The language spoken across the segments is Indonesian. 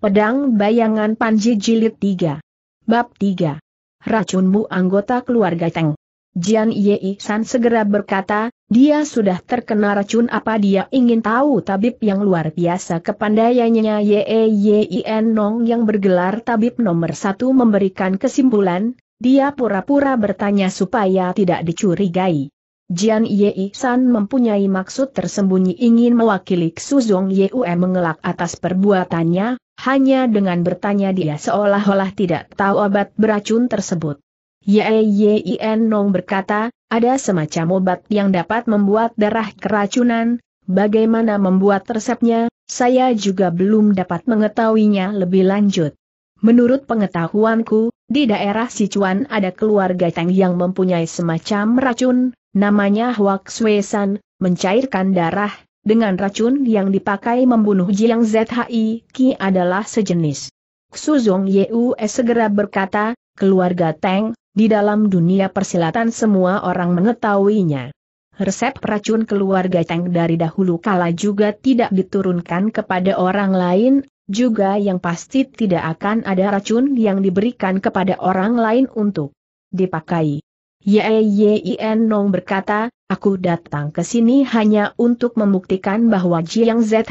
Pedang Bayangan Panji Jilid 3. Bab 3. Racunmu anggota keluarga Teng. Jian Yei San segera berkata, dia sudah terkena racun apa? Dia ingin tahu tabib yang luar biasa kepandaiannya Yein Nong yang bergelar tabib nomor 1 memberikan kesimpulan, dia pura-pura bertanya supaya tidak dicurigai. Jian Yei San mempunyai maksud tersembunyi ingin mewakili Suzong Yue mengelak atas perbuatannya, hanya dengan bertanya dia seolah-olah tidak tahu obat beracun tersebut. Yein Nong berkata, ada semacam obat yang dapat membuat darah keracunan, bagaimana membuat resepnya, saya juga belum dapat mengetahuinya lebih lanjut. Menurut pengetahuanku, di daerah Sichuan ada keluarga Tang yang mempunyai semacam racun, namanya Huak Sui San, mencairkan darah, dengan racun yang dipakai membunuh Jiang Zhi Qi adalah sejenis. Suzong Yue segera berkata, keluarga Tang, di dalam dunia persilatan semua orang mengetahuinya. Resep racun keluarga Tang dari dahulu kala juga tidak diturunkan kepada orang lain, juga yang pasti tidak akan ada racun yang diberikan kepada orang lain untuk dipakai. Yein Nong berkata, aku datang ke sini hanya untuk membuktikan bahwa Jiang Zhi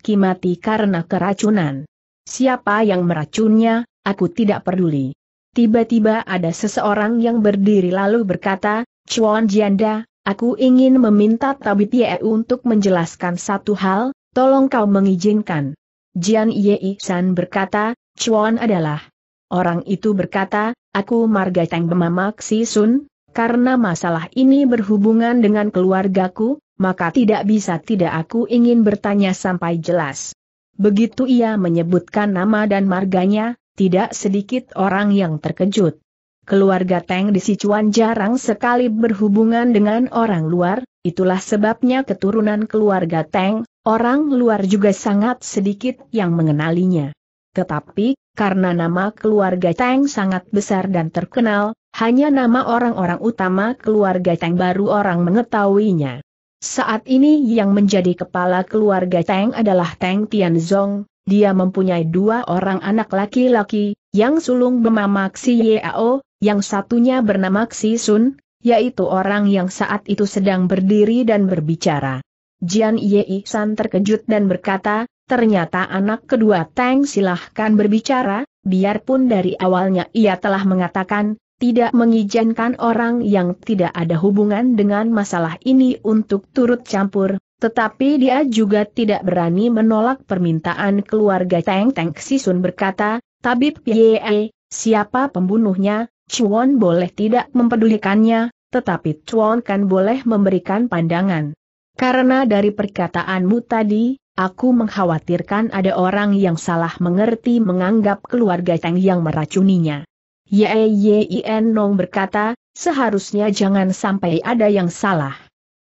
Qi mati karena keracunan. Siapa yang meracunnya, aku tidak peduli. Tiba-tiba ada seseorang yang berdiri lalu berkata, Chuan Jianda, aku ingin meminta tabib Ye untuk menjelaskan satu hal, tolong kau mengizinkan. Jian Yei San berkata, Chuan adalah. Orang itu berkata, aku marga Tang Bemamak Si Sun, karena masalah ini berhubungan dengan keluargaku, maka tidak bisa tidak aku ingin bertanya sampai jelas. Begitu ia menyebutkan nama dan marganya, tidak sedikit orang yang terkejut. Keluarga Tang di Sichuan jarang sekali berhubungan dengan orang luar, itulah sebabnya keturunan keluarga Tang. Orang luar juga sangat sedikit yang mengenalinya. Tetapi, karena nama keluarga Tang sangat besar dan terkenal, hanya nama orang-orang utama keluarga Tang baru orang mengetahuinya. Saat ini yang menjadi kepala keluarga Tang adalah Tang Tianzong, dia mempunyai 2 orang anak laki-laki, yang sulung bemamak Si Yao, yang satunya bernama Si Sun, yaitu orang yang saat itu sedang berdiri dan berbicara. Jian Yei San terkejut dan berkata, ternyata anak kedua Tang silahkan berbicara, biarpun dari awalnya ia telah mengatakan, tidak mengizinkan orang yang tidak ada hubungan dengan masalah ini untuk turut campur, tetapi dia juga tidak berani menolak permintaan keluarga Tang. Tang Si Sun berkata, tabib Ye, siapa pembunuhnya, Chuan boleh tidak mempedulikannya, tetapi Chuan kan boleh memberikan pandangan. Karena dari perkataanmu tadi, aku mengkhawatirkan ada orang yang salah mengerti menganggap keluarga Tang yang meracuninya. Yein Nong berkata, seharusnya jangan sampai ada yang salah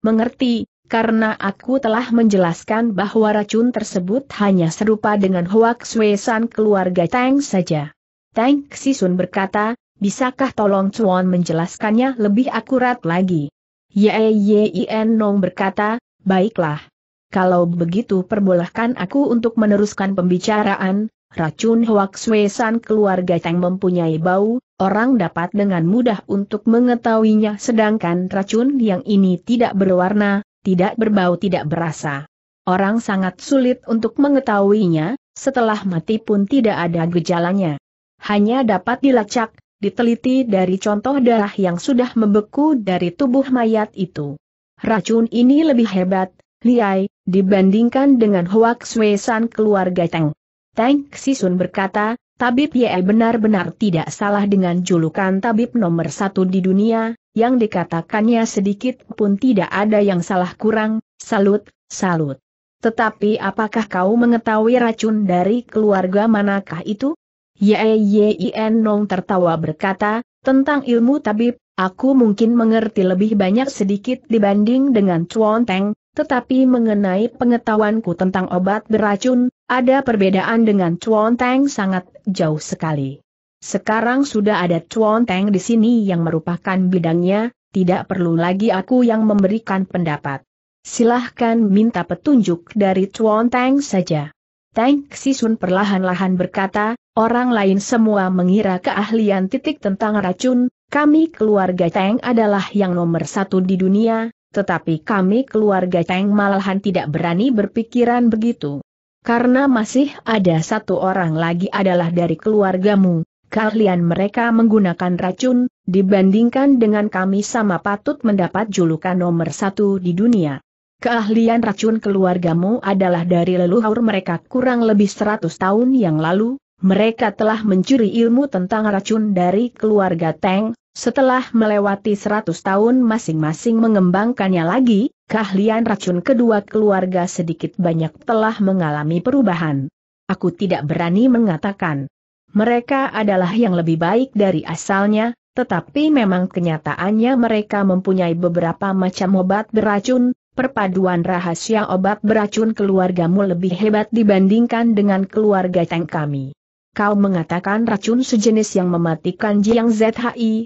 mengerti, karena aku telah menjelaskan bahwa racun tersebut hanya serupa dengan Huak Sui San keluarga Tang saja. Tang Si Sun berkata, bisakah tolong Chuan menjelaskannya lebih akurat lagi? Yein Nong berkata, baiklah. Kalau begitu perbolehkan aku untuk meneruskan pembicaraan, racun Huak Sui San keluarga Tang mempunyai bau, orang dapat dengan mudah untuk mengetahuinya sedangkan racun yang ini tidak berwarna, tidak berbau tidak berasa. Orang sangat sulit untuk mengetahuinya, setelah mati pun tidak ada gejalanya. Hanya dapat dilacak, diteliti dari contoh darah yang sudah membeku dari tubuh mayat itu. Racun ini lebih hebat, liai, dibandingkan dengan Huak Sui San keluarga Tang. Tang Si Sun berkata, tabib Ye benar-benar tidak salah dengan julukan tabib nomor 1 di dunia, yang dikatakannya sedikit pun tidak ada yang salah kurang, salut, salut. Tetapi apakah kau mengetahui racun dari keluarga manakah itu? Yein Nong tertawa berkata, tentang ilmu tabib, aku mungkin mengerti lebih banyak sedikit dibanding dengan Chuan Tang, tetapi mengenai pengetahuanku tentang obat beracun, ada perbedaan dengan Chuan Tang sangat jauh sekali. Sekarang sudah ada Chuan Tang di sini yang merupakan bidangnya, tidak perlu lagi aku yang memberikan pendapat. Silahkan minta petunjuk dari Chuan Tang saja. Tang Xisun perlahan-lahan berkata, orang lain semua mengira keahlian titik tentang racun, kami keluarga Tang adalah yang nomor satu di dunia, tetapi kami keluarga Tang malahan tidak berani berpikiran begitu. Karena masih ada satu orang lagi adalah dari keluargamu, keahlian mereka menggunakan racun, dibandingkan dengan kami sama patut mendapat julukan nomor satu di dunia. Keahlian racun keluargamu adalah dari leluhur mereka kurang lebih 100 tahun yang lalu, mereka telah mencuri ilmu tentang racun dari keluarga Tang, setelah melewati 100 tahun masing-masing mengembangkannya lagi, keahlian racun kedua keluarga sedikit banyak telah mengalami perubahan. Aku tidak berani mengatakan mereka adalah yang lebih baik dari asalnya, tetapi memang kenyataannya mereka mempunyai beberapa macam obat beracun. Perpaduan rahasia obat beracun keluargamu lebih hebat dibandingkan dengan keluarga Tang kami. Kau mengatakan racun sejenis yang mematikan Jiang Zhi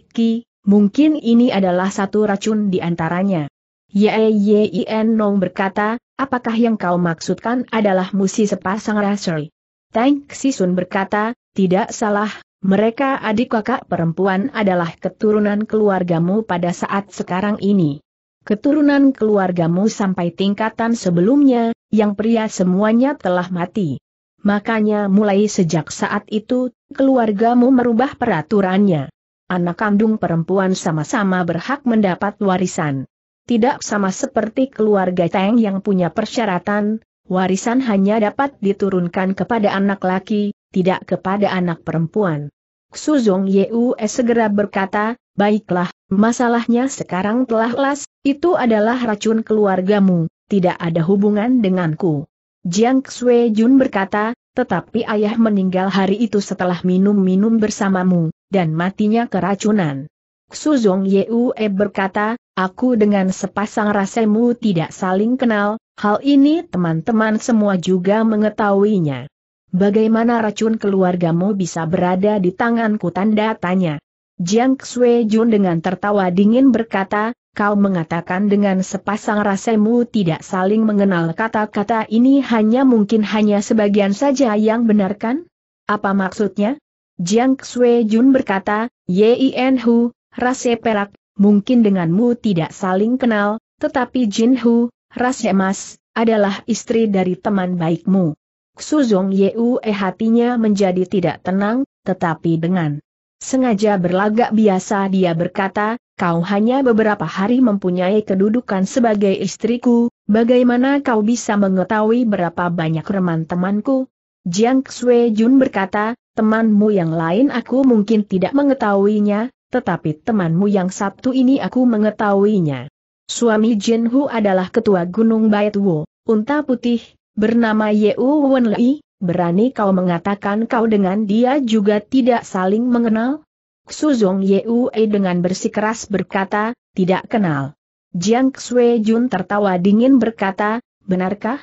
Qi, mungkin ini adalah satu racun di antaranya. Yein Nong berkata, apakah yang kau maksudkan adalah musi sepasang rasuri? Tang Xisun berkata, tidak salah, mereka adik kakak perempuan adalah keturunan keluargamu pada saat sekarang ini. Keturunan keluargamu sampai tingkatan sebelumnya, yang pria semuanya telah mati. Makanya mulai sejak saat itu, keluargamu merubah peraturannya. Anak kandung perempuan sama-sama berhak mendapat warisan. Tidak sama seperti keluarga Tang yang punya persyaratan, warisan hanya dapat diturunkan kepada anak laki, tidak kepada anak perempuan. Suzong Yue segera berkata, baiklah, masalahnya sekarang telah las. Itu adalah racun keluargamu, tidak ada hubungan denganku. Jiang Xue Jun berkata, tetapi ayah meninggal hari itu setelah minum-minum bersamamu, dan matinya keracunan. Suzong Yue berkata, aku dengan sepasang rasemu tidak saling kenal, hal ini teman-teman semua juga mengetahuinya. Bagaimana racun keluargamu bisa berada di tanganku? Tanda tanya. Jiang Xue Jun dengan tertawa dingin berkata, kau mengatakan dengan sepasang rasemu tidak saling mengenal, kata-kata ini hanya mungkin hanya sebagian saja yang benarkan? Apa maksudnya? Jiang Xue Jun berkata, Yin Hu, rase perak, mungkin denganmu tidak saling kenal, tetapi Jin Hu, rase emas, adalah istri dari teman baikmu. Suzong Yue hatinya menjadi tidak tenang, tetapi dengan sengaja berlagak biasa dia berkata, kau hanya beberapa hari mempunyai kedudukan sebagai istriku, bagaimana kau bisa mengetahui berapa banyak reman temanku? Jiang Xue Jun berkata, temanmu yang lain aku mungkin tidak mengetahuinya, tetapi temanmu yang satu ini aku mengetahuinya. Suami Jin Hu adalah ketua Gunung Bait Wo, unta putih, bernama Yeu Wen Li. Berani kau mengatakan kau dengan dia juga tidak saling mengenal? Suzong Yue dengan bersikeras berkata, tidak kenal. Jiang Xue Jun tertawa dingin berkata, benarkah?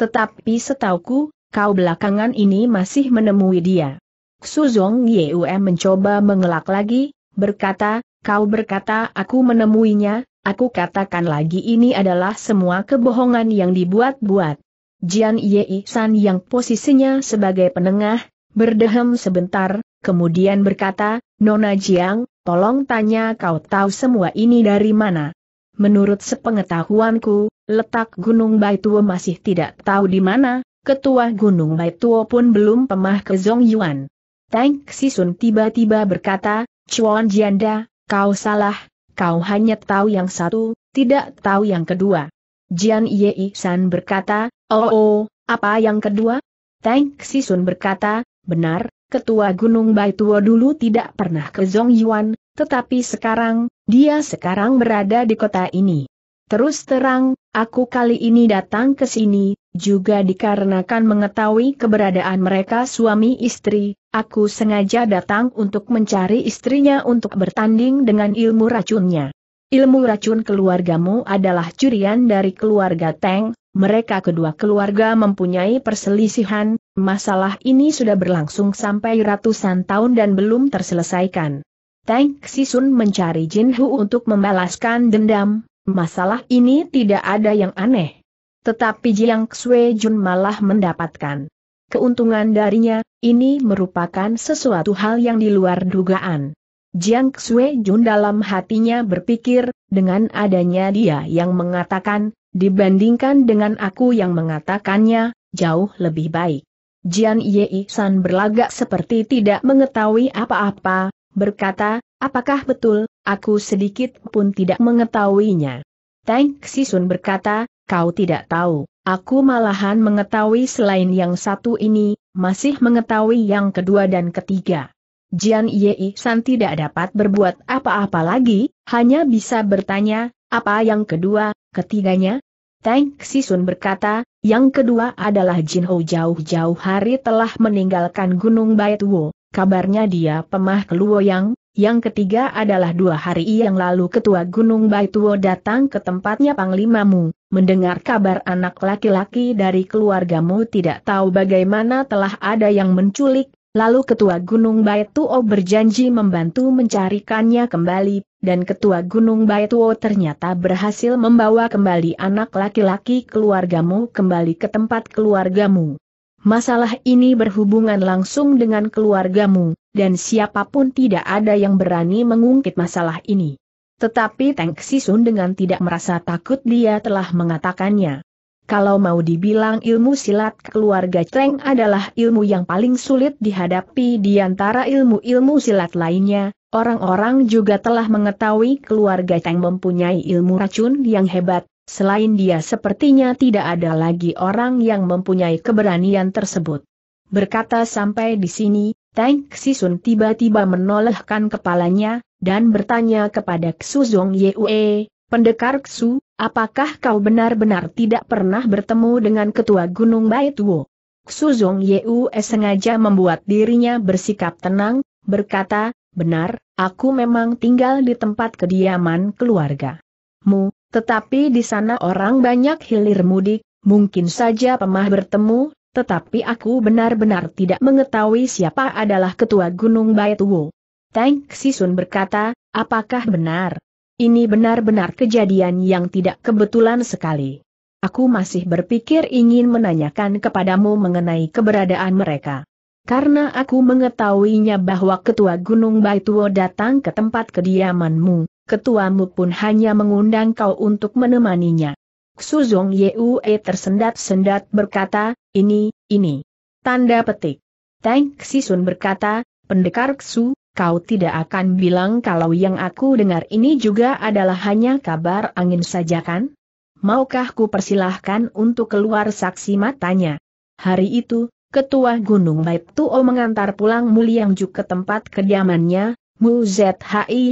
Tetapi setauku, kau belakangan ini masih menemui dia. Suzong Yue mencoba mengelak lagi, berkata, kau berkata aku menemuinya, aku katakan lagi ini adalah semua kebohongan yang dibuat-buat. Jian Yei San yang posisinya sebagai penengah, berdehem sebentar, kemudian berkata, Nona Jiang, tolong tanya kau tahu semua ini dari mana? Menurut sepengetahuanku, letak Gunung Baituo masih tidak tahu di mana, ketua Gunung Baituo pun belum pemah ke Zongyuan. Tang Xisun tiba-tiba berkata, Chuan Jianda, kau salah, kau hanya tahu yang satu, tidak tahu yang kedua. Jian Yei San berkata, Oh, apa yang kedua? Tang Xisun berkata, benar, ketua Gunung Baituo dulu tidak pernah ke Zongyuan, tetapi sekarang, dia sekarang berada di kota ini. Terus terang, aku kali ini datang ke sini, juga dikarenakan mengetahui keberadaan mereka suami istri, aku sengaja datang untuk mencari istrinya untuk bertanding dengan ilmu racunnya. Ilmu racun keluargamu adalah curian dari keluarga Tang. Mereka kedua keluarga mempunyai perselisihan, masalah ini sudah berlangsung sampai ratusan tahun dan belum terselesaikan. Tang Xisun mencari Jin Hu untuk membalaskan dendam, masalah ini tidak ada yang aneh. Tetapi Jiang Xue Jun malah mendapatkan keuntungan darinya, ini merupakan sesuatu hal yang di luar dugaan. Jiang Xuejun dalam hatinya berpikir, dengan adanya dia yang mengatakan, dibandingkan dengan aku yang mengatakannya, jauh lebih baik. Jian Yei San berlagak seperti tidak mengetahui apa-apa, berkata, apakah betul, aku sedikit pun tidak mengetahuinya. Tang Xisun berkata, kau tidak tahu, aku malahan mengetahui selain yang satu ini, masih mengetahui yang kedua dan ketiga. Jian Yei San tidak dapat berbuat apa-apa lagi, hanya bisa bertanya, apa yang kedua, ketiganya? Tang Xisun berkata, yang kedua adalah Jin Ho jauh-jauh hari telah meninggalkan Gunung Baitwo, kabarnya dia pemah keluoyang. Yang ketiga adalah 2 hari yang lalu ketua Gunung Baitwo datang ke tempatnya panglimamu, mendengar kabar anak laki-laki dari keluargamu tidak tahu bagaimana telah ada yang menculik, lalu ketua Gunung Baitwo berjanji membantu mencarikannya kembali, dan ketua Gunung Baitwo ternyata berhasil membawa kembali anak laki-laki keluargamu kembali ke tempat keluargamu. Masalah ini berhubungan langsung dengan keluargamu, dan siapapun tidak ada yang berani mengungkit masalah ini. Tetapi Tang Xisun dengan tidak merasa takut dia telah mengatakannya. Kalau mau dibilang ilmu silat keluarga Cheng adalah ilmu yang paling sulit dihadapi di antara ilmu-ilmu silat lainnya, orang-orang juga telah mengetahui keluarga Cheng mempunyai ilmu racun yang hebat. Selain dia sepertinya tidak ada lagi orang yang mempunyai keberanian tersebut. Berkata sampai di sini, Tang Xisun tiba-tiba menolehkan kepalanya, dan bertanya kepada Xu Zong Yue, pendekar Xu, apakah kau benar-benar tidak pernah bertemu dengan ketua Gunung Baitwo? Xu Zong Yue sengaja membuat dirinya bersikap tenang, berkata, benar, aku memang tinggal di tempat kediaman keluarga. Tetapi di sana orang banyak hilir mudik, mungkin saja pemah bertemu, tetapi aku benar-benar tidak mengetahui siapa adalah ketua Gunung Baitwo. Tang Xisun berkata, apakah benar? Ini benar-benar kejadian yang tidak kebetulan sekali. Aku masih berpikir ingin menanyakan kepadamu mengenai keberadaan mereka. Karena aku mengetahuinya bahwa ketua Gunung Baitwo datang ke tempat kediamanmu. Ketuamu pun hanya mengundang kau untuk menemaninya. Xu Zong Yue tersendat-sendat berkata, ini. Tanda petik. Tang Xisun berkata, pendekar Xu, kau tidak akan bilang kalau yang aku dengar ini juga adalah hanya kabar angin saja kan? Maukah ku persilahkan untuk keluar saksi matanya? Hari itu, ketua Gunung Baitwo mengantar pulang Muliangju ke tempat kediamannya. Mu Zhi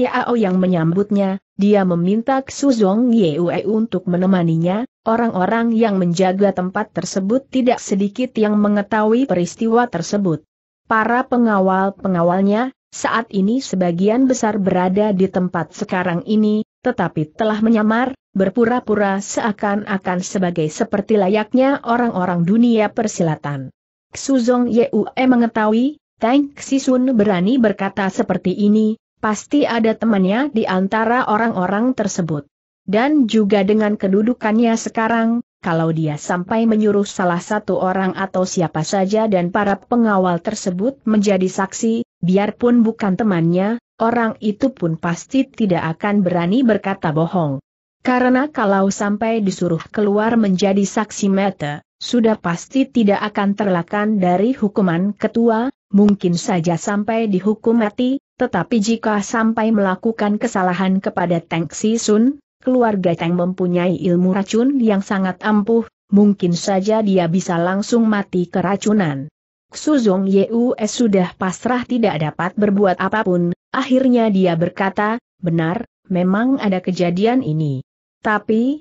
Yao yang menyambutnya, dia meminta Xu Zong Yue untuk menemaninya, orang-orang yang menjaga tempat tersebut tidak sedikit yang mengetahui peristiwa tersebut. Para pengawal-pengawalnya, saat ini sebagian besar berada di tempat sekarang ini, tetapi telah menyamar, berpura-pura seakan-akan sebagai seperti layaknya orang-orang dunia persilatan. Xu Zong Yue mengetahui, Tang Xisun berani berkata seperti ini, pasti ada temannya di antara orang-orang tersebut. Dan juga dengan kedudukannya sekarang, kalau dia sampai menyuruh salah satu orang atau siapa saja dan para pengawal tersebut menjadi saksi, biarpun bukan temannya, orang itu pun pasti tidak akan berani berkata bohong. Karena kalau sampai disuruh keluar menjadi saksi mata, sudah pasti tidak akan terelakkan dari hukuman ketua. Mungkin saja sampai dihukum mati, tetapi jika sampai melakukan kesalahan kepada Tang Xisun, keluarga Tang mempunyai ilmu racun yang sangat ampuh, mungkin saja dia bisa langsung mati keracunan. Xu Zong Yue sudah pasrah tidak dapat berbuat apapun, akhirnya dia berkata, benar, memang ada kejadian ini. Tetapi,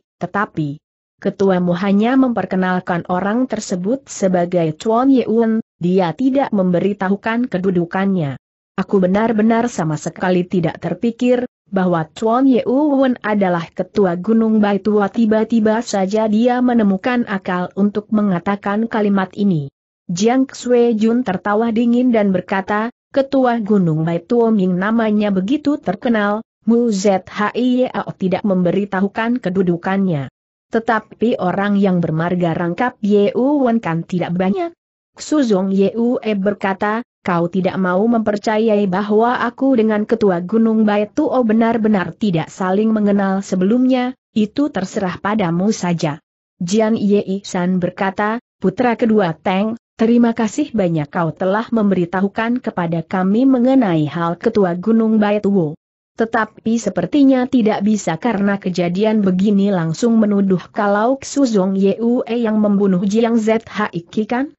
ketuamu hanya memperkenalkan orang tersebut sebagai Chuan Yuen. Dia tidak memberitahukan kedudukannya. Aku benar-benar sama sekali tidak terpikir bahwa Chuan Yuen adalah ketua Gunung Baitwo. Tiba-tiba saja dia menemukan akal untuk mengatakan kalimat ini. Jiang Xuejun tertawa dingin dan berkata, ketua Gunung Baitwo Ming namanya begitu terkenal, Mu Zhiyao tidak memberitahukan kedudukannya. Tetapi orang yang bermarga rangkap Yuen kan tidak banyak. Biksu Zong Yue berkata, kau tidak mau mempercayai bahwa aku dengan ketua Gunung Baituo benar-benar tidak saling mengenal sebelumnya, itu terserah padamu saja. Jian Yei San berkata, putra kedua Teng, terima kasih banyak kau telah memberitahukan kepada kami mengenai hal ketua Gunung Baituo. Tetapi sepertinya tidak bisa karena kejadian begini langsung menuduh kalau Xu Zong Yue yang membunuh Jiang Zhiki kan?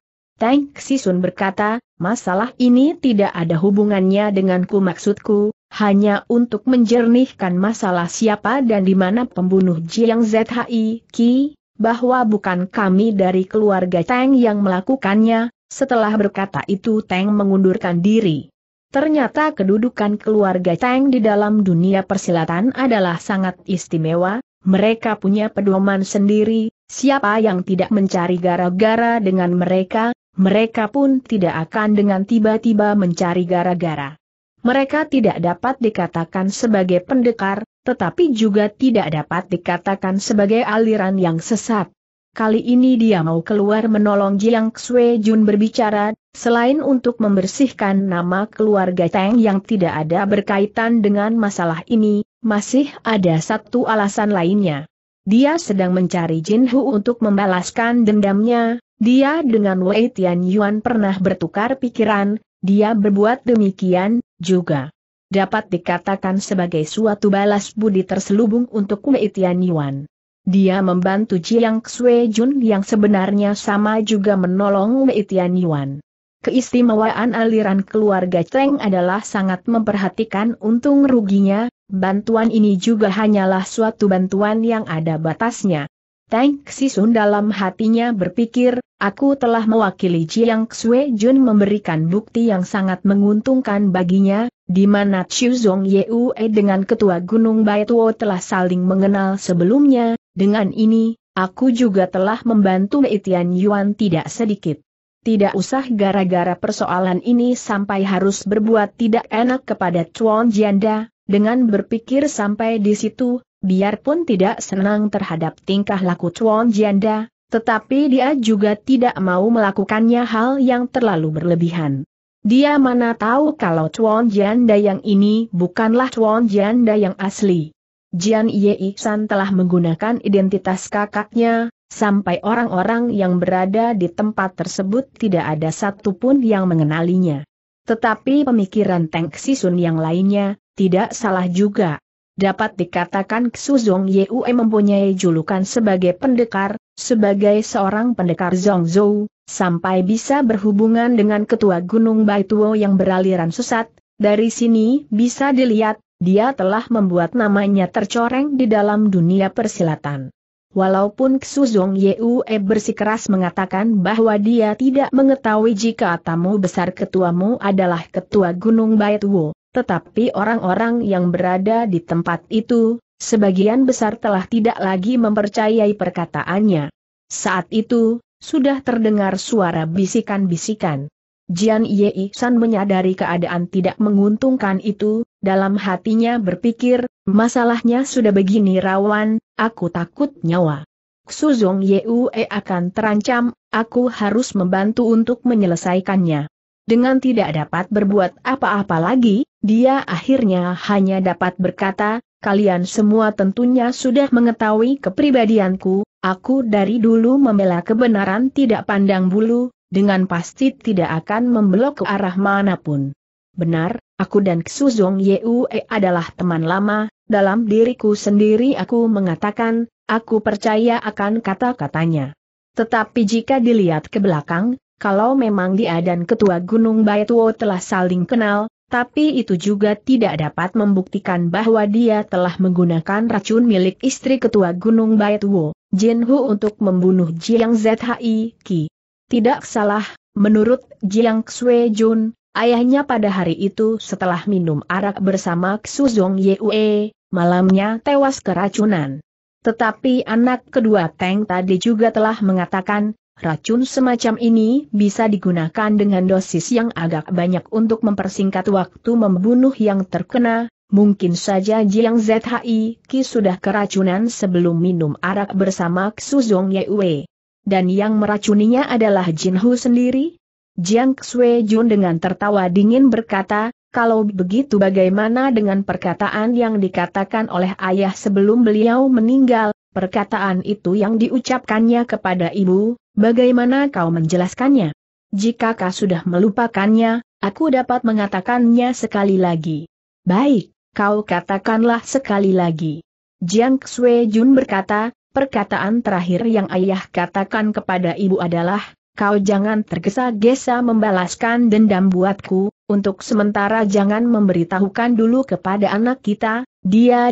Tang Xisun berkata, masalah ini tidak ada hubungannya denganku, maksudku hanya untuk menjernihkan masalah siapa dan di mana pembunuh Jiang Zhiki, bahwa bukan kami dari keluarga Tang yang melakukannya. Setelah berkata itu Tang mengundurkan diri. Ternyata kedudukan keluarga Tang di dalam dunia persilatan adalah sangat istimewa, mereka punya pedoman sendiri, siapa yang tidak mencari gara-gara dengan mereka, mereka pun tidak akan dengan tiba-tiba mencari gara-gara. Mereka tidak dapat dikatakan sebagai pendekar, tetapi juga tidak dapat dikatakan sebagai aliran yang sesat. Kali ini dia mau keluar menolong Jiang Xue Jun berbicara, selain untuk membersihkan nama keluarga Tang yang tidak ada berkaitan dengan masalah ini, masih ada satu alasan lainnya. Dia sedang mencari Jin Hu untuk membalaskan dendamnya, dia dengan Wei Tianyuan pernah bertukar pikiran, dia berbuat demikian juga. Dapat dikatakan sebagai suatu balas budi terselubung untuk Wei Tianyuan. Dia membantu Jiang Xue Jun yang sebenarnya sama juga menolong Wei Tianyuan. Keistimewaan aliran keluarga Tang adalah sangat memperhatikan untung ruginya, bantuan ini juga hanyalah suatu bantuan yang ada batasnya. Tang Xisun dalam hatinya berpikir, aku telah mewakili Jiang Xue Jun memberikan bukti yang sangat menguntungkan baginya, di mana Xu Zong Yue dengan ketua Gunung Baituo telah saling mengenal sebelumnya. Dengan ini, aku juga telah membantu Wei Tianyuan tidak sedikit. Tidak usah gara-gara persoalan ini sampai harus berbuat tidak enak kepada Chuan Jianda. Dengan berpikir sampai di situ, biarpun tidak senang terhadap tingkah laku Chuan Jianda, tetapi dia juga tidak mau melakukannya hal yang terlalu berlebihan. Dia mana tahu kalau Chuan Jianda yang ini bukanlah Chuan Jianda yang asli. Jian Yei San telah menggunakan identitas kakaknya, sampai orang-orang yang berada di tempat tersebut tidak ada satupun yang mengenalinya. Tetapi pemikiran Tang Xisun yang lainnya, tidak salah juga. Dapat dikatakan Xu Zong Yue mempunyai julukan sebagai pendekar, sebagai seorang pendekar Zongzhou, sampai bisa berhubungan dengan ketua Gunung Baituo yang beraliran sesat, dari sini bisa dilihat. Dia telah membuat namanya tercoreng di dalam dunia persilatan. Walaupun Xu Zong Yue bersikeras mengatakan bahwa dia tidak mengetahui jika tamu besar ketuamu adalah ketua Gunung Baituo, tetapi orang-orang yang berada di tempat itu, sebagian besar telah tidak lagi mempercayai perkataannya. Saat itu, sudah terdengar suara bisikan-bisikan. Jian Yei San menyadari keadaan tidak menguntungkan itu, dalam hatinya berpikir, masalahnya sudah begini rawan, aku takut nyawa Xu Zong Yue akan terancam, aku harus membantu untuk menyelesaikannya. Dengan tidak dapat berbuat apa-apa lagi, dia akhirnya hanya dapat berkata, kalian semua tentunya sudah mengetahui kepribadianku, aku dari dulu membela kebenaran tidak pandang bulu, dengan pasti tidak akan membelok ke arah manapun. Benar, aku dan Xu Zong Yue adalah teman lama, dalam diriku sendiri aku mengatakan, aku percaya akan kata-katanya. Tetapi jika dilihat ke belakang, kalau memang dia dan ketua Gunung Baituo telah saling kenal, tapi itu juga tidak dapat membuktikan bahwa dia telah menggunakan racun milik istri ketua Gunung Baituo, Jin Hu untuk membunuh Jiang Zhiki. Tidak salah, menurut Jiang Xue Jun, ayahnya pada hari itu setelah minum arak bersama Xu Zong Yue, malamnya tewas keracunan. Tetapi anak kedua Tang tadi juga telah mengatakan, racun semacam ini bisa digunakan dengan dosis yang agak banyak untuk mempersingkat waktu membunuh yang terkena, mungkin saja Jiang Zhiki sudah keracunan sebelum minum arak bersama Xu Zong Yue. Dan yang meracuninya adalah Jin Hu sendiri? Jiang Xuejun dengan tertawa dingin berkata, kalau begitu bagaimana dengan perkataan yang dikatakan oleh ayah sebelum beliau meninggal, perkataan itu yang diucapkannya kepada ibu, bagaimana kau menjelaskannya? Jika kau sudah melupakannya, aku dapat mengatakannya sekali lagi. Baik, kau katakanlah sekali lagi. Jiang Xuejun berkata, perkataan terakhir yang ayah katakan kepada ibu adalah, kau jangan tergesa-gesa membalaskan dendam buatku, untuk sementara jangan memberitahukan dulu kepada anak kita, dia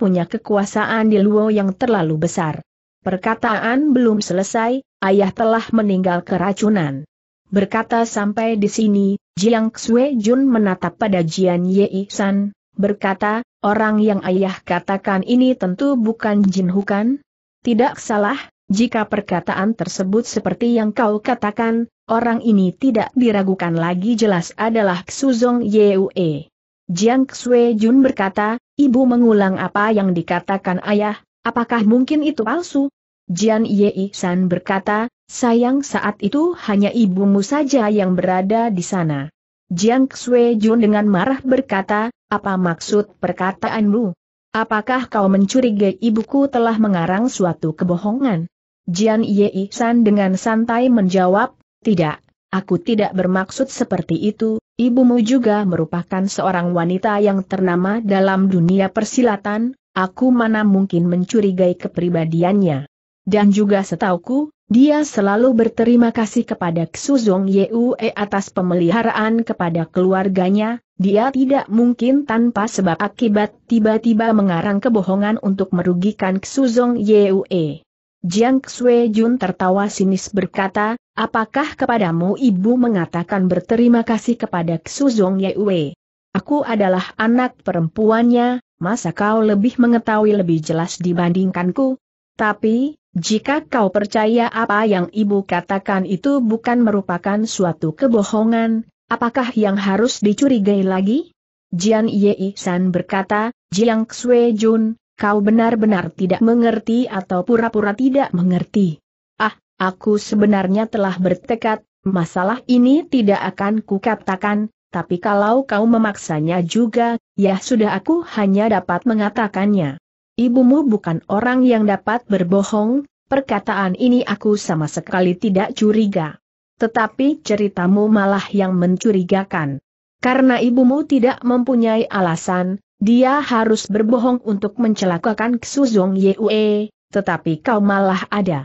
punya kekuasaan di Luo yang terlalu besar. Perkataan belum selesai, ayah telah meninggal keracunan. Berkata sampai di sini, Jiang Xuejun menatap pada Jian Yei San, berkata, orang yang ayah katakan ini tentu bukan Jin Hukan? Tidak salah. Jika perkataan tersebut seperti yang kau katakan, orang ini tidak diragukan lagi jelas adalah Xuzong Yue. Jiang Xuejun berkata, ibu mengulang apa yang dikatakan ayah, apakah mungkin itu palsu? Jian Yei San berkata, sayang saat itu hanya ibumu saja yang berada di sana. Jiang Xuejun dengan marah berkata, apa maksud perkataanmu? Apakah kau mencurigai ibuku telah mengarang suatu kebohongan? Jian Yei San dengan santai menjawab, tidak, aku tidak bermaksud seperti itu, ibumu juga merupakan seorang wanita yang ternama dalam dunia persilatan, aku mana mungkin mencurigai kepribadiannya. Dan juga setauku, dia selalu berterima kasih kepada Xuzong Yue atas pemeliharaan kepada keluarganya, dia tidak mungkin tanpa sebab akibat tiba-tiba mengarang kebohongan untuk merugikan Xuzong Yue. Jiang Xuejun tertawa sinis berkata, apakah kepadamu ibu mengatakan berterima kasih kepada Xuzong Yue? Aku adalah anak perempuannya, masa kau lebih mengetahui lebih jelas dibandingkanku? Tapi, jika kau percaya apa yang ibu katakan itu bukan merupakan suatu kebohongan, apakah yang harus dicurigai lagi? Jian Yei San berkata, Jiang Xuejun, kau benar-benar tidak mengerti atau pura-pura tidak mengerti. Ah, aku sebenarnya telah bertekad, masalah ini tidak akan kukatakan, tapi kalau kau memaksanya juga, ya sudah aku hanya dapat mengatakannya. Ibumu bukan orang yang dapat berbohong, perkataan ini aku sama sekali tidak curiga. Tetapi ceritamu malah yang mencurigakan. Karena ibumu tidak mempunyai alasan, dia harus berbohong untuk mencelakakan Xuzong Yue, tetapi kau malah ada.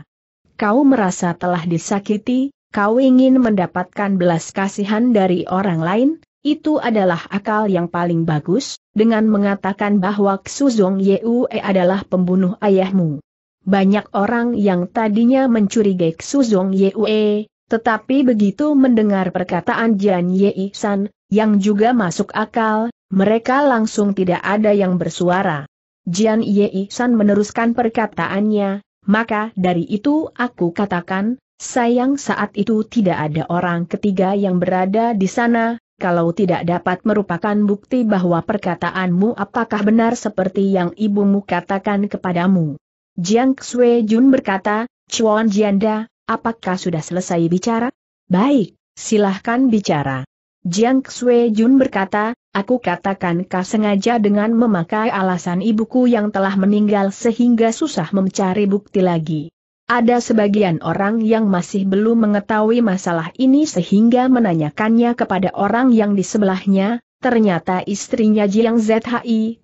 Kau merasa telah disakiti, kau ingin mendapatkan belas kasihan dari orang lain, itu adalah akal yang paling bagus, dengan mengatakan bahwa Xuzong Yue adalah pembunuh ayahmu. Banyak orang yang tadinya mencurigai Xuzong Yue, tetapi begitu mendengar perkataan Jian Yei San, yang juga masuk akal, mereka langsung tidak ada yang bersuara. Jian Yei San meneruskan perkataannya, maka dari itu aku katakan, sayang saat itu tidak ada orang ketiga yang berada di sana, kalau tidak dapat merupakan bukti bahwa perkataanmu apakah benar seperti yang ibumu katakan kepadamu. Jiang Xuejun berkata, Chuan Jianda, apakah sudah selesai bicara? Baik, silahkan bicara. Jiang Xuejun berkata, aku katakan kau sengaja dengan memakai alasan ibuku yang telah meninggal sehingga susah mencari bukti lagi. Ada sebagian orang yang masih belum mengetahui masalah ini sehingga menanyakannya kepada orang yang di sebelahnya, ternyata istrinya Jiang Zhi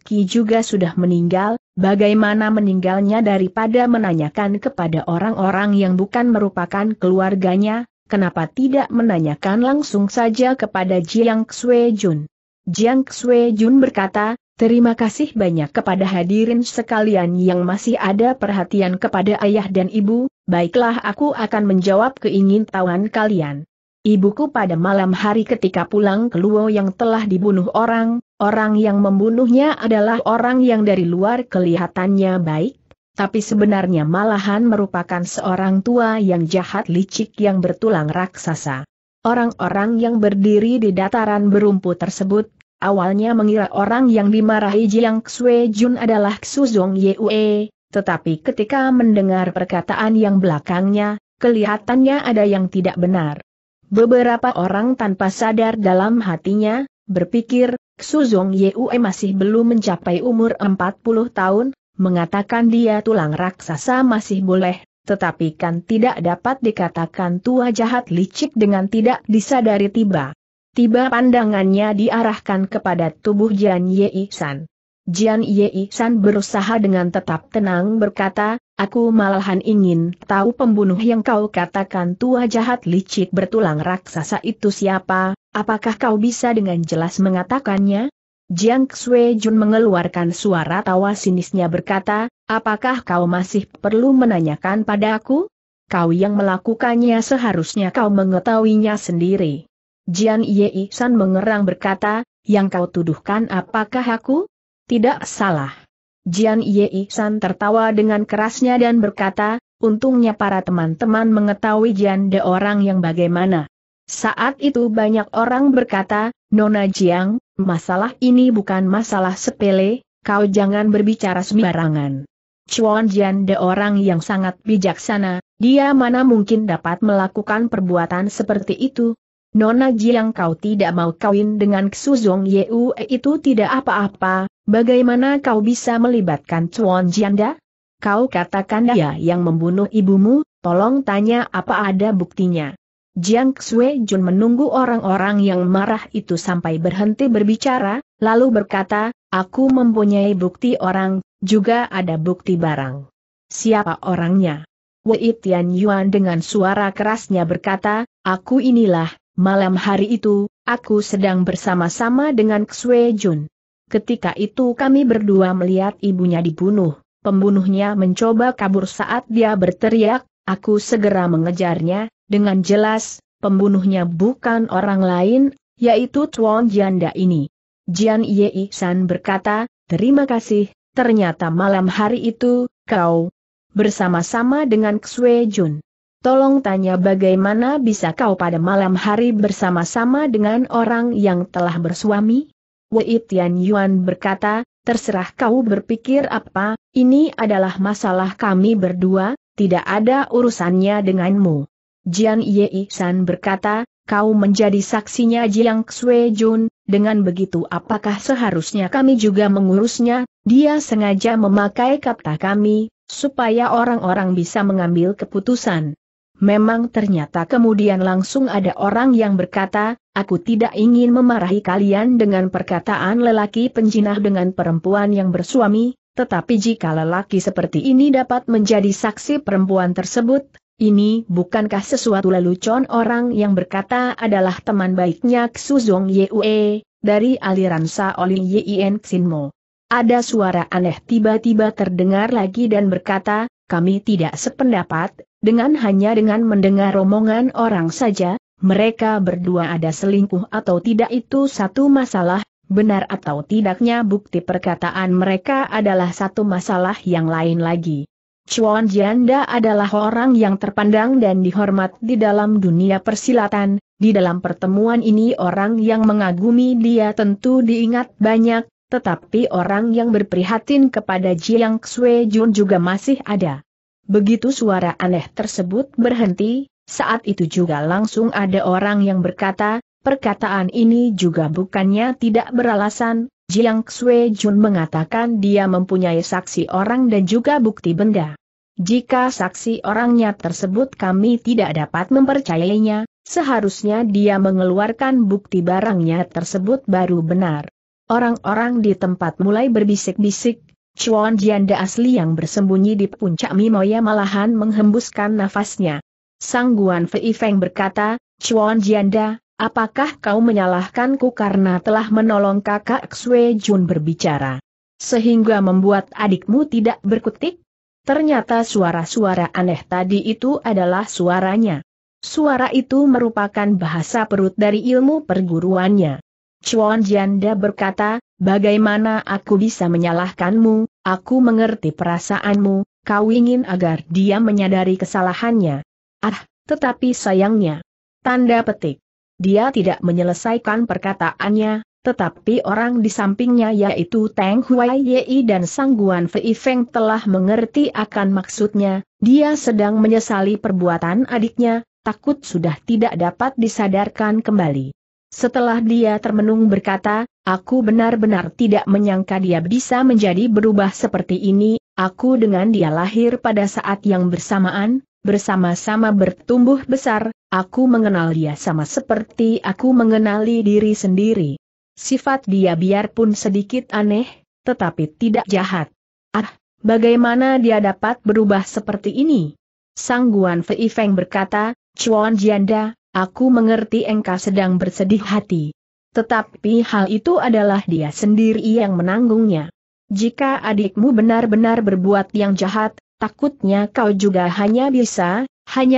Qi juga sudah meninggal. Bagaimana meninggalnya daripada menanyakan kepada orang-orang yang bukan merupakan keluarganya, kenapa tidak menanyakan langsung saja kepada Jiang Xuejun? Jiang Xuejun berkata, terima kasih banyak kepada hadirin sekalian yang masih ada perhatian kepada ayah dan ibu, baiklah aku akan menjawab keingintahuan kalian. Ibuku pada malam hari ketika pulang ke Luo yang telah dibunuh orang, orang yang membunuhnya adalah orang yang dari luar kelihatannya baik, tapi sebenarnya malahan merupakan seorang tua yang jahat licik yang bertulang raksasa. Orang-orang yang berdiri di dataran berumput tersebut, awalnya mengira orang yang dimarahi Jiang Xuejun adalah Xuzong Yue, tetapi ketika mendengar perkataan yang belakangnya, kelihatannya ada yang tidak benar. Beberapa orang tanpa sadar dalam hatinya, berpikir, Xu Zong Yue masih belum mencapai umur 40 tahun, mengatakan dia tulang raksasa masih boleh, tetapi kan tidak dapat dikatakan tua jahat licik dengan tidak disadari tiba-tiba pandangannya diarahkan kepada tubuh Jian Yei San. Jian Yei San berusaha dengan tetap tenang berkata, aku malahan ingin tahu pembunuh yang kau katakan tua jahat licik bertulang raksasa itu siapa, apakah kau bisa dengan jelas mengatakannya? Jiang Xue Jun mengeluarkan suara tawa sinisnya berkata, apakah kau masih perlu menanyakan padaku? Kau yang melakukannya seharusnya kau mengetahuinya sendiri. Jian Yei San mengerang berkata, yang kau tuduhkan apakah aku? Tidak salah. Jian Yei San tertawa dengan kerasnya dan berkata, untungnya para teman-teman mengetahui Jian De orang yang bagaimana. Saat itu banyak orang berkata, Nona Jiang, masalah ini bukan masalah sepele, kau jangan berbicara sembarangan. Chuan Jian De orang yang sangat bijaksana, dia mana mungkin dapat melakukan perbuatan seperti itu. Nona Jiang kau tidak mau kawin dengan Xu Zong Yue itu tidak apa-apa. Bagaimana kau bisa melibatkan Chuan Jianda? Kau katakan dia yang membunuh ibumu, tolong tanya apa ada buktinya. Jiang Xue Jun menunggu orang-orang yang marah itu sampai berhenti berbicara, lalu berkata, aku mempunyai bukti orang, juga ada bukti barang. Siapa orangnya? Wei Tian Yuan dengan suara kerasnya berkata, aku inilah, malam hari itu, aku sedang bersama-sama dengan Xue Jun. Ketika itu kami berdua melihat ibunya dibunuh, pembunuhnya mencoba kabur saat dia berteriak, aku segera mengejarnya, dengan jelas, pembunuhnya bukan orang lain, yaitu Chuan Jianda ini. Jian Yei San berkata, terima kasih, ternyata malam hari itu, kau bersama-sama dengan Xue Jun. Tolong tanya bagaimana bisa kau pada malam hari bersama-sama dengan orang yang telah bersuami? Wei Tian Yuan berkata, terserah kau berpikir apa, ini adalah masalah kami berdua, tidak ada urusannya denganmu. Jian Yei San berkata, kau menjadi saksinya Jiang Xue Jun, dengan begitu apakah seharusnya kami juga mengurusnya, dia sengaja memakai kata kami, supaya orang-orang bisa mengambil keputusan. Memang ternyata kemudian langsung ada orang yang berkata, aku tidak ingin memarahi kalian dengan perkataan lelaki penjinah dengan perempuan yang bersuami, tetapi jika lelaki seperti ini dapat menjadi saksi perempuan tersebut, ini bukankah sesuatu lelucon? Orang yang berkata adalah teman baiknya Xu Zong Yue, dari aliran Shaolin Yien Xinmo. Ada suara aneh tiba-tiba terdengar lagi dan berkata, kami tidak sependapat. Hanya dengan mendengar omongan orang saja, mereka berdua ada selingkuh atau tidak itu satu masalah, benar atau tidaknya bukti perkataan mereka adalah satu masalah yang lain lagi. Chuan Jianda adalah orang yang terpandang dan dihormat di dalam dunia persilatan, di dalam pertemuan ini orang yang mengagumi dia tentu diingat banyak, tetapi orang yang berprihatin kepada Jiang Xue Jun juga masih ada. Begitu suara aneh tersebut berhenti, saat itu juga langsung ada orang yang berkata, perkataan ini juga bukannya tidak beralasan, Jiang Xue Jun mengatakan dia mempunyai saksi orang dan juga bukti benda. Jika saksi orangnya tersebut kami tidak dapat mempercayainya, seharusnya dia mengeluarkan bukti barangnya tersebut baru benar. Orang-orang di tempat mulai berbisik-bisik, Chuan Jianda asli yang bersembunyi di puncak Mimoya malahan menghembuskan nafasnya. Sang Guan Fei Feng berkata, Chuan Jianda, apakah kau menyalahkanku karena telah menolong kakak Xue Jun berbicara, sehingga membuat adikmu tidak berkutik? Ternyata suara-suara aneh tadi itu adalah suaranya. Suara itu merupakan bahasa perut dari ilmu perguruannya. Chuan Jianda berkata, bagaimana aku bisa menyalahkanmu, aku mengerti perasaanmu, kau ingin agar dia menyadari kesalahannya. Ah, tetapi sayangnya. Tanda petik. Dia tidak menyelesaikan perkataannya, tetapi orang di sampingnya yaitu Teng Huai Yei dan Sang Guan Fei Feng telah mengerti akan maksudnya, dia sedang menyesali perbuatan adiknya, takut sudah tidak dapat disadarkan kembali. Setelah dia termenung berkata, aku benar-benar tidak menyangka dia bisa menjadi berubah seperti ini, aku dengan dia lahir pada saat yang bersamaan, bersama-sama bertumbuh besar, aku mengenal dia sama seperti aku mengenali diri sendiri. Sifat dia biarpun sedikit aneh, tetapi tidak jahat. Ah, bagaimana dia dapat berubah seperti ini? Sang Guan Fei Feng berkata, Chuan Jianda, aku mengerti engkau sedang bersedih hati. Tetapi hal itu adalah dia sendiri yang menanggungnya. Jika adikmu benar-benar berbuat yang jahat, takutnya kau juga hanya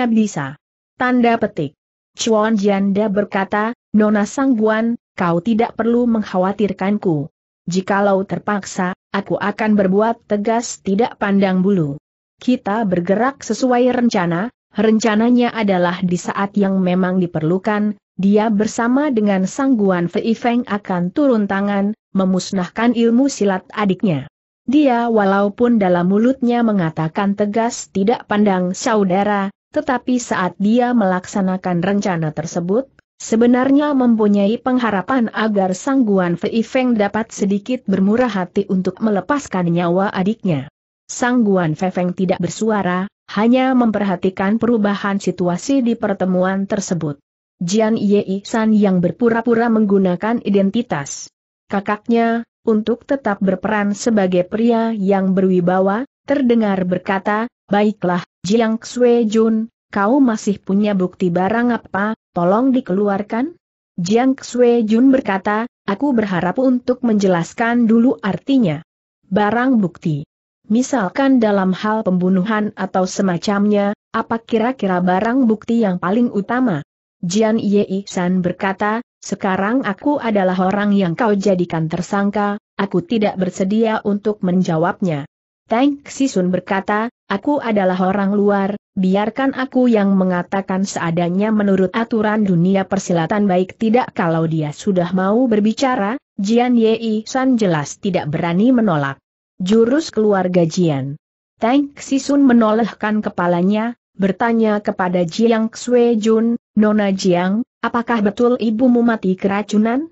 bisa. Tanda petik. Chuan Jianda berkata, Nona Sang Guan, kau tidak perlu mengkhawatirkanku. Jikalau terpaksa, aku akan berbuat tegas tidak pandang bulu. Kita bergerak sesuai rencana, rencananya adalah di saat yang memang diperlukan, dia bersama dengan Sang Guan Fei Feng akan turun tangan, memusnahkan ilmu silat adiknya. Dia walaupun dalam mulutnya mengatakan tegas tidak pandang saudara, tetapi saat dia melaksanakan rencana tersebut, sebenarnya mempunyai pengharapan agar Sang Guan Fei Feng dapat sedikit bermurah hati untuk melepaskan nyawa adiknya. Sang Guan Fei Feng tidak bersuara, hanya memperhatikan perubahan situasi di pertemuan tersebut. Jian Yei San yang berpura-pura menggunakan identitas kakaknya untuk tetap berperan sebagai pria yang berwibawa, terdengar berkata, "Baiklah, Jiang Xue Jun, kau masih punya bukti barang apa? Tolong dikeluarkan." Jiang Xue Jun berkata, aku berharap untuk menjelaskan dulu artinya. Barang bukti. Misalkan dalam hal pembunuhan atau semacamnya, apa kira-kira barang bukti yang paling utama? Jian Yei San berkata, sekarang aku adalah orang yang kau jadikan tersangka, aku tidak bersedia untuk menjawabnya. Tang Xisun berkata, aku adalah orang luar, biarkan aku yang mengatakan seadanya menurut aturan dunia persilatan baik tidak kalau dia sudah mau berbicara, Jian Yei San jelas tidak berani menolak. Jurus keluarga Jian. Tang Xisun menolehkan kepalanya, bertanya kepada Jiang Xue Jun, Nona Jiang, apakah betul ibumu mati keracunan?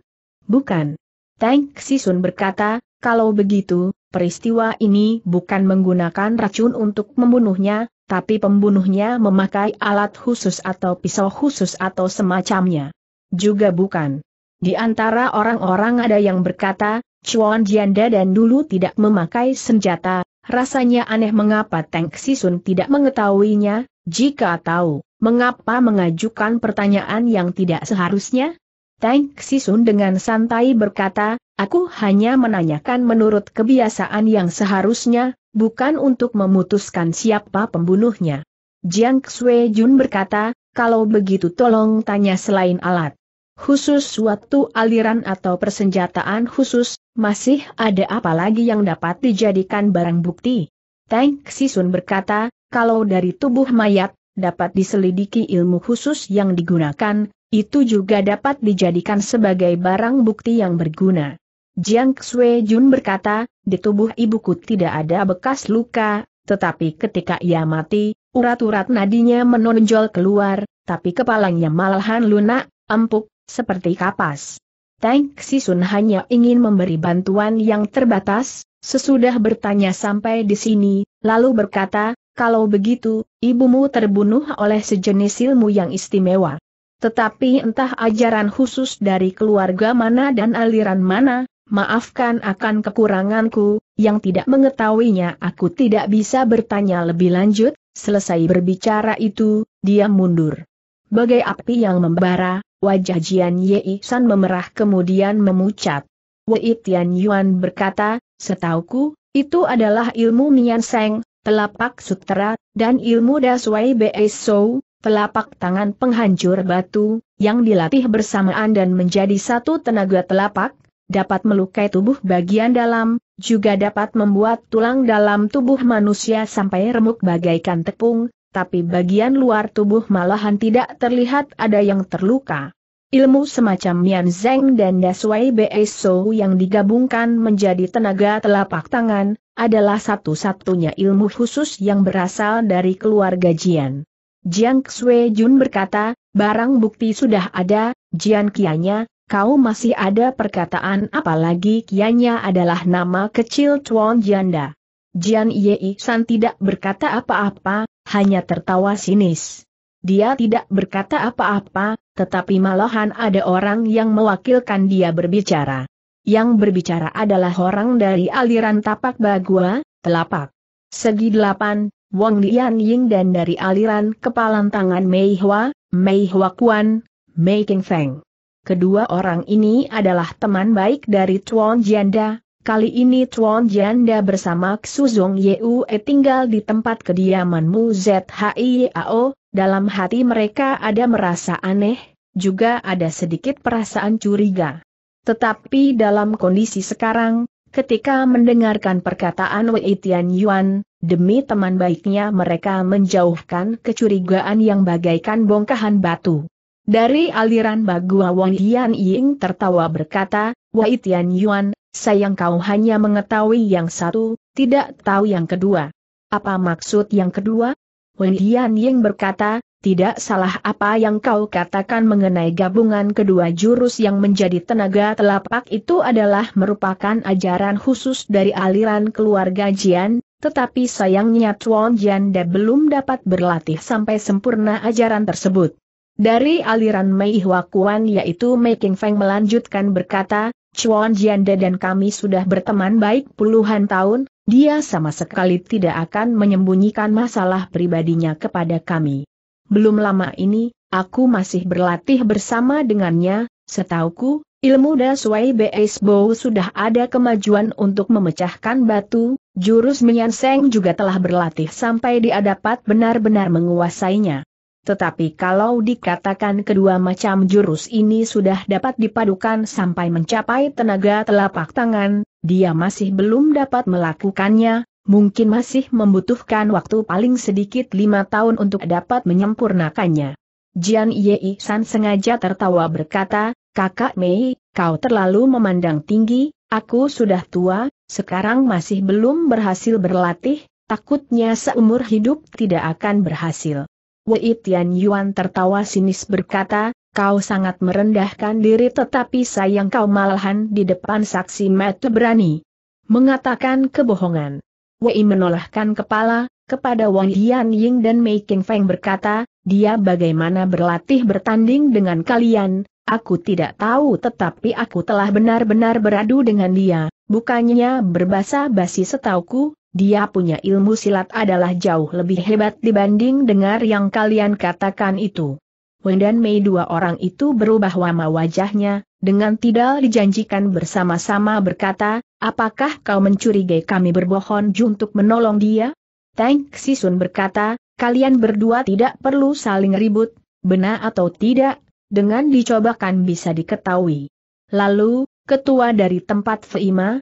Bukan. Tang Xisun berkata, kalau begitu, peristiwa ini bukan menggunakan racun untuk membunuhnya, tapi pembunuhnya memakai alat khusus atau pisau khusus atau semacamnya. Juga bukan. Di antara orang-orang ada yang berkata, Chuan Jianda dan dulu tidak memakai senjata, rasanya aneh mengapa Tang Xisun tidak mengetahuinya, jika tahu, mengapa mengajukan pertanyaan yang tidak seharusnya? Tang Xisun dengan santai berkata, aku hanya menanyakan menurut kebiasaan yang seharusnya, bukan untuk memutuskan siapa pembunuhnya. Jiang Xue Jun berkata, kalau begitu tolong tanya selain alat khusus suatu aliran atau persenjataan khusus, masih ada apa lagi yang dapat dijadikan barang bukti? Tang Xisun berkata, kalau dari tubuh mayat, dapat diselidiki ilmu khusus yang digunakan, itu juga dapat dijadikan sebagai barang bukti yang berguna. Jiang Xue Jun berkata, di tubuh ibuku tidak ada bekas luka, tetapi ketika ia mati, urat-urat nadinya menonjol keluar, tapi kepalanya malahan lunak, empuk, seperti kapas. Tang Xisun hanya ingin memberi bantuan yang terbatas, sesudah bertanya sampai di sini, lalu berkata, kalau begitu, ibumu terbunuh oleh sejenis ilmu yang istimewa. Tetapi entah ajaran khusus dari keluarga mana dan aliran mana, maafkan akan kekuranganku, yang tidak mengetahuinya aku tidak bisa bertanya lebih lanjut. Selesai berbicara itu, dia mundur. Bagai api yang membara, wajah Jian Yei San memerah kemudian memucat. Wei Tian Yuan berkata, setauku, itu adalah ilmu Mian Seng, telapak sutera, dan ilmu Daswai Bei Sou, telapak tangan penghancur batu, yang dilatih bersamaan dan menjadi satu tenaga telapak, dapat melukai tubuh bagian dalam, juga dapat membuat tulang dalam tubuh manusia sampai remuk bagaikan tepung, tapi bagian luar tubuh malahan tidak terlihat ada yang terluka. Ilmu semacam Mian Zeng dan Daswai Bei Sou yang digabungkan menjadi tenaga telapak tangan, adalah satu-satunya ilmu khusus yang berasal dari keluarga Jian. Jiang Xue Jun berkata, barang bukti sudah ada, Jian Kianya, kau masih ada perkataan apalagi Kianya adalah nama kecil Tuan Janda. Jian Yei San tidak berkata apa-apa, hanya tertawa sinis. Dia tidak berkata apa-apa, tetapi malahan ada orang yang mewakilkan dia berbicara. Yang berbicara adalah orang dari aliran Tapak Bagua, Telapak Segi Delapan, Wang Lian Ying dan dari aliran Kepalan Tangan Mei Hua, Mei Hua Kuan, Mei King Feng. Kedua orang ini adalah teman baik dari Tuan Janda. Kali ini Tuan Janda bersama Xu Zong Yue tinggal di tempat kediaman Mu Zhiao. Dalam hati mereka ada merasa aneh, juga ada sedikit perasaan curiga. Tetapi dalam kondisi sekarang, ketika mendengarkan perkataan Wei Tian Yuan, demi teman baiknya mereka menjauhkan kecurigaan yang bagaikan bongkahan batu. Dari aliran Bagua Wang Lian Ying tertawa berkata, Wei Tian Yuan, sayang kau hanya mengetahui yang satu, tidak tahu yang kedua. Apa maksud yang kedua? Wei Lian Ying berkata, tidak salah apa yang kau katakan mengenai gabungan kedua jurus yang menjadi tenaga telapak itu adalah merupakan ajaran khusus dari aliran keluarga Jian, tetapi sayangnya Tuan Janda belum dapat berlatih sampai sempurna ajaran tersebut. Dari aliran Mei Hua Kuan yaitu Mei King Feng melanjutkan berkata, Chuan Jianda dan kami sudah berteman baik puluhan tahun, dia sama sekali tidak akan menyembunyikan masalah pribadinya kepada kami. Belum lama ini, aku masih berlatih bersama dengannya, setauku, ilmu Da Sui Bsbo sudah ada kemajuan untuk memecahkan batu, jurus Mianseng juga telah berlatih sampai dia dapat benar-benar menguasainya. Tetapi kalau dikatakan kedua macam jurus ini sudah dapat dipadukan sampai mencapai tenaga telapak tangan, dia masih belum dapat melakukannya, mungkin masih membutuhkan waktu paling sedikit 5 tahun untuk dapat menyempurnakannya. Jian Yei San sengaja tertawa berkata, Kakak Mei, kau terlalu memandang tinggi, aku sudah tua, sekarang masih belum berhasil berlatih, takutnya seumur hidup tidak akan berhasil. Wei Tian Yuan tertawa sinis berkata, kau sangat merendahkan diri tetapi sayang kau malahan di depan saksi mata berani mengatakan kebohongan. Wei menolakkan kepala, kepada Wang Lian Ying dan Mei King Feng berkata, dia bagaimana berlatih bertanding dengan kalian, aku tidak tahu tetapi aku telah benar-benar beradu dengan dia, bukannya berbasa-basi setauku. Dia punya ilmu silat adalah jauh lebih hebat dibanding dengar yang kalian katakan itu. Wen dan Mei dua orang itu berubah warna wajahnya, dengan tidak dijanjikan bersama-sama berkata, apakah kau mencurigai kami berbohong untuk menolong dia? Tang Xisun berkata, kalian berdua tidak perlu saling ribut, benar atau tidak, dengan dicobakan bisa diketahui. Lalu, ketua dari tempat Feima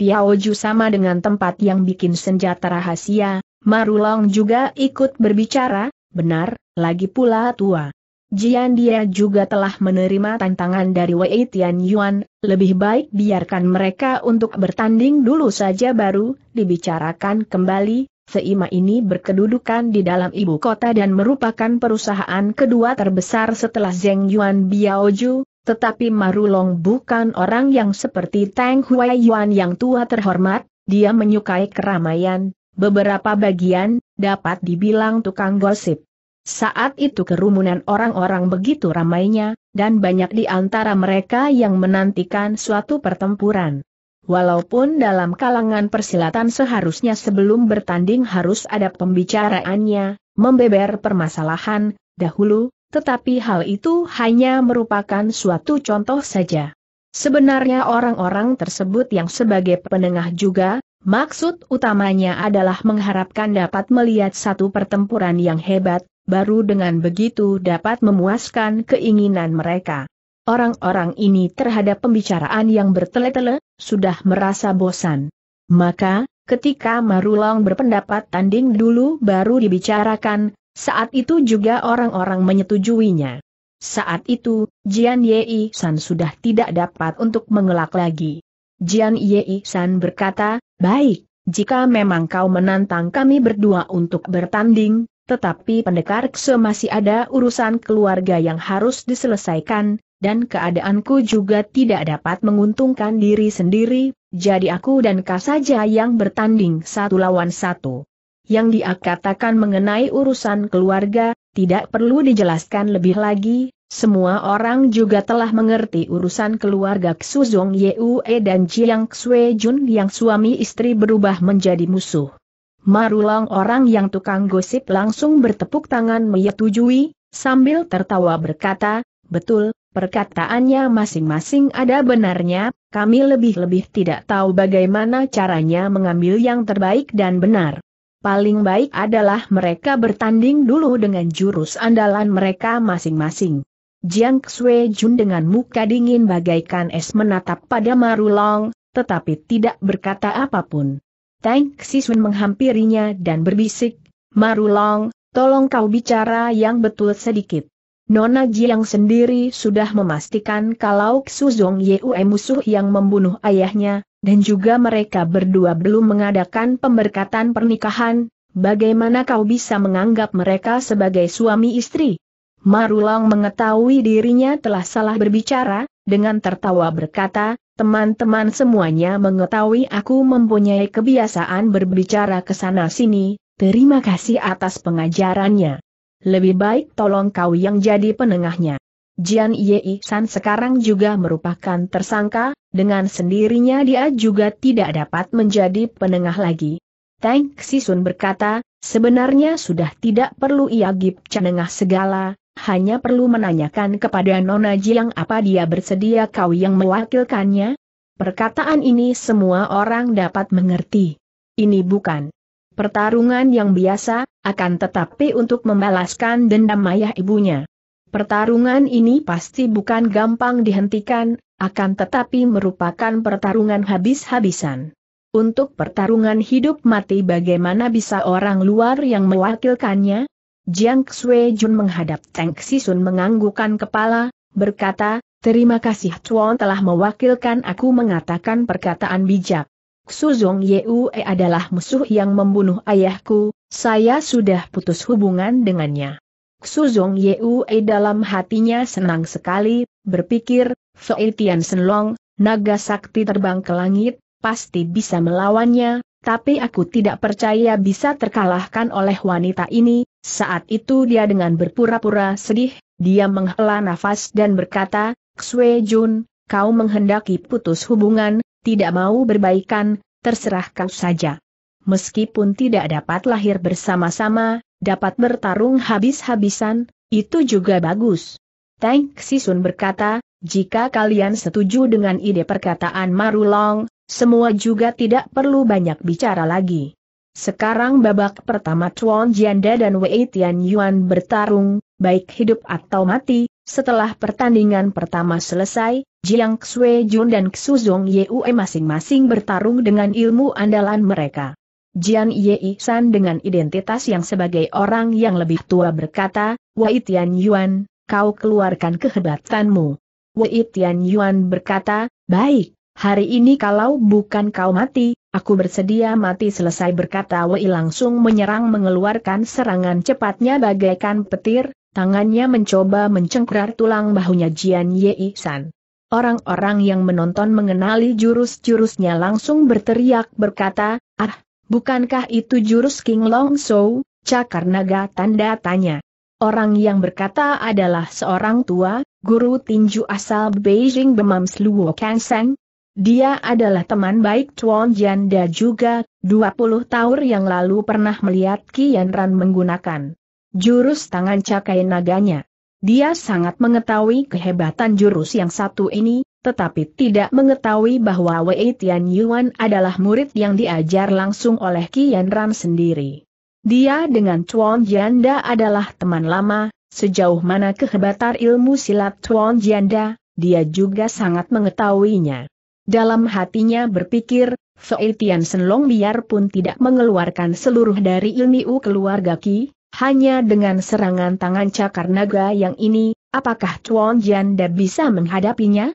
Piaoju sama dengan tempat yang bikin senjata rahasia, Marulong juga ikut berbicara, benar, lagi pula tua. Jian dia juga telah menerima tantangan dari Wei Tian Yuan, lebih baik biarkan mereka untuk bertanding dulu saja baru dibicarakan kembali. Seima ini berkedudukan di dalam ibu kota dan merupakan perusahaan kedua terbesar setelah Zeng Yuan Biaoju. Tetapi Marulong bukan orang yang seperti Tang Hui Yuan yang tua terhormat, dia menyukai keramaian, beberapa bagian, dapat dibilang tukang gosip. Saat itu kerumunan orang-orang begitu ramainya, dan banyak di antara mereka yang menantikan suatu pertempuran. Walaupun dalam kalangan persilatan seharusnya sebelum bertanding harus ada pembicaraannya, membeber permasalahan, dahulu, tetapi hal itu hanya merupakan suatu contoh saja. Sebenarnya orang-orang tersebut yang sebagai penengah juga, maksud utamanya adalah mengharapkan dapat melihat satu pertempuran yang hebat, baru dengan begitu dapat memuaskan keinginan mereka. Orang-orang ini terhadap pembicaraan yang bertele-tele, sudah merasa bosan. Maka, ketika Marulong berpendapat tanding dulu baru dibicarakan, saat itu juga orang-orang menyetujuinya. Saat itu, Jian Yei San sudah tidak dapat untuk mengelak lagi. Jian Yei San berkata, baik, jika memang kau menantang kami berdua untuk bertanding, Tetapi Pendekar Kso masih ada urusan keluarga yang harus diselesaikan, dan keadaanku juga tidak dapat menguntungkan diri sendiri, jadi aku dan Kau saja yang bertanding satu lawan satu. Yang dia katakan mengenai urusan keluarga, tidak perlu dijelaskan lebih lagi, semua orang juga telah mengerti urusan keluarga Ksu Zong Yue dan Jiang Xue Jun yang suami istri berubah menjadi musuh. Marulong orang yang tukang gosip langsung bertepuk tangan menyetujui, sambil tertawa berkata, betul, perkataannya masing-masing ada benarnya, kami lebih-lebih tidak tahu bagaimana caranya mengambil yang terbaik dan benar. Paling baik adalah mereka bertanding dulu dengan jurus andalan mereka masing-masing. Jiang Xue Jun dengan muka dingin bagaikan es menatap pada Marulong, tetapi tidak berkata apapun. Tang Xisun menghampirinya dan berbisik, Marulong, tolong kau bicara yang betul sedikit. Nona Jiang sendiri sudah memastikan kalau Ksu Zong Yue musuh yang membunuh ayahnya, dan juga mereka berdua belum mengadakan pemberkatan pernikahan, bagaimana kau bisa menganggap mereka sebagai suami istri? Marulong mengetahui dirinya telah salah berbicara, dengan tertawa berkata, teman-teman semuanya mengetahui aku mempunyai kebiasaan berbicara ke sana sini, terima kasih atas pengajarannya. Lebih baik tolong kau yang jadi penengahnya. Jian Yei San sekarang juga merupakan tersangka, dengan sendirinya dia juga tidak dapat menjadi penengah lagi. Tang Xisun berkata, sebenarnya sudah tidak perlu ia penengah segala. Hanya perlu menanyakan kepada Nona Jiang apa dia bersedia kau yang mewakilkannya? Perkataan ini semua orang dapat mengerti. Ini bukan pertarungan yang biasa, akan tetapi untuk membalaskan dendam ayah ibunya. Pertarungan ini pasti bukan gampang dihentikan, akan tetapi merupakan pertarungan habis-habisan. Untuk pertarungan hidup mati bagaimana bisa orang luar yang mewakilkannya? Jiang Xue Jun menghadap Tang Xisun menganggukkan kepala, berkata, terima kasih Tuan telah mewakilkan aku mengatakan perkataan bijak. Ksu Zong Yue adalah musuh yang membunuh ayahku, saya sudah putus hubungan dengannya. Ksu Zong Yue dalam hatinya senang sekali, berpikir, Fei Tian Senlong, naga sakti terbang ke langit, pasti bisa melawannya, tapi aku tidak percaya bisa terkalahkan oleh wanita ini. Saat itu dia dengan berpura-pura sedih, dia menghela nafas dan berkata, Xue Jun, kau menghendaki putus hubungan, tidak mau berbaikan, terserah kau saja. Meskipun tidak dapat lahir bersama-sama, dapat bertarung habis-habisan, itu juga bagus. Tang Xisun berkata, jika kalian setuju dengan ide perkataan Marulong, semua juga tidak perlu banyak bicara lagi. Sekarang babak pertama Chuan Jianda dan Wei Tian Yuan bertarung, baik hidup atau mati. Setelah pertandingan pertama selesai, Jiang Xue Jun dan Ksu Zong Yue masing-masing bertarung dengan ilmu andalan mereka. Jian Yei San dengan identitas yang sebagai orang yang lebih tua berkata, Wei Tian Yuan, kau keluarkan kehebatanmu. Wei Tian Yuan berkata, baik, hari ini kalau bukan kau mati, aku bersedia mati. Selesai berkata Wei langsung menyerang mengeluarkan serangan cepatnya bagaikan petir, tangannya mencoba mencengkram tulang bahunya Jian Yei San. Orang-orang yang menonton mengenali jurus-jurusnya langsung berteriak berkata, ah, bukankah itu jurus King Long Shou, cakar naga tanda tanya. Orang yang berkata adalah seorang tua, guru tinju asal Beijing Bemams Luo Kangsang. Dia adalah teman baik Chuan Jianda juga, 20 tahun yang lalu pernah melihat Qian Ran menggunakan jurus tangan cakai naganya. Dia sangat mengetahui kehebatan jurus yang satu ini, tetapi tidak mengetahui bahwa Wei Tian Yuan adalah murid yang diajar langsung oleh Qian Ran sendiri. Dia dengan Chuan Jianda adalah teman lama, sejauh mana kehebatan ilmu silat Chuan Jianda, dia juga sangat mengetahuinya. Dalam hatinya berpikir, Fei Tian Senlong biarpun tidak mengeluarkan seluruh dari ilmu keluarga Qi, hanya dengan serangan tangan cakar naga yang ini, apakah Chuan Jianda bisa menghadapinya?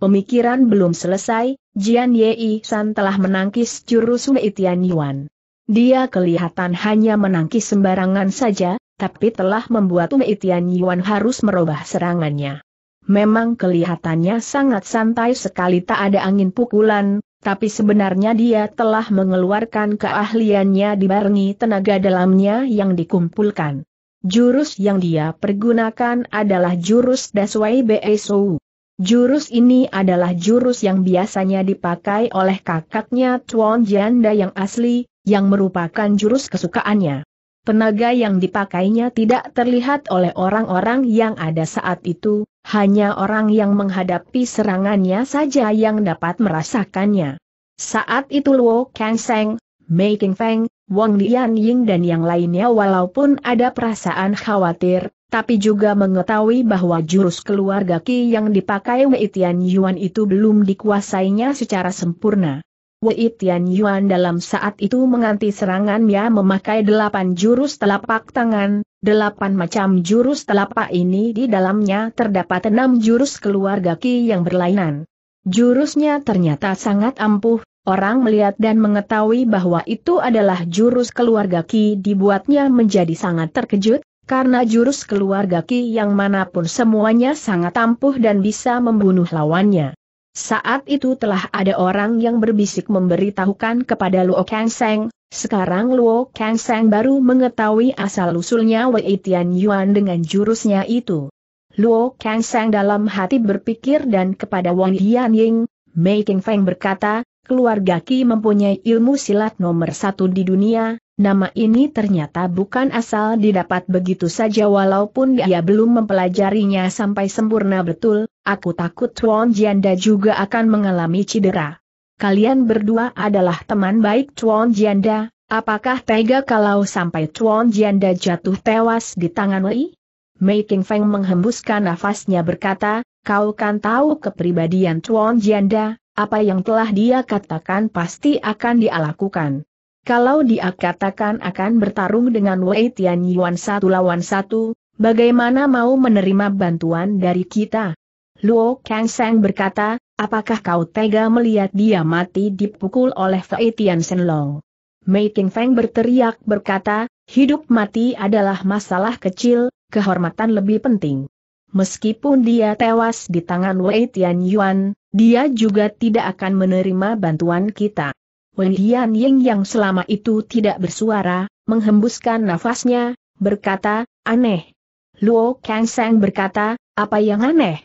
Pemikiran belum selesai, Jian Yei San telah menangkis jurus Wei Tian Yuan. Dia kelihatan hanya menangkis sembarangan saja, tapi telah membuat Tian Yuan harus merubah serangannya. Memang kelihatannya sangat santai sekali, tak ada angin pukulan, tapi sebenarnya dia telah mengeluarkan keahliannya dibarengi tenaga dalamnya yang dikumpulkan. Jurus yang dia pergunakan adalah jurus Daswai Besou. Jurus ini adalah jurus yang biasanya dipakai oleh kakaknya Tuan Janda yang asli, yang merupakan jurus kesukaannya. Tenaga yang dipakainya tidak terlihat oleh orang-orang yang ada saat itu, hanya orang yang menghadapi serangannya saja yang dapat merasakannya. Saat itu Luo Kangseng, Mei Qingfeng, Wang Dianying dan yang lainnya walaupun ada perasaan khawatir, tapi juga mengetahui bahwa jurus keluarga Qi yang dipakai Wei Tian Yuan itu belum dikuasainya secara sempurna. Wei Tian Yuan dalam saat itu menganti serangannya memakai 8 jurus telapak tangan. 8 macam jurus telapak ini di dalamnya terdapat 6 jurus keluarga Qi yang berlainan. Jurusnya ternyata sangat ampuh. Orang melihat dan mengetahui bahwa itu adalah jurus keluarga Qi dibuatnya menjadi sangat terkejut, karena jurus keluarga Qi yang manapun semuanya sangat ampuh dan bisa membunuh lawannya. Saat itu telah ada orang yang berbisik memberitahukan kepada Luo Kangseng. Sekarang Luo Kangseng baru mengetahui asal-usulnya Wei Tian Yuan dengan jurusnya itu. Luo Kangseng dalam hati berpikir dan kepada Wang Dianying, Mei Qingfeng berkata, keluarga Qi mempunyai ilmu silat nomor 1 di dunia, nama ini ternyata bukan asal didapat begitu saja walaupun dia belum mempelajarinya sampai sempurna betul, aku takut Tuan Jianda juga akan mengalami cedera. Kalian berdua adalah teman baik Tuan Jianda, apakah tega kalau sampai Tuan Jianda jatuh tewas di tangan Wei? Mei Qingfeng menghembuskan nafasnya berkata, kau kan tahu kepribadian Tuan Jianda. Apa yang telah dia katakan pasti akan dia lakukan. Kalau dia katakan akan bertarung dengan Wei Tian Yuan 1 lawan 1, bagaimana mau menerima bantuan dari kita? Luo Kangseng berkata, apakah kau tega melihat dia mati dipukul oleh Wei Tian Shenlong? Mei Qingfeng berteriak berkata, hidup mati adalah masalah kecil, kehormatan lebih penting. Meskipun dia tewas di tangan Wei Tian Yuan, dia juga tidak akan menerima bantuan kita. Wei Dianying yang selama itu tidak bersuara, menghembuskan nafasnya, berkata, aneh. Luo Kangseng berkata, apa yang aneh?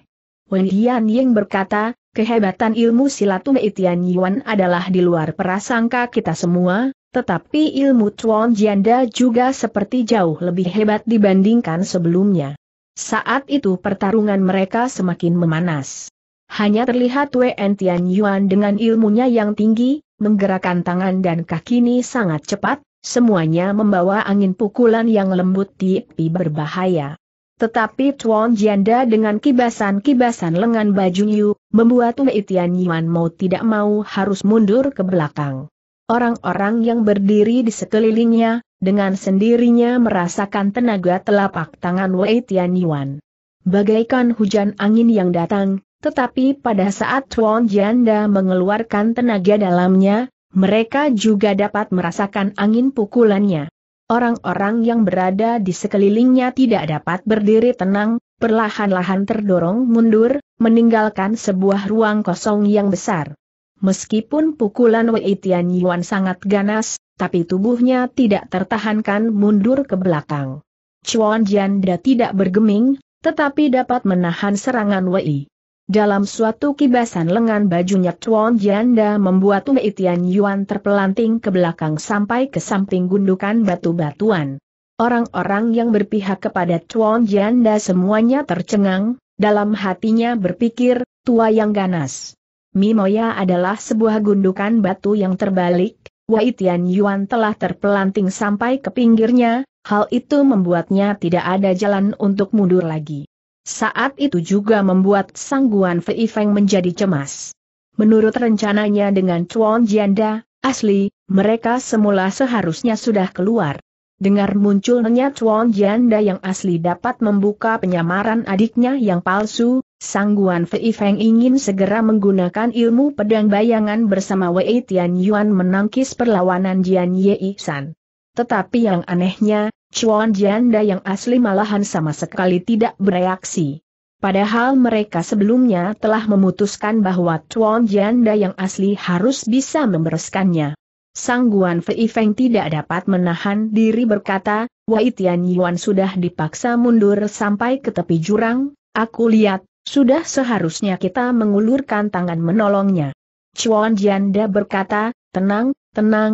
Wei Dianying berkata, kehebatan ilmu silat Wei Tian Yuan adalah di luar prasangka kita semua, tetapi ilmu Tuan Jianda juga seperti jauh lebih hebat dibandingkan sebelumnya. Saat itu pertarungan mereka semakin memanas. Hanya terlihat Wei Tian Yuan dengan ilmunya yang tinggi, menggerakkan tangan dan kakinya sangat cepat, semuanya membawa angin pukulan yang lembut tapi berbahaya. Tetapi Tuan Jianda dengan kibasan-kibasan lengan bajunya, membuat Wei Tian Yuan mau tidak mau harus mundur ke belakang. Orang-orang yang berdiri di sekelilingnya, dengan sendirinya merasakan tenaga telapak tangan Wei Tian Yuan. Bagaikan hujan angin yang datang. Tetapi pada saat Tuan Jianda mengeluarkan tenaga dalamnya, mereka juga dapat merasakan angin pukulannya. Orang-orang yang berada di sekelilingnya tidak dapat berdiri tenang, perlahan-lahan terdorong mundur, meninggalkan sebuah ruang kosong yang besar. Meskipun pukulan Wei Tian Yuan sangat ganas, tapi tubuhnya tidak tertahankan mundur ke belakang. Tuan Jianda tidak bergeming, tetapi dapat menahan serangan Wei. Dalam suatu kibasan lengan bajunya Tuan Jianda membuat Wei Tian Yuan terpelanting ke belakang sampai ke samping gundukan batu-batuan. Orang-orang yang berpihak kepada Tuan Jianda semuanya tercengang, dalam hatinya berpikir, tua yang ganas. Mimoya adalah sebuah gundukan batu yang terbalik, Wei Tian Yuan telah terpelanting sampai ke pinggirnya, hal itu membuatnya tidak ada jalan untuk mundur lagi. Saat itu juga membuat sangguan Fei Feng menjadi cemas. Menurut rencananya dengan Tuan Jianda, asli, mereka semula seharusnya sudah keluar. Dengar munculnya Tuan Jianda yang asli dapat membuka penyamaran adiknya yang palsu, Sangguan Fei Feng ingin segera menggunakan ilmu pedang bayangan bersama Wei Tian Yuan menangkis perlawanan Jian Yei San. Tetapi yang anehnya, Chuan Janda yang asli malahan sama sekali tidak bereaksi. Padahal mereka sebelumnya telah memutuskan bahwa Chuan Janda yang asli harus bisa membereskannya. Sangguan Fei Feng tidak dapat menahan diri berkata, Wei Tian Yuan sudah dipaksa mundur sampai ke tepi jurang, aku lihat. Sudah seharusnya kita mengulurkan tangan menolongnya. Chuan Janda berkata, tenang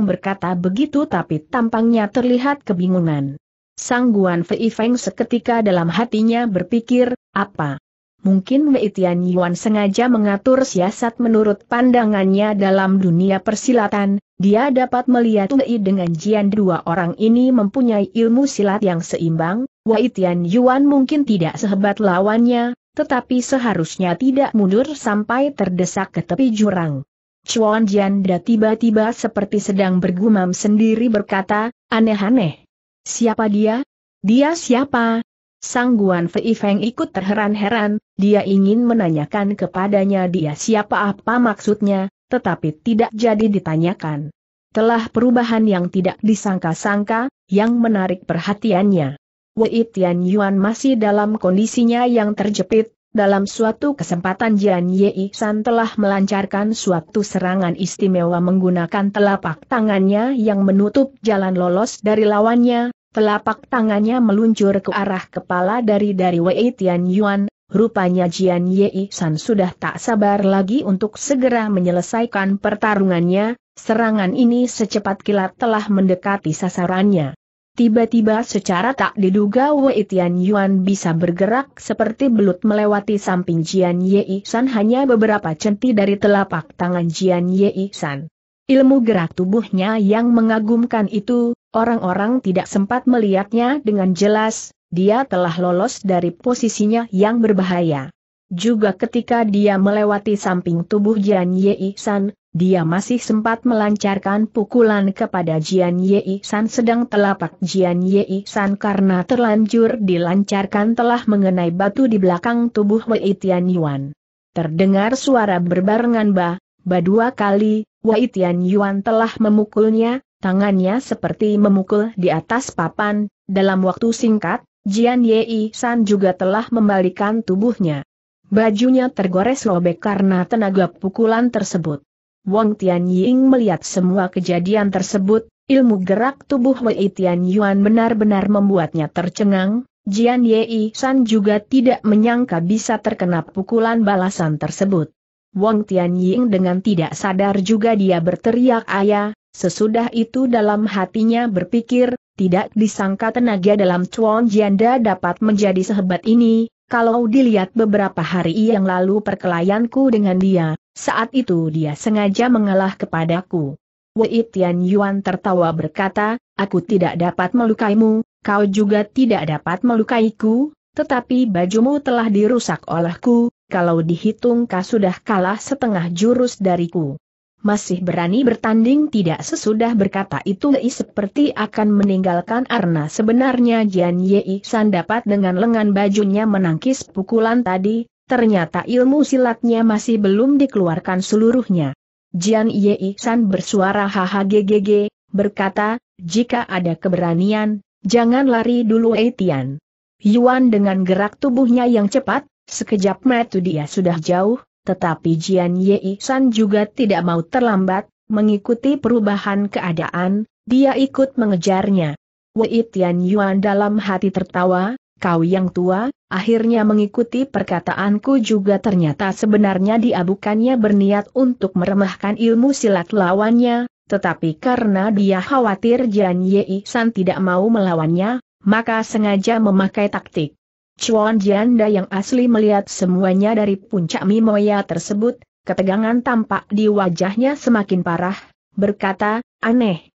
berkata begitu tapi tampangnya terlihat kebingungan. Sangguan Fei Feng seketika dalam hatinya berpikir, apa? Mungkin Wei Tian Yuan sengaja mengatur siasat menurut pandangannya dalam dunia persilatan, dia dapat melihat Wei dengan Jian dua orang ini mempunyai ilmu silat yang seimbang, Wei Tian Yuan mungkin tidak sehebat lawannya. Tetapi seharusnya tidak mundur sampai terdesak ke tepi jurang. Chuan Janda tiba-tiba seperti sedang bergumam sendiri berkata, aneh-aneh. Siapa dia? Dia siapa? Sangguan Fei Feng ikut terheran-heran, dia ingin menanyakan kepadanya dia siapa apa maksudnya, tetapi tidak jadi ditanyakan. Telah perubahan yang tidak disangka-sangka, yang menarik perhatiannya. Wei Tian Yuan masih dalam kondisinya yang terjepit, dalam suatu kesempatan Jian Yei San telah melancarkan suatu serangan istimewa menggunakan telapak tangannya yang menutup jalan lolos dari lawannya, telapak tangannya meluncur ke arah kepala dari Wei Tian Yuan, rupanya Jian Yei San sudah tak sabar lagi untuk segera menyelesaikan pertarungannya, serangan ini secepat kilat telah mendekati sasarannya. Tiba-tiba secara tak diduga Wei Tian Yuan bisa bergerak seperti belut melewati samping Jian Yei San hanya beberapa centi dari telapak tangan Jian Yei San. Ilmu gerak tubuhnya yang mengagumkan itu, orang-orang tidak sempat melihatnya dengan jelas, dia telah lolos dari posisinya yang berbahaya. Juga ketika dia melewati samping tubuh Jian Yei San, dia masih sempat melancarkan pukulan kepada Jian Yei San sedang telapak Jian Yei San karena terlanjur dilancarkan telah mengenai batu di belakang tubuh Wei Tian Yuan. Terdengar suara berbarengan ba dua kali, Wei Tian Yuan telah memukulnya, tangannya seperti memukul di atas papan, dalam waktu singkat, Jian Yei San juga telah membalikan tubuhnya. Bajunya tergores robek karena tenaga pukulan tersebut. Wang Tianying melihat semua kejadian tersebut, ilmu gerak tubuh Wei Tian Yuan benar-benar membuatnya tercengang, Jian Yei San juga tidak menyangka bisa terkena pukulan balasan tersebut. Wang Tianying dengan tidak sadar juga dia berteriak ayah, sesudah itu dalam hatinya berpikir, tidak disangka tenaga dalam Chuan Jianda dapat menjadi sehebat ini, kalau dilihat beberapa hari yang lalu perkelahianku dengan dia. Saat itu dia sengaja mengalah kepadaku. Wei Tian Yuan tertawa berkata, aku tidak dapat melukaimu, kau juga tidak dapat melukaiku, tetapi bajumu telah dirusak olehku, kalau dihitung kau sudah kalah setengah jurus dariku. Masih berani bertanding tidak sesudah berkata itu Wei seperti akan meninggalkan arena sebenarnya Jian Yei San dapat dengan lengan bajunya menangkis pukulan tadi. Ternyata ilmu silatnya masih belum dikeluarkan seluruhnya. Jian Yei San bersuara HHGGG, berkata, jika ada keberanian, jangan lari dulu Wei Tian Yuan dengan gerak tubuhnya yang cepat, sekejap mata dia sudah jauh, tetapi Jian Yei San juga tidak mau terlambat, mengikuti perubahan keadaan, dia ikut mengejarnya. Wei Tian Yuan dalam hati tertawa, kau yang tua, akhirnya mengikuti perkataanku juga ternyata sebenarnya dia bukannya berniat untuk meremehkan ilmu silat lawannya, tetapi karena dia khawatir Jian Yei San tidak mau melawannya, maka sengaja memakai taktik. Chuan Janda yang asli melihat semuanya dari puncak Mimoya tersebut, ketegangan tampak di wajahnya semakin parah, berkata, aneh,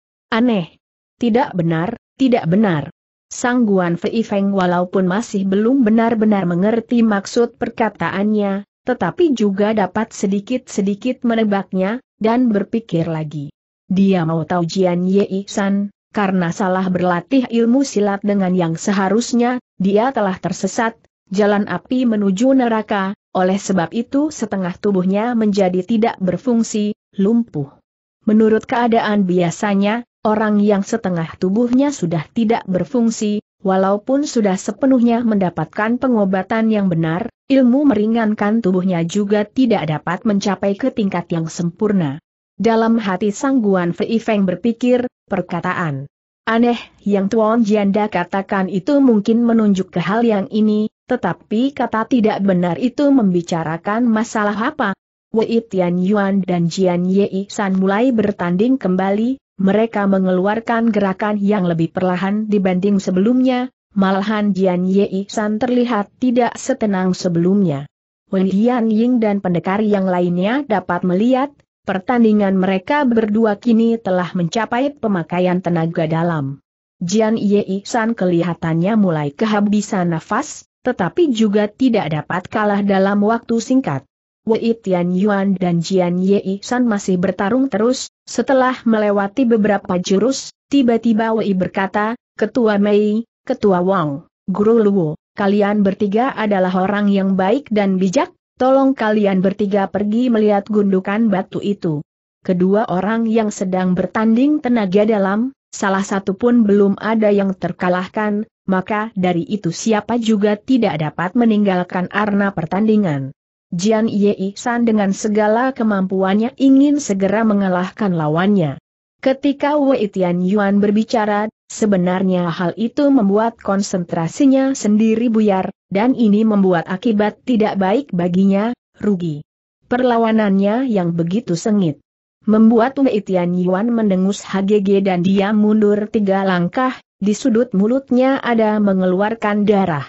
tidak benar. Sangguan Fei Feng walaupun masih belum benar-benar mengerti maksud perkataannya, tetapi juga dapat sedikit-sedikit menebaknya, dan berpikir lagi. Dia mau tahu Jian Yei San, karena salah berlatih ilmu silat dengan yang seharusnya, dia telah tersesat, jalan api menuju neraka, Oleh sebab itu setengah tubuhnya menjadi tidak berfungsi, lumpuh. Menurut keadaan biasanya, orang yang setengah tubuhnya sudah tidak berfungsi, walaupun sudah sepenuhnya mendapatkan pengobatan yang benar, ilmu meringankan tubuhnya juga tidak dapat mencapai ke tingkat yang sempurna. Dalam hati Sangguan Fei Feng berpikir, perkataan aneh yang Tuan Janda katakan itu mungkin menunjuk ke hal yang ini, tetapi kata tidak benar itu membicarakan masalah apa? Wei Tian Yuan dan Jian Ye San mulai bertanding kembali, mereka mengeluarkan gerakan yang lebih perlahan dibanding sebelumnya, malahan Jian Ye San terlihat tidak setenang sebelumnya. Wei Yan Ying dan pendekar yang lainnya dapat melihat, pertandingan mereka berdua kini telah mencapai pemakaian tenaga dalam. Jian Ye San kelihatannya mulai kehabisan nafas, tetapi juga tidak dapat kalah dalam waktu singkat. Wei Tian Yuan dan Jian Ye San masih bertarung terus, setelah melewati beberapa jurus, tiba-tiba Wei berkata, "Ketua Mei, Ketua Wang, Guru Luo, kalian bertiga adalah orang yang baik dan bijak. Tolong kalian bertiga pergi melihat gundukan batu itu." Kedua orang yang sedang bertanding tenaga dalam, salah satu pun belum ada yang terkalahkan, maka dari itu siapa juga tidak dapat meninggalkan arena pertandingan. Jian Ye San dengan segala kemampuannya ingin segera mengalahkan lawannya. Ketika Wei Tian Yuan berbicara, sebenarnya hal itu membuat konsentrasinya sendiri buyar, dan ini membuat akibat tidak baik baginya, rugi. Perlawanannya yang begitu sengit membuat Wei Tian Yuan mendengus HGG dan dia mundur 3 langkah, di sudut mulutnya ada mengeluarkan darah.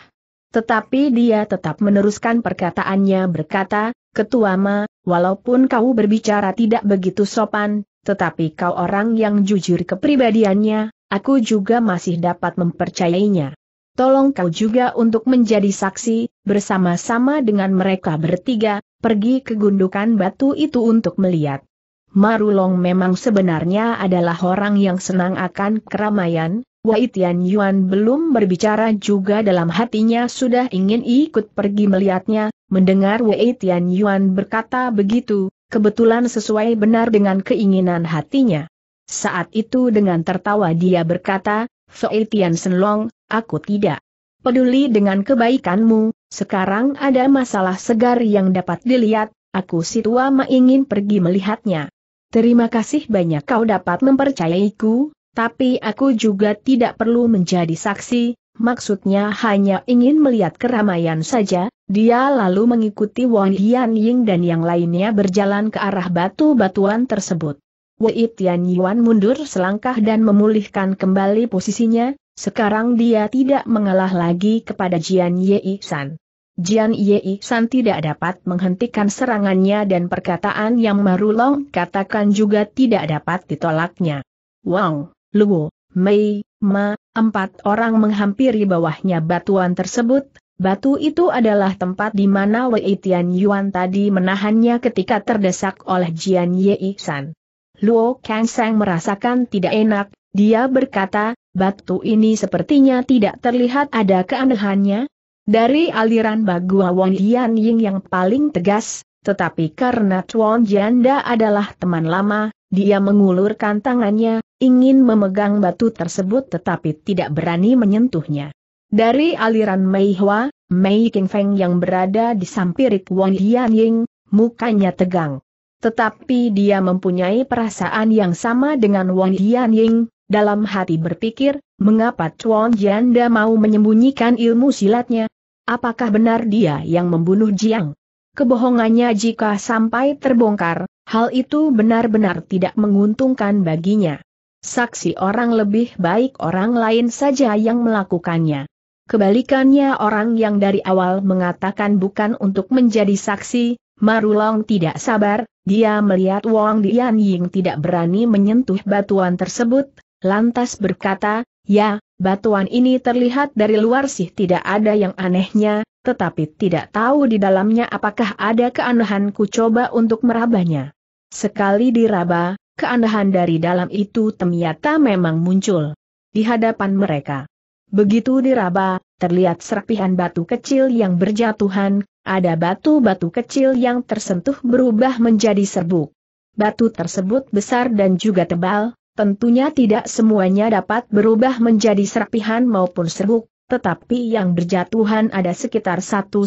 Tetapi dia tetap meneruskan perkataannya berkata, "Ketua Ma, walaupun kau berbicara tidak begitu sopan, tetapi kau orang yang jujur kepribadiannya. Aku juga masih dapat mempercayainya. Tolong kau juga untuk menjadi saksi, bersama-sama dengan mereka bertiga, pergi ke gundukan batu itu untuk melihat." Marulong memang sebenarnya adalah orang yang senang akan keramaian, Wei Tian Yuan belum berbicara juga dalam hatinya sudah ingin ikut pergi melihatnya, mendengar Wei Tian Yuan berkata begitu, kebetulan sesuai benar dengan keinginan hatinya. Saat itu dengan tertawa dia berkata, "Fei Tian Senlong, aku tidak peduli dengan kebaikanmu, sekarang ada masalah segar yang dapat dilihat, aku si Tua Ma ingin pergi melihatnya. Terima kasih banyak kau dapat mempercayaiku, tapi aku juga tidak perlu menjadi saksi, maksudnya hanya ingin melihat keramaian saja." Dia lalu mengikuti Wang Yan Ying dan yang lainnya berjalan ke arah batu-batuan tersebut. Wei Tian Yuan mundur selangkah dan memulihkan kembali posisinya, sekarang dia tidak mengalah lagi kepada Jian Ye San. Jian Ye San tidak dapat menghentikan serangannya dan perkataan yang Marulong katakan juga tidak dapat ditolaknya. Wang, Luo, Mei, Ma, 4 orang menghampiri bawahnya batuan tersebut, batu itu adalah tempat di mana Wei Tian Yuan tadi menahannya ketika terdesak oleh Jian Ye San. Luo Kangsang merasakan tidak enak, dia berkata, "Batu ini sepertinya tidak terlihat ada keanehannya." Dari aliran Bagua Wang Yan Ying yang paling tegas, tetapi karena Tuan Janda adalah teman lama, dia mengulurkan tangannya, ingin memegang batu tersebut tetapi tidak berani menyentuhnya. Dari aliran Mei Hua, Mei Qingfeng yang berada di sampirik Wang Yan Ying, mukanya tegang. Tetapi dia mempunyai perasaan yang sama dengan Wang Yan Ying, dalam hati berpikir, mengapa Tuan Janda mau menyembunyikan ilmu silatnya? Apakah benar dia yang membunuh Jiang? Kebohongannya jika sampai terbongkar, hal itu benar-benar tidak menguntungkan baginya. Saksi orang lebih baik orang lain saja yang melakukannya. Kebalikannya orang yang dari awal mengatakan bukan untuk menjadi saksi, Marulong tidak sabar, dia melihat Wang Yan Ying tidak berani menyentuh batuan tersebut, lantas berkata, "Ya, batuan ini terlihat dari luar sih tidak ada yang anehnya, tetapi tidak tahu di dalamnya apakah ada keanehan, ku coba untuk merabahnya." Sekali diraba, keanehan dari dalam itu ternyata memang muncul di hadapan mereka. Begitu diraba, terlihat serpihan batu kecil yang berjatuhan, ada batu-batu kecil yang tersentuh berubah menjadi serbuk. Batu tersebut besar dan juga tebal, tentunya tidak semuanya dapat berubah menjadi serpihan maupun serbuk, tetapi yang berjatuhan ada sekitar 1/3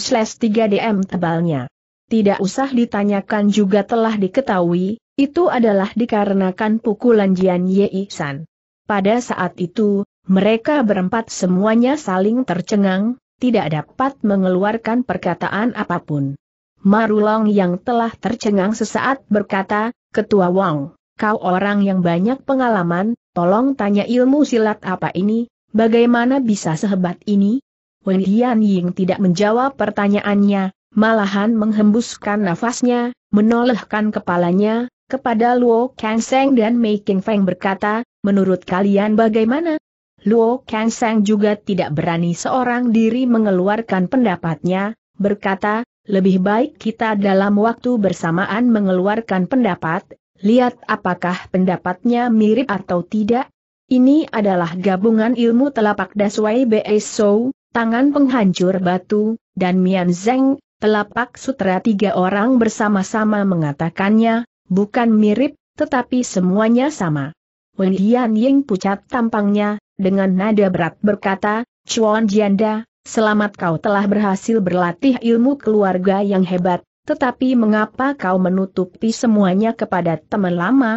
dm tebalnya. Tidak usah ditanyakan juga telah diketahui, itu adalah dikarenakan pukulan Jian Yei San. Pada saat itu, mereka berempat semuanya saling tercengang, tidak dapat mengeluarkan perkataan apapun. Marulong yang telah tercengang sesaat berkata, "Ketua Wang, kau orang yang banyak pengalaman, tolong tanya ilmu silat apa ini, bagaimana bisa sehebat ini?" Wen Jian Ying tidak menjawab pertanyaannya, malahan menghembuskan nafasnya, menolehkan kepalanya, kepada Luo Kangseng dan Mei Qingfeng berkata, "Menurut kalian bagaimana?" Luo Kangseng juga tidak berani seorang diri mengeluarkan pendapatnya, berkata, "Lebih baik kita dalam waktu bersamaan mengeluarkan pendapat, lihat apakah pendapatnya mirip atau tidak." Ini adalah gabungan ilmu telapak Daswai Be Sou, tangan penghancur batu, dan Mian Zeng, telapak sutra. Tiga orang bersama-sama mengatakannya, bukan mirip, tetapi semuanya sama. Wen Jian Ying pucat tampangnya, dengan nada berat berkata, "Chuan Jianda, selamat kau telah berhasil berlatih ilmu keluarga yang hebat, tetapi mengapa kau menutupi semuanya kepada teman lama?"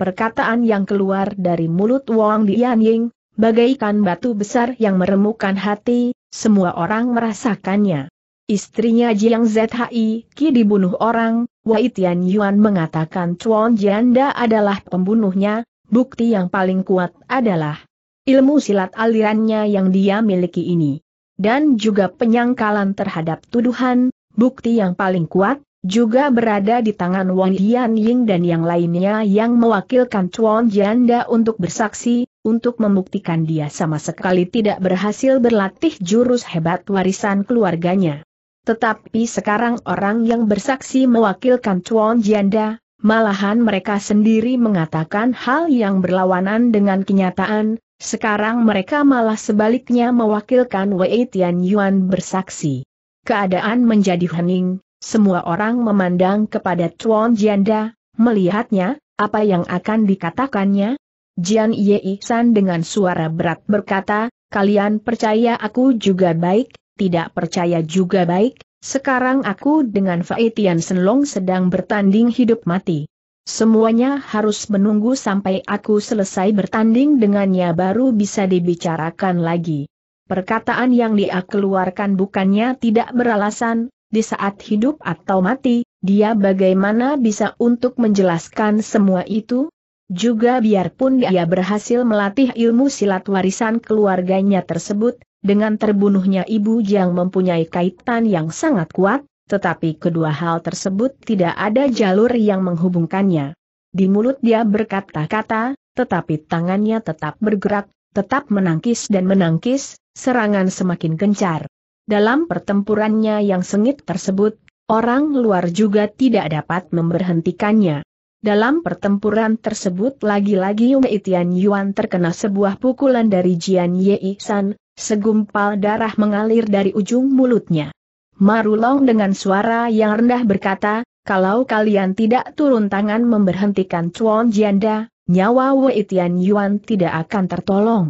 Perkataan yang keluar dari mulut Wang Jian Ying, bagaikan batu besar yang meremukkan hati, semua orang merasakannya. Istrinya Jiang Zhi Qi dibunuh orang, Wei Tian Yuan mengatakan Chuan Jianda adalah pembunuhnya, bukti yang paling kuat adalah ilmu silat alirannya yang dia miliki ini. Dan juga penyangkalan terhadap tuduhan, bukti yang paling kuat, juga berada di tangan Wang Jian Ying dan yang lainnya yang mewakilkan Chuan Jianda untuk bersaksi, untuk membuktikan dia sama sekali tidak berhasil berlatih jurus hebat warisan keluarganya. Tetapi sekarang orang yang bersaksi mewakilkan Chuan Jianda, malahan mereka sendiri mengatakan hal yang berlawanan dengan kenyataan, sekarang mereka malah sebaliknya mewakilkan Wei Tian Yuan bersaksi. Keadaan menjadi hening, semua orang memandang kepada Chuan Jianda, melihatnya, apa yang akan dikatakannya? Jian Yei San dengan suara berat berkata, "Kalian percaya aku juga baik? Tidak percaya juga baik, sekarang aku dengan Fei Tian Senlong sedang bertanding hidup mati. Semuanya harus menunggu sampai aku selesai bertanding dengannya baru bisa dibicarakan lagi." Perkataan yang dia keluarkan bukannya tidak beralasan, di saat hidup atau mati, dia bagaimana bisa untuk menjelaskan semua itu? Juga biarpun dia berhasil melatih ilmu silat warisan keluarganya tersebut, dengan terbunuhnya ibu yang mempunyai kaitan yang sangat kuat, tetapi kedua hal tersebut tidak ada jalur yang menghubungkannya. Di mulut dia berkata-kata, tetapi tangannya tetap bergerak, tetap menangkis dan menangkis, serangan semakin gencar. Dalam pertempurannya yang sengit tersebut, orang luar juga tidak dapat memberhentikannya. Dalam pertempuran tersebut lagi-lagi Wei Tian Yuan terkena sebuah pukulan dari Jian Yei San, segumpal darah mengalir dari ujung mulutnya. Marulong dengan suara yang rendah berkata, "Kalau kalian tidak turun tangan memberhentikan Chuan Jianda, nyawa Wei Tian Yuan tidak akan tertolong."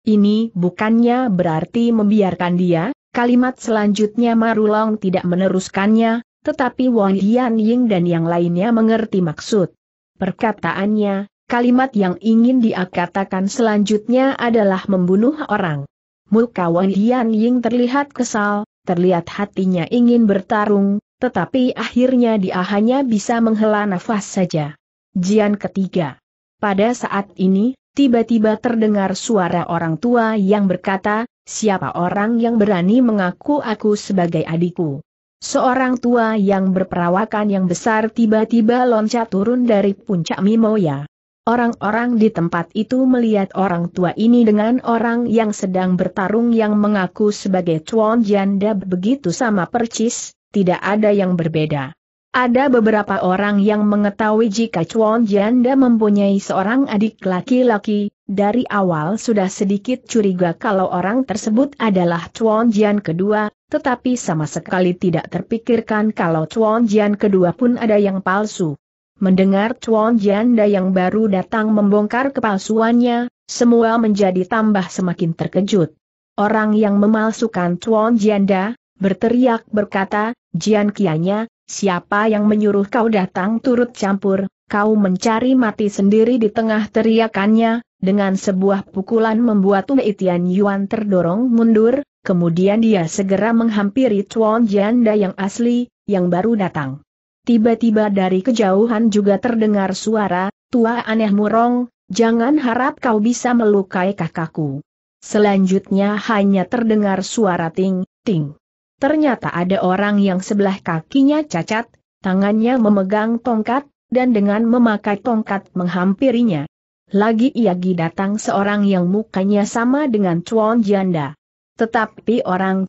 Ini bukannya berarti membiarkan dia, kalimat selanjutnya Marulong tidak meneruskannya. Tetapi Wang Jian Ying dan yang lainnya mengerti maksud perkataannya, kalimat yang ingin dia katakan selanjutnya adalah membunuh orang. Muka Wang Jian Ying terlihat kesal, terlihat hatinya ingin bertarung, tetapi akhirnya dia hanya bisa menghela nafas saja. Jian ketiga. Pada saat ini, tiba-tiba terdengar suara orang tua yang berkata, "Siapa orang yang berani mengaku aku sebagai adikku?" Seorang tua yang berperawakan yang besar tiba-tiba loncat turun dari puncak Mimoya. Orang-orang di tempat itu melihat orang tua ini dengan orang yang sedang bertarung yang mengaku sebagai Chuan Jianda begitu sama percis, tidak ada yang berbeda. Ada beberapa orang yang mengetahui jika Chuan Janda mempunyai seorang adik laki-laki, dari awal sudah sedikit curiga kalau orang tersebut adalah Chuan Jian kedua, tetapi sama sekali tidak terpikirkan kalau Chuan Jian kedua pun ada yang palsu. Mendengar Chuan Janda yang baru datang membongkar kepalsuannya, semua menjadi tambah semakin terkejut. Orang yang memalsukan Chuan Janda, berteriak berkata, "Jian Kianya, siapa yang menyuruh kau datang turut campur, kau mencari mati sendiri!" Di tengah teriakannya, dengan sebuah pukulan membuat Wei Tian Yuan terdorong mundur, kemudian dia segera menghampiri Chuan Janda yang asli, yang baru datang. Tiba-tiba dari kejauhan juga terdengar suara, "Tua aneh murong, jangan harap kau bisa melukai kakakku." Selanjutnya hanya terdengar suara ting-ting. Ternyata ada orang yang sebelah kakinya cacat, tangannya memegang tongkat, dan dengan memakai tongkat menghampirinya. Lagi-lagi datang seorang yang mukanya sama dengan Chuan Janda. Tetapi orang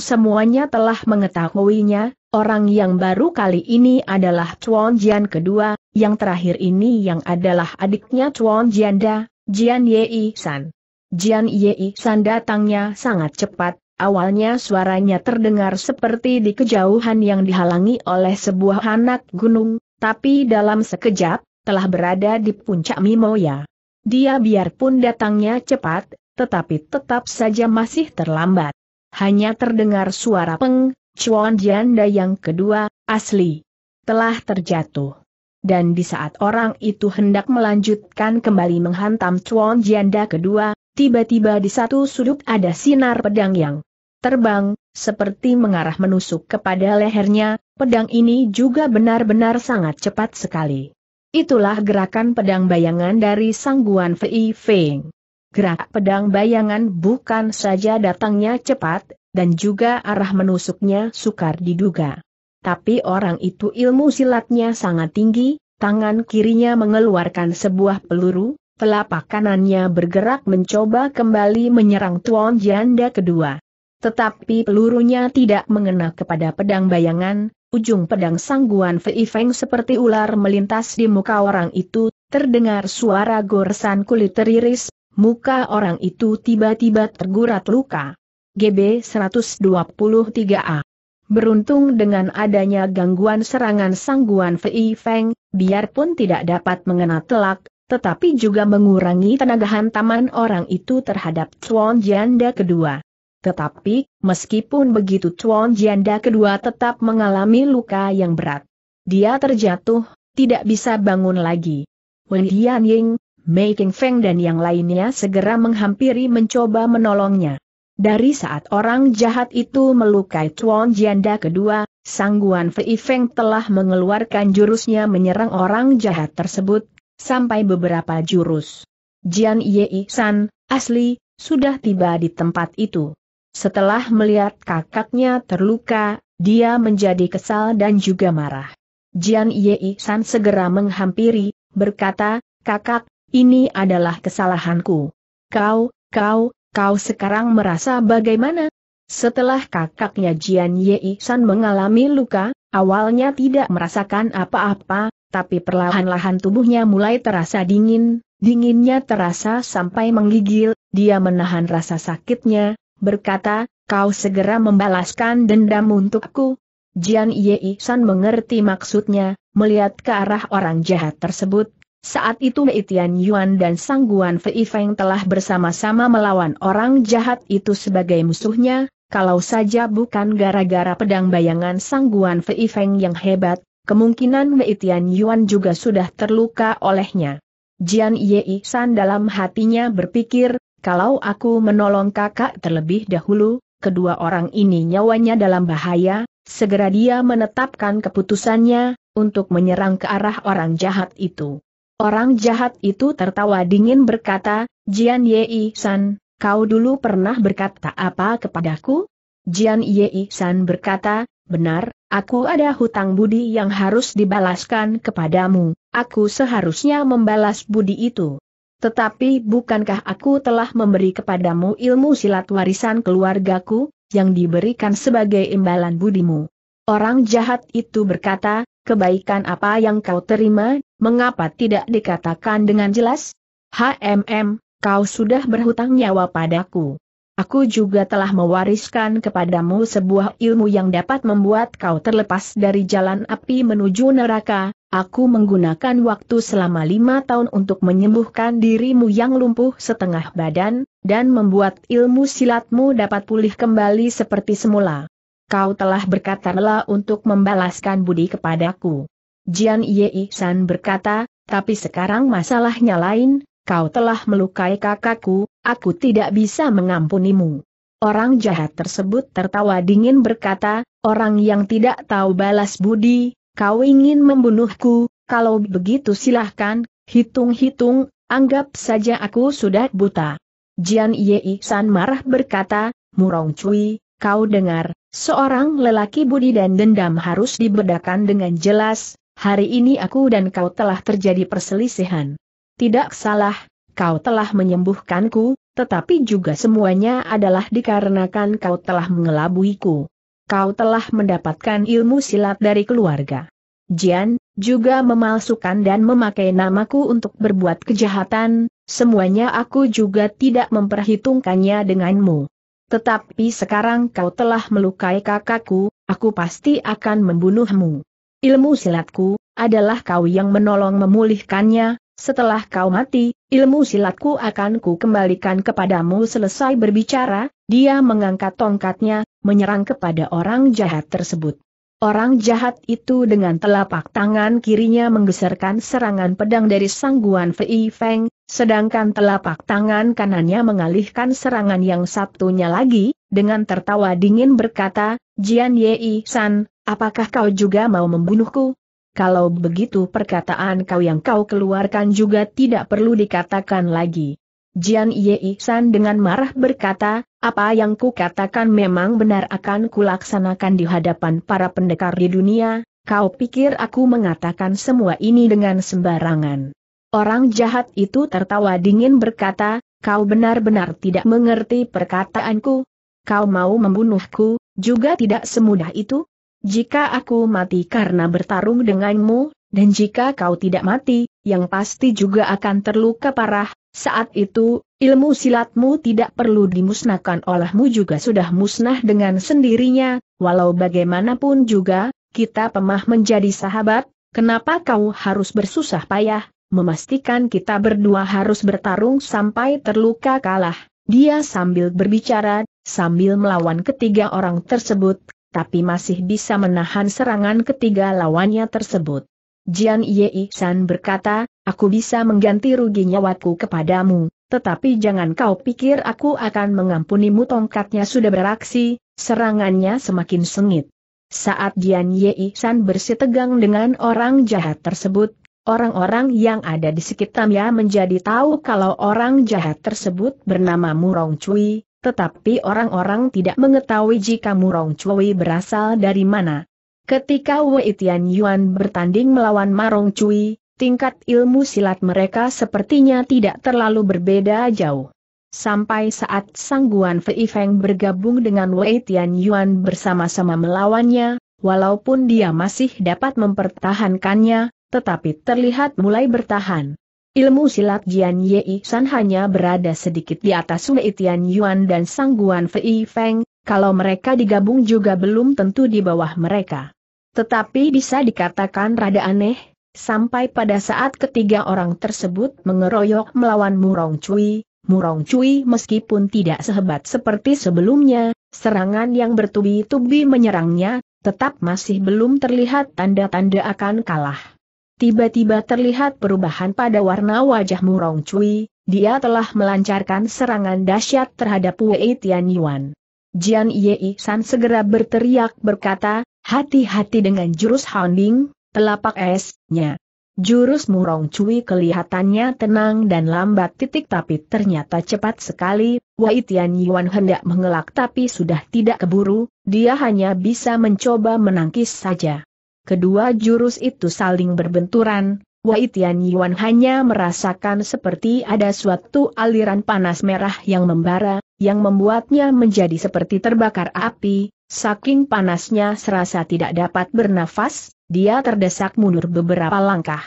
semuanya telah mengetahuinya, orang yang baru kali ini adalah Chuan Jian kedua, yang terakhir ini yang adalah adiknya Chuan Janda, Jian Yei San. Jian Yei San datangnya sangat cepat. Awalnya suaranya terdengar seperti di kejauhan yang dihalangi oleh sebuah anak gunung, tapi dalam sekejap, telah berada di puncak Mimoya. Dia biarpun datangnya cepat, tetapi tetap saja masih terlambat. Hanya terdengar suara peng, Chuan Janda yang kedua, asli, telah terjatuh. Dan di saat orang itu hendak melanjutkan kembali menghantam Chuan Janda kedua, tiba-tiba di satu sudut ada sinar pedang yang terbang, seperti mengarah menusuk kepada lehernya. Pedang ini juga benar-benar sangat cepat sekali. Itulah gerakan pedang bayangan dari Sangguan Fei Feng. Gerak pedang bayangan bukan saja datangnya cepat, dan juga arah menusuknya sukar diduga. Tapi orang itu ilmu silatnya sangat tinggi, tangan kirinya mengeluarkan sebuah peluru, telapak kanannya bergerak mencoba kembali menyerang Chuan Janda kedua. Tetapi pelurunya tidak mengena kepada pedang bayangan, ujung pedang Sangguan Fei Feng seperti ular melintas di muka orang itu, terdengar suara goresan kulit teriris, muka orang itu tiba-tiba tergurat luka. GB 123A. Beruntung dengan adanya gangguan serangan Sangguan Fei Feng, biarpun tidak dapat mengena telak, tetapi juga mengurangi tenaga hantaman orang itu terhadap Chuan Janda kedua. Tetapi, meskipun begitu Chuan Janda kedua tetap mengalami luka yang berat. Dia terjatuh, tidak bisa bangun lagi. Wen Ying, Mei King Feng dan yang lainnya segera menghampiri mencoba menolongnya. Dari saat orang jahat itu melukai Chuan Janda kedua, Sangguan Fei Feng telah mengeluarkan jurusnya menyerang orang jahat tersebut, sampai beberapa jurus. Jian Yei San, asli, sudah tiba di tempat itu. Setelah melihat kakaknya terluka, dia menjadi kesal dan juga marah. Jian Yei San segera menghampiri, berkata, "Kakak, ini adalah kesalahanku. Kau sekarang merasa bagaimana?" Setelah kakaknya Jian Yei San mengalami luka, awalnya tidak merasakan apa-apa, tapi perlahan-lahan tubuhnya mulai terasa dingin, dinginnya terasa sampai menggigil, dia menahan rasa sakitnya, berkata, "Kau segera membalaskan dendam untukku." Jian Yei San mengerti maksudnya, melihat ke arah orang jahat tersebut. Saat itu Wei Tian Yuan dan Sangguan Fei Feng telah bersama-sama melawan orang jahat itu sebagai musuhnya, kalau saja bukan gara-gara pedang bayangan Sangguan Fei Feng yang hebat, kemungkinan Wei Tian Yuan juga sudah terluka olehnya. Jian Yei San dalam hatinya berpikir, "Kalau aku menolong kakak terlebih dahulu, kedua orang ini nyawanya dalam bahaya." Segera dia menetapkan keputusannya, untuk menyerang ke arah orang jahat itu. Orang jahat itu tertawa dingin berkata, "Jian Yei San, kau dulu pernah berkata apa kepadaku?" Jian Yei San berkata, "Benar, aku ada hutang budi yang harus dibalaskan kepadamu, aku seharusnya membalas budi itu. Tetapi bukankah aku telah memberi kepadamu ilmu silat warisan keluargaku, yang diberikan sebagai imbalan budimu?" Orang jahat itu berkata, kebaikan apa yang kau terima, mengapa tidak dikatakan dengan jelas? HMM, kau sudah berhutang nyawa padaku. Aku juga telah mewariskan kepadamu sebuah ilmu yang dapat membuat kau terlepas dari jalan api menuju neraka. Aku menggunakan waktu selama 5 tahun untuk menyembuhkan dirimu yang lumpuh setengah badan, dan membuat ilmu silatmu dapat pulih kembali seperti semula. Kau telah berkata rela untuk membalaskan budi kepadaku. Jian Ye San berkata, tapi sekarang masalahnya lain. Kau telah melukai kakakku, aku tidak bisa mengampunimu. Orang jahat tersebut tertawa dingin berkata, orang yang tidak tahu balas budi, kau ingin membunuhku, kalau begitu silahkan, hitung-hitung, anggap saja aku sudah buta. Jian Ye San marah berkata, Murong Cui, kau dengar, seorang lelaki budi dan dendam harus dibedakan dengan jelas, hari ini aku dan kau telah terjadi perselisihan. Tidak salah, kau telah menyembuhkanku, tetapi juga semuanya adalah dikarenakan kau telah mengelabuiku. Kau telah mendapatkan ilmu silat dari keluarga Jian, juga memalsukan dan memakai namaku untuk berbuat kejahatan, semuanya aku juga tidak memperhitungkannya denganmu. Tetapi sekarang kau telah melukai kakakku, aku pasti akan membunuhmu. Ilmu silatku, adalah kau yang menolong memulihkannya. Setelah kau mati, ilmu silatku akan ku kembalikan kepadamu. Selesai berbicara, dia mengangkat tongkatnya, menyerang kepada orang jahat tersebut. Orang jahat itu dengan telapak tangan kirinya menggeserkan serangan pedang dari Sangguan Fei Feng, sedangkan telapak tangan kanannya mengalihkan serangan yang satunya lagi, dengan tertawa dingin berkata, Jian Ye San, apakah kau juga mau membunuhku? Kalau begitu perkataan kau yang kau keluarkan juga tidak perlu dikatakan lagi. Jian Ye San dengan marah berkata, apa yang ku katakan memang benar akan kulaksanakan di hadapan para pendekar di dunia, kau pikir aku mengatakan semua ini dengan sembarangan. Orang jahat itu tertawa dingin berkata, kau benar-benar tidak mengerti perkataanku. Kau mau membunuhku, juga tidak semudah itu. Jika aku mati karena bertarung denganmu, dan jika kau tidak mati, yang pasti juga akan terluka parah, saat itu, ilmu silatmu tidak perlu dimusnahkan olehmu juga sudah musnah dengan sendirinya, walau bagaimanapun juga, kita pernah menjadi sahabat, kenapa kau harus bersusah payah, memastikan kita berdua harus bertarung sampai terluka kalah, dia sambil berbicara, sambil melawan ketiga orang tersebut. Tapi masih bisa menahan serangan ketiga lawannya tersebut. Jian Ye San berkata, aku bisa mengganti rugi nyawaku kepadamu, tetapi jangan kau pikir aku akan mengampunimu. Tongkatnya sudah beraksi, serangannya semakin sengit. Saat Jian Ye San bersitegang dengan orang jahat tersebut, orang-orang yang ada di sekitarnya menjadi tahu kalau orang jahat tersebut bernama Murong Cui. Tetapi orang-orang tidak mengetahui jika Murong Cui berasal dari mana. Ketika Wei Tian Yuan bertanding melawan Murong Cui, tingkat ilmu silat mereka sepertinya tidak terlalu berbeda jauh. Sampai saat Sangguan Fei Feng bergabung dengan Wei Tian Yuan bersama-sama melawannya, walaupun dia masih dapat mempertahankannya, tetapi terlihat mulai bertahan. Ilmu silat Jian Ye San hanya berada sedikit di atas Wei Tian Yuan dan Sangguan Fei Feng, kalau mereka digabung juga belum tentu di bawah mereka. Tetapi bisa dikatakan rada aneh, sampai pada saat ketiga orang tersebut mengeroyok melawan Murong Cui, Murong Cui meskipun tidak sehebat seperti sebelumnya, serangan yang bertubi-tubi menyerangnya, tetap masih belum terlihat tanda-tanda akan kalah. Tiba-tiba terlihat perubahan pada warna wajah Murong Cui, dia telah melancarkan serangan dahsyat terhadap Wei Tian Yuan. Jian Ye San segera berteriak berkata, hati-hati dengan jurus Hounding, telapak es-nya. Jurus Murong Cui kelihatannya tenang dan lambat tapi ternyata cepat sekali, Wei Tian Yuan hendak mengelak tapi sudah tidak keburu, dia hanya bisa mencoba menangkis saja. Kedua jurus itu saling berbenturan, Wei Tian Yuan hanya merasakan seperti ada suatu aliran panas merah yang membara, yang membuatnya menjadi seperti terbakar api, saking panasnya serasa tidak dapat bernafas, Dia terdesak mundur beberapa langkah.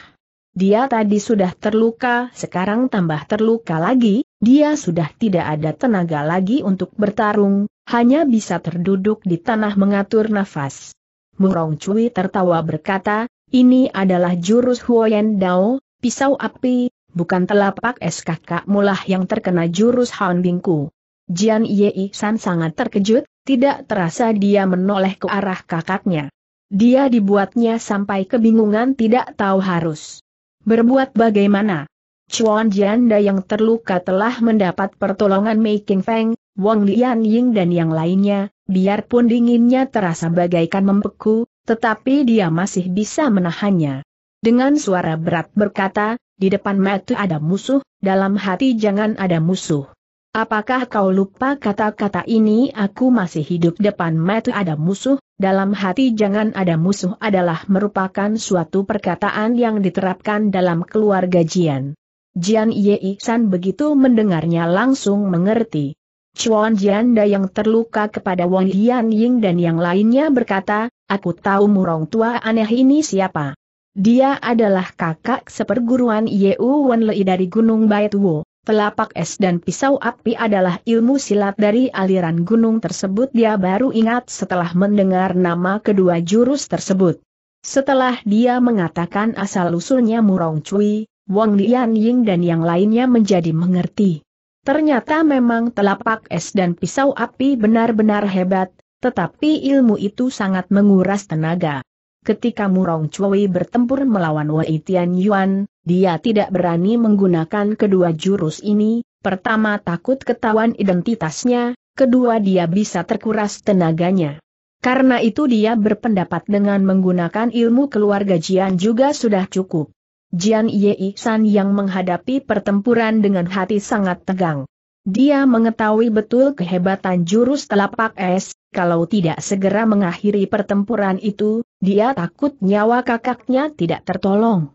Dia tadi sudah terluka, sekarang tambah terluka lagi, dia sudah tidak ada tenaga lagi untuk bertarung, hanya bisa terduduk di tanah mengatur nafas. Murong Cui tertawa berkata, ini adalah jurus Huoyan Dao, pisau api, bukan telapak es kakak mulah yang terkena jurus Han Bingku. Jian Yei San sangat terkejut, tidak terasa dia menoleh ke arah kakaknya. Dia dibuatnya sampai kebingungan tidak tahu harus berbuat bagaimana. Chuan Jianda yang terluka telah mendapat pertolongan Mei King Feng, Wang Lian Ying dan yang lainnya, biarpun dinginnya terasa bagaikan membeku, tetapi dia masih bisa menahannya. Dengan suara berat berkata, di depan mata ada musuh, dalam hati jangan ada musuh. Apakah kau lupa kata-kata ini? Aku masih hidup. Depan mata ada musuh, dalam hati jangan ada musuh adalah merupakan suatu perkataan yang diterapkan dalam keluarga Jian. Jian Yei San begitu mendengarnya langsung mengerti. Chuan Jianda yang terluka kepada Wang Lian Ying dan yang lainnya berkata, aku tahu murong tua aneh ini siapa. Dia adalah kakak seperguruan Yeu Wen Lei dari Gunung Baitwo. Telapak es dan pisau api adalah ilmu silat dari aliran gunung tersebut. Dia baru ingat setelah mendengar nama kedua jurus tersebut. Setelah dia mengatakan asal-usulnya Murong Cui, Wang Lian Ying dan yang lainnya menjadi mengerti. Ternyata memang telapak es dan pisau api benar-benar hebat, tetapi ilmu itu sangat menguras tenaga. Ketika Murong Cui bertempur melawan Wei Tianyuan, dia tidak berani menggunakan kedua jurus ini, pertama takut ketahuan identitasnya, kedua dia bisa terkuras tenaganya. Karena itu dia berpendapat dengan menggunakan ilmu keluarga Jian juga sudah cukup. Jian Yei San yang menghadapi pertempuran dengan hati sangat tegang. Dia mengetahui betul kehebatan jurus telapak es, kalau tidak segera mengakhiri pertempuran itu, dia takut nyawa kakaknya tidak tertolong.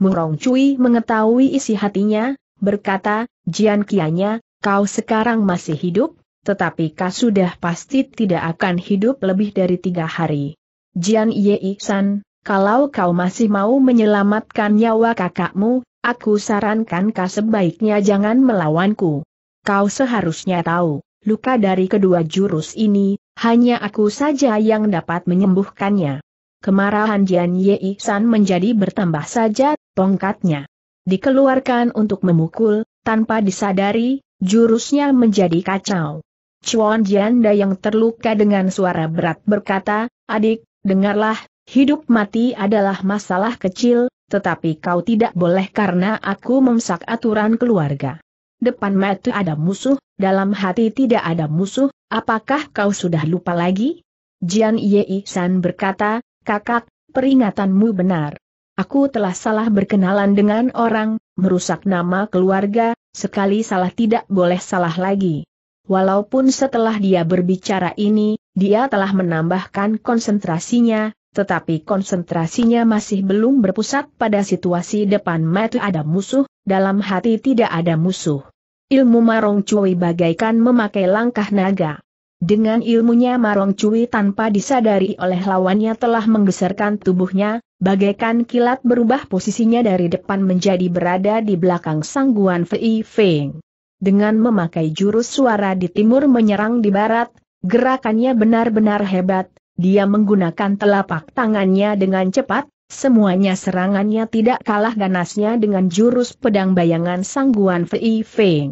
Murong Cui mengetahui isi hatinya, berkata, Jian Kianya, kau sekarang masih hidup, tetapi kau sudah pasti tidak akan hidup lebih dari 3 hari. Jian Yei San, kalau kau masih mau menyelamatkan nyawa kakakmu, aku sarankan kau sebaiknya jangan melawanku. Kau seharusnya tahu, luka dari kedua jurus ini, hanya aku saja yang dapat menyembuhkannya. Kemarahan Jian Yei San menjadi bertambah saja, tongkatnya dikeluarkan untuk memukul, tanpa disadari, jurusnya menjadi kacau. Chuan Jianda yang terluka dengan suara berat berkata, adik, dengarlah, hidup mati adalah masalah kecil, tetapi kau tidak boleh karena aku memesak aturan keluarga. Depan mata ada musuh, dalam hati tidak ada musuh, apakah kau sudah lupa lagi? Jian Yei San berkata, kakak, peringatanmu benar. Aku telah salah berkenalan dengan orang, merusak nama keluarga, sekali salah tidak boleh salah lagi. Walaupun setelah dia berbicara ini, dia telah menambahkan konsentrasinya, tetapi konsentrasinya masih belum berpusat pada situasi depan mata ada musuh, dalam hati tidak ada musuh. Ilmu Murong Cui bagaikan memakai langkah naga. Dengan ilmunya Murong Cui tanpa disadari oleh lawannya telah menggeserkan tubuhnya, bagaikan kilat berubah posisinya dari depan menjadi berada di belakang sangguan Fei Feng. Dengan memakai jurus suara di timur menyerang di barat, gerakannya benar-benar hebat, dia menggunakan telapak tangannya dengan cepat, semuanya serangannya tidak kalah ganasnya dengan jurus pedang bayangan sangguan Fei Feng.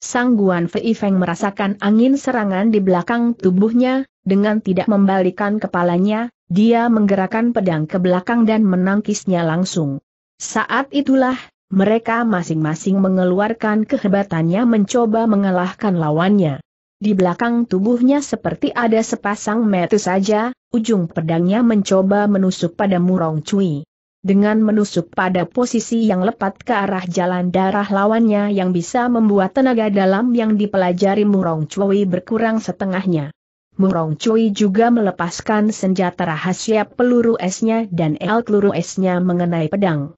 Sangguan Fei Feng merasakan angin serangan di belakang tubuhnya, dengan tidak membalikan kepalanya, dia menggerakkan pedang ke belakang dan menangkisnya langsung. Saat itulah, mereka masing-masing mengeluarkan kehebatannya mencoba mengalahkan lawannya. Di belakang tubuhnya seperti ada sepasang mata saja. Ujung pedangnya mencoba menusuk pada Murong Cui. Dengan menusuk pada posisi yang lepat ke arah jalan darah lawannya yang bisa membuat tenaga dalam yang dipelajari Murong Cui berkurang setengahnya. Murong Cui juga melepaskan senjata rahasia peluru esnya dan peluru esnya mengenai pedang.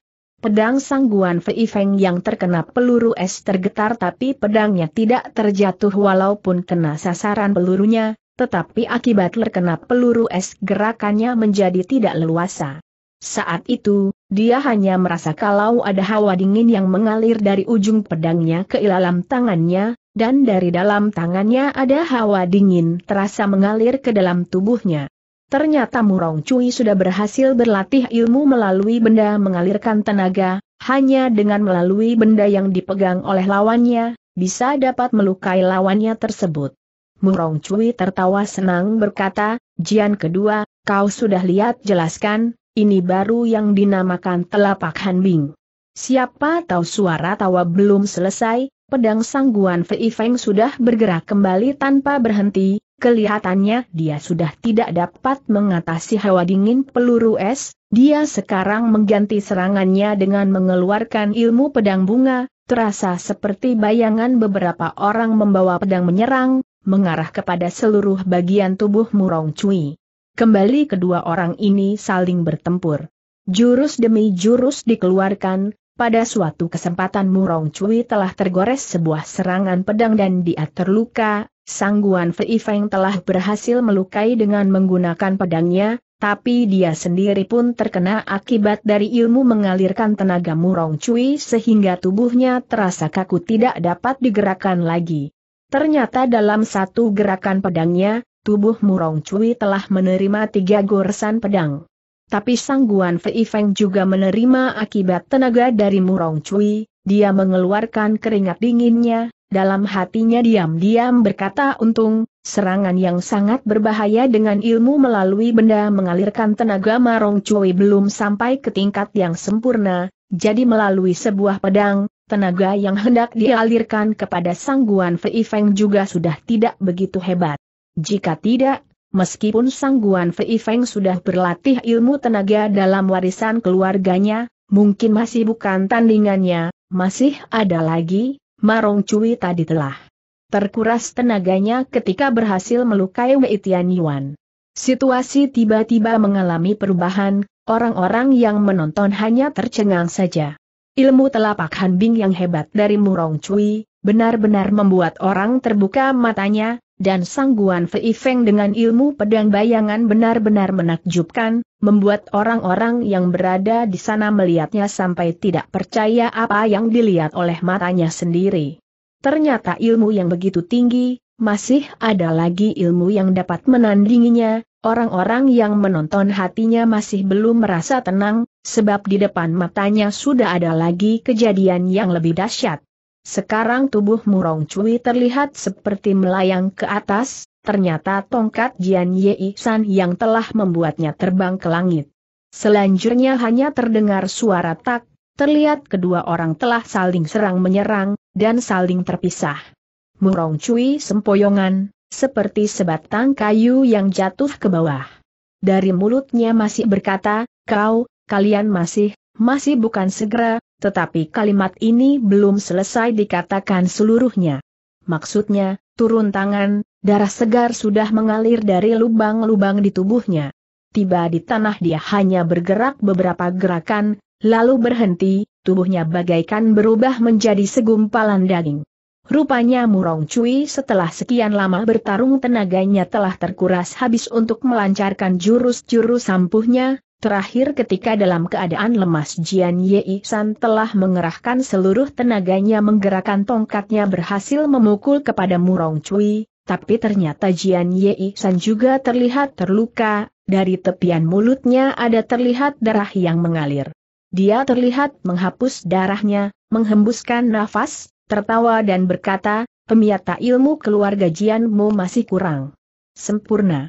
Pedang sangguan Fei Feng yang terkena peluru es tergetar tapi pedangnya tidak terjatuh walaupun kena sasaran pelurunya. Tetapi akibat terkena peluru es gerakannya menjadi tidak leluasa. Saat itu, dia hanya merasa kalau ada hawa dingin yang mengalir dari ujung pedangnya ke ilalam tangannya, dan dari dalam tangannya ada hawa dingin terasa mengalir ke dalam tubuhnya. Ternyata Murong Cui sudah berhasil berlatih ilmu melalui benda mengalirkan tenaga, hanya dengan melalui benda yang dipegang oleh lawannya, bisa dapat melukai lawannya tersebut. Murong Cui tertawa senang berkata, "Jian kedua, kau sudah lihat jelaskan, ini baru yang dinamakan telapak hanbing." Siapa tahu suara tawa belum selesai, pedang sangguan Fei Feng sudah bergerak kembali tanpa berhenti, kelihatannya dia sudah tidak dapat mengatasi hawa dingin peluru es, dia sekarang mengganti serangannya dengan mengeluarkan ilmu pedang bunga, terasa seperti bayangan beberapa orang membawa pedang menyerang, mengarah kepada seluruh bagian tubuh Murong Cui. Kembali kedua orang ini saling bertempur. Jurus demi jurus dikeluarkan, pada suatu kesempatan Murong Cui telah tergores sebuah serangan pedang dan dia terluka, sangguan Fei Feng telah berhasil melukai dengan menggunakan pedangnya, tapi dia sendiri pun terkena akibat dari ilmu mengalirkan tenaga Murong Cui sehingga tubuhnya terasa kaku tidak dapat digerakkan lagi. Ternyata dalam satu gerakan pedangnya, tubuh Murong Cui telah menerima 3 goresan pedang. Tapi sangguan Fei Feng juga menerima akibat tenaga dari Murong Cui, dia mengeluarkan keringat dinginnya, dalam hatinya diam-diam berkata untung, serangan yang sangat berbahaya dengan ilmu melalui benda mengalirkan tenaga Murong Cui belum sampai ke tingkat yang sempurna, jadi melalui sebuah pedang, tenaga yang hendak dialirkan kepada sangguan Fei Feng juga sudah tidak begitu hebat. Jika tidak, meskipun sangguan Fei Feng sudah berlatih ilmu tenaga dalam warisan keluarganya, mungkin masih bukan tandingannya, masih ada lagi, Murong Cui tadi telah terkuras tenaganya ketika berhasil melukai Wei Tianyuan. Situasi tiba-tiba mengalami perubahan, orang-orang yang menonton hanya tercengang saja. Ilmu telapak hanbing yang hebat dari Murong Cui, benar-benar membuat orang terbuka matanya, dan sangguan Fei Feng dengan ilmu pedang bayangan benar-benar menakjubkan, membuat orang-orang yang berada di sana melihatnya sampai tidak percaya apa yang dilihat oleh matanya sendiri. Ternyata ilmu yang begitu tinggi, masih ada lagi ilmu yang dapat menandinginya, orang-orang yang menonton hatinya masih belum merasa tenang, sebab di depan matanya sudah ada lagi kejadian yang lebih dahsyat. Sekarang tubuh Murong Cui terlihat seperti melayang ke atas, ternyata tongkat Jian Yei San yang telah membuatnya terbang ke langit. Selanjutnya hanya terdengar suara tak, terlihat kedua orang telah saling serang-menyerang, dan saling terpisah. Murong Cui sempoyongan, seperti sebatang kayu yang jatuh ke bawah. Dari mulutnya masih berkata, kalian masih bukan segera, tetapi kalimat ini belum selesai dikatakan seluruhnya. Maksudnya, turun tangan, darah segar sudah mengalir dari lubang-lubang di tubuhnya. Tiba di tanah dia hanya bergerak beberapa gerakan, lalu berhenti, tubuhnya bagaikan berubah menjadi segumpalan daging. Rupanya Murong Cui setelah sekian lama bertarung tenaganya telah terkuras habis untuk melancarkan jurus-jurus ampuhnya. Terakhir ketika dalam keadaan lemas Jian Yei San telah mengerahkan seluruh tenaganya menggerakkan tongkatnya berhasil memukul kepada Murong Cui, tapi ternyata Jian Yei San juga terlihat terluka, dari tepian mulutnya ada terlihat darah yang mengalir. Dia terlihat menghapus darahnya, menghembuskan nafas, tertawa dan berkata, "Pembiata ilmu keluarga Jianmu masih kurang sempurna.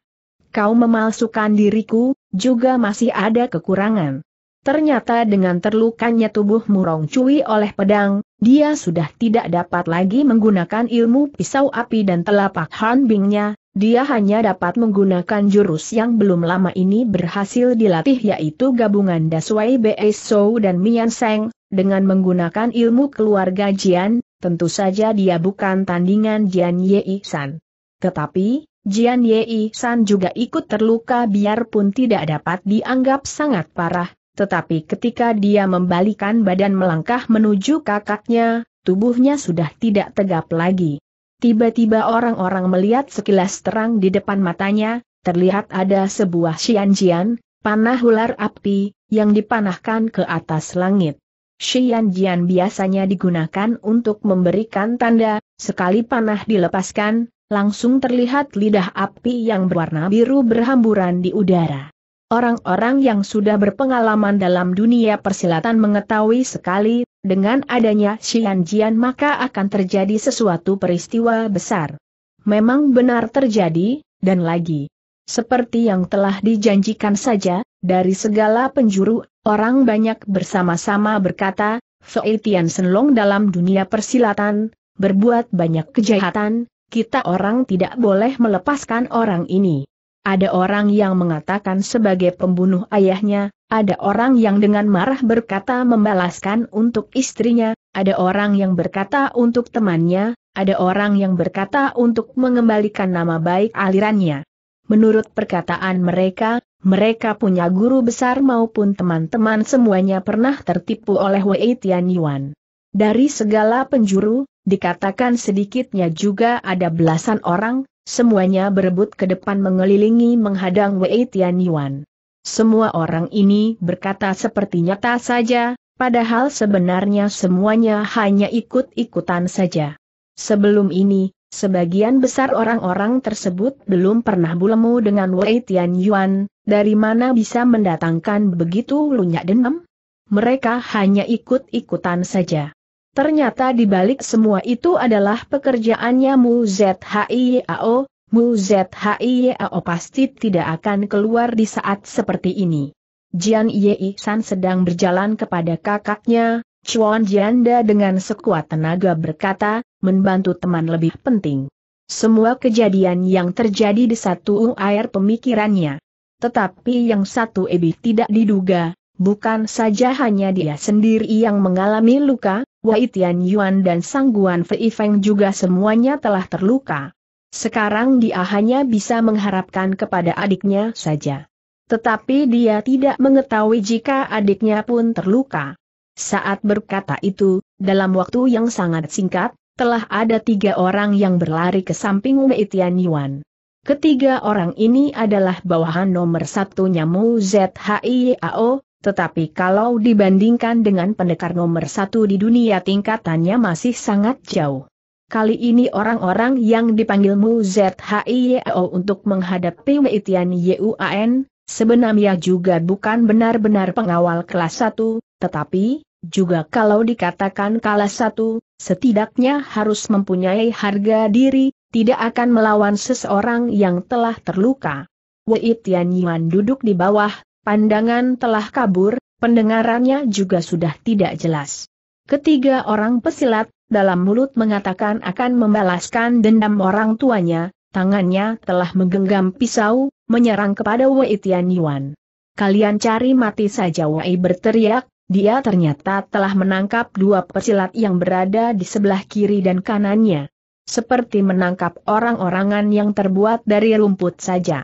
Kau memalsukan diriku, juga masih ada kekurangan." Ternyata dengan terlukanya tubuh Murong Cui oleh pedang, dia sudah tidak dapat lagi menggunakan ilmu pisau api dan telapak hanbingnya, dia hanya dapat menggunakan jurus yang belum lama ini berhasil dilatih yaitu gabungan Daswai Be Sou dan Mian Seng, dengan menggunakan ilmu keluarga Jian, tentu saja dia bukan tandingan Jian Yei San. Tetapi Jian Yei San juga ikut terluka biarpun tidak dapat dianggap sangat parah, tetapi ketika dia membalikkan badan melangkah menuju kakaknya, tubuhnya sudah tidak tegap lagi. Tiba-tiba orang-orang melihat sekilas terang di depan matanya, terlihat ada sebuah Xianjian, Panah ular api, yang dipanahkan ke atas langit. Xianjian biasanya digunakan untuk memberikan tanda, sekali panah dilepaskan, langsung terlihat lidah api yang berwarna biru berhamburan di udara. Orang-orang yang sudah berpengalaman dalam dunia persilatan mengetahui sekali, dengan adanya Xianjian maka akan terjadi sesuatu peristiwa besar. Memang benar terjadi, dan lagi. Seperti yang telah dijanjikan saja, dari segala penjuru, orang banyak bersama-sama berkata, Fei Tian Senlong dalam dunia persilatan, berbuat banyak kejahatan, kita orang tidak boleh melepaskan orang ini. Ada orang yang mengatakan sebagai pembunuh ayahnya, ada orang yang dengan marah berkata membalaskan untuk istrinya, ada orang yang berkata untuk temannya, ada orang yang berkata untuk mengembalikan nama baik alirannya. Menurut perkataan mereka, mereka punya guru besar maupun teman-teman semuanya pernah tertipu oleh Wei Tianyuan. Dari segala penjuru, dikatakan sedikitnya juga ada belasan orang, semuanya berebut ke depan mengelilingi menghadang Wei Tianyuan. Semua orang ini berkata seperti nyata saja, padahal sebenarnya semuanya hanya ikut-ikutan saja. Sebelum ini, sebagian besar orang-orang tersebut belum pernah bertemu dengan Wei Tianyuan, dari mana bisa mendatangkan begitu lunyak dendam? Mereka hanya ikut-ikutan saja. Ternyata di balik semua itu adalah pekerjaannya Mu Zhiao. Mu Zhiao pasti tidak akan keluar di saat seperti ini. Jian Yei San sedang berjalan kepada kakaknya, Chuan Jianda dengan sekuat tenaga berkata, membantu teman lebih penting. Semua kejadian yang terjadi di satu air pemikirannya. Tetapi yang satu ebi tidak diduga, bukan saja hanya dia sendiri yang mengalami luka, Wei Tianyuan dan Sang Guan Fei Feng juga semuanya telah terluka. Sekarang dia hanya bisa mengharapkan kepada adiknya saja. Tetapi dia tidak mengetahui jika adiknya pun terluka. Saat berkata itu, dalam waktu yang sangat singkat, telah ada tiga orang yang berlari ke samping Wei Tianyuan. Ketiga orang ini adalah bawahan nomor satunya Mu Zhiao. Tetapi kalau dibandingkan dengan pendekar nomor satu di dunia tingkatannya masih sangat jauh. Kali ini orang-orang yang dipanggil Mu Zhiao untuk menghadapi Wei Tianyuan, sebenarnya juga bukan benar-benar pengawal kelas 1, tetapi, juga kalau dikatakan kelas 1, setidaknya harus mempunyai harga diri, tidak akan melawan seseorang yang telah terluka. Wei Tianyuan duduk di bawah. Pandangan telah kabur, pendengarannya juga sudah tidak jelas. Ketiga orang pesilat, dalam mulut mengatakan akan membalaskan dendam orang tuanya, tangannya telah menggenggam pisau, menyerang kepada Wei Tianyuan. Kalian cari mati saja, Wei berteriak, dia ternyata telah menangkap dua pesilat yang berada di sebelah kiri dan kanannya. Seperti menangkap orang-orangan yang terbuat dari rumput saja.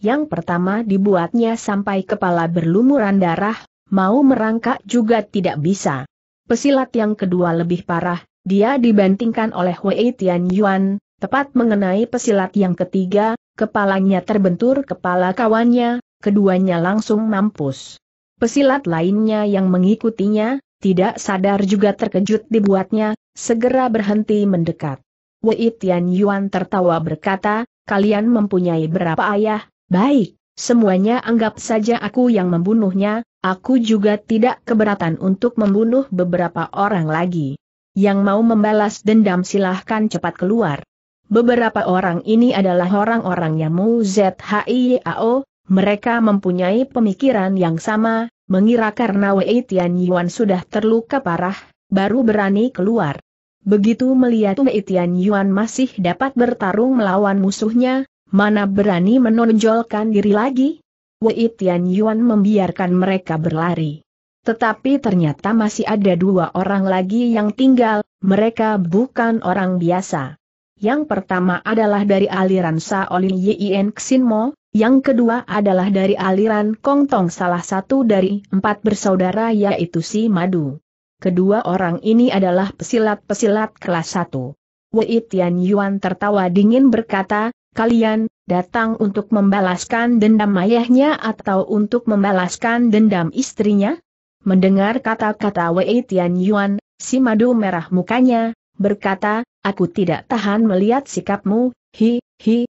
Yang pertama dibuatnya sampai kepala berlumuran darah, mau merangkak juga tidak bisa. Pesilat yang kedua lebih parah, dia dibantingkan oleh Wei Tianyuan, tepat mengenai pesilat yang ketiga, kepalanya terbentur kepala kawannya, keduanya langsung mampus. Pesilat lainnya yang mengikutinya, tidak sadar juga terkejut dibuatnya, segera berhenti mendekat. Wei Tianyuan tertawa berkata, kalian mempunyai berapa ayah? Baik, semuanya anggap saja aku yang membunuhnya, aku juga tidak keberatan untuk membunuh beberapa orang lagi. Yang mau membalas dendam silahkan cepat keluar. Beberapa orang ini adalah orang-orang yang Mu Zhiao, mereka mempunyai pemikiran yang sama, mengira karena Wei Tianyuan sudah terluka parah, baru berani keluar. Begitu melihat Wei Tianyuan masih dapat bertarung melawan musuhnya, mana berani menonjolkan diri lagi? Wei Tianyuan membiarkan mereka berlari. Tetapi ternyata masih ada dua orang lagi yang tinggal, mereka bukan orang biasa. Yang pertama adalah dari aliran Shaolin Yien Xinmo, yang kedua adalah dari aliran Kongtong salah satu dari empat bersaudara yaitu si Madu. Kedua orang ini adalah pesilat-pesilat kelas 1. Wei Tianyuan tertawa dingin berkata, kalian, datang untuk membalaskan dendam ayahnya atau untuk membalaskan dendam istrinya? Mendengar kata-kata Wei Tian Yuan, si madu merah mukanya, berkata, aku tidak tahan melihat sikapmu,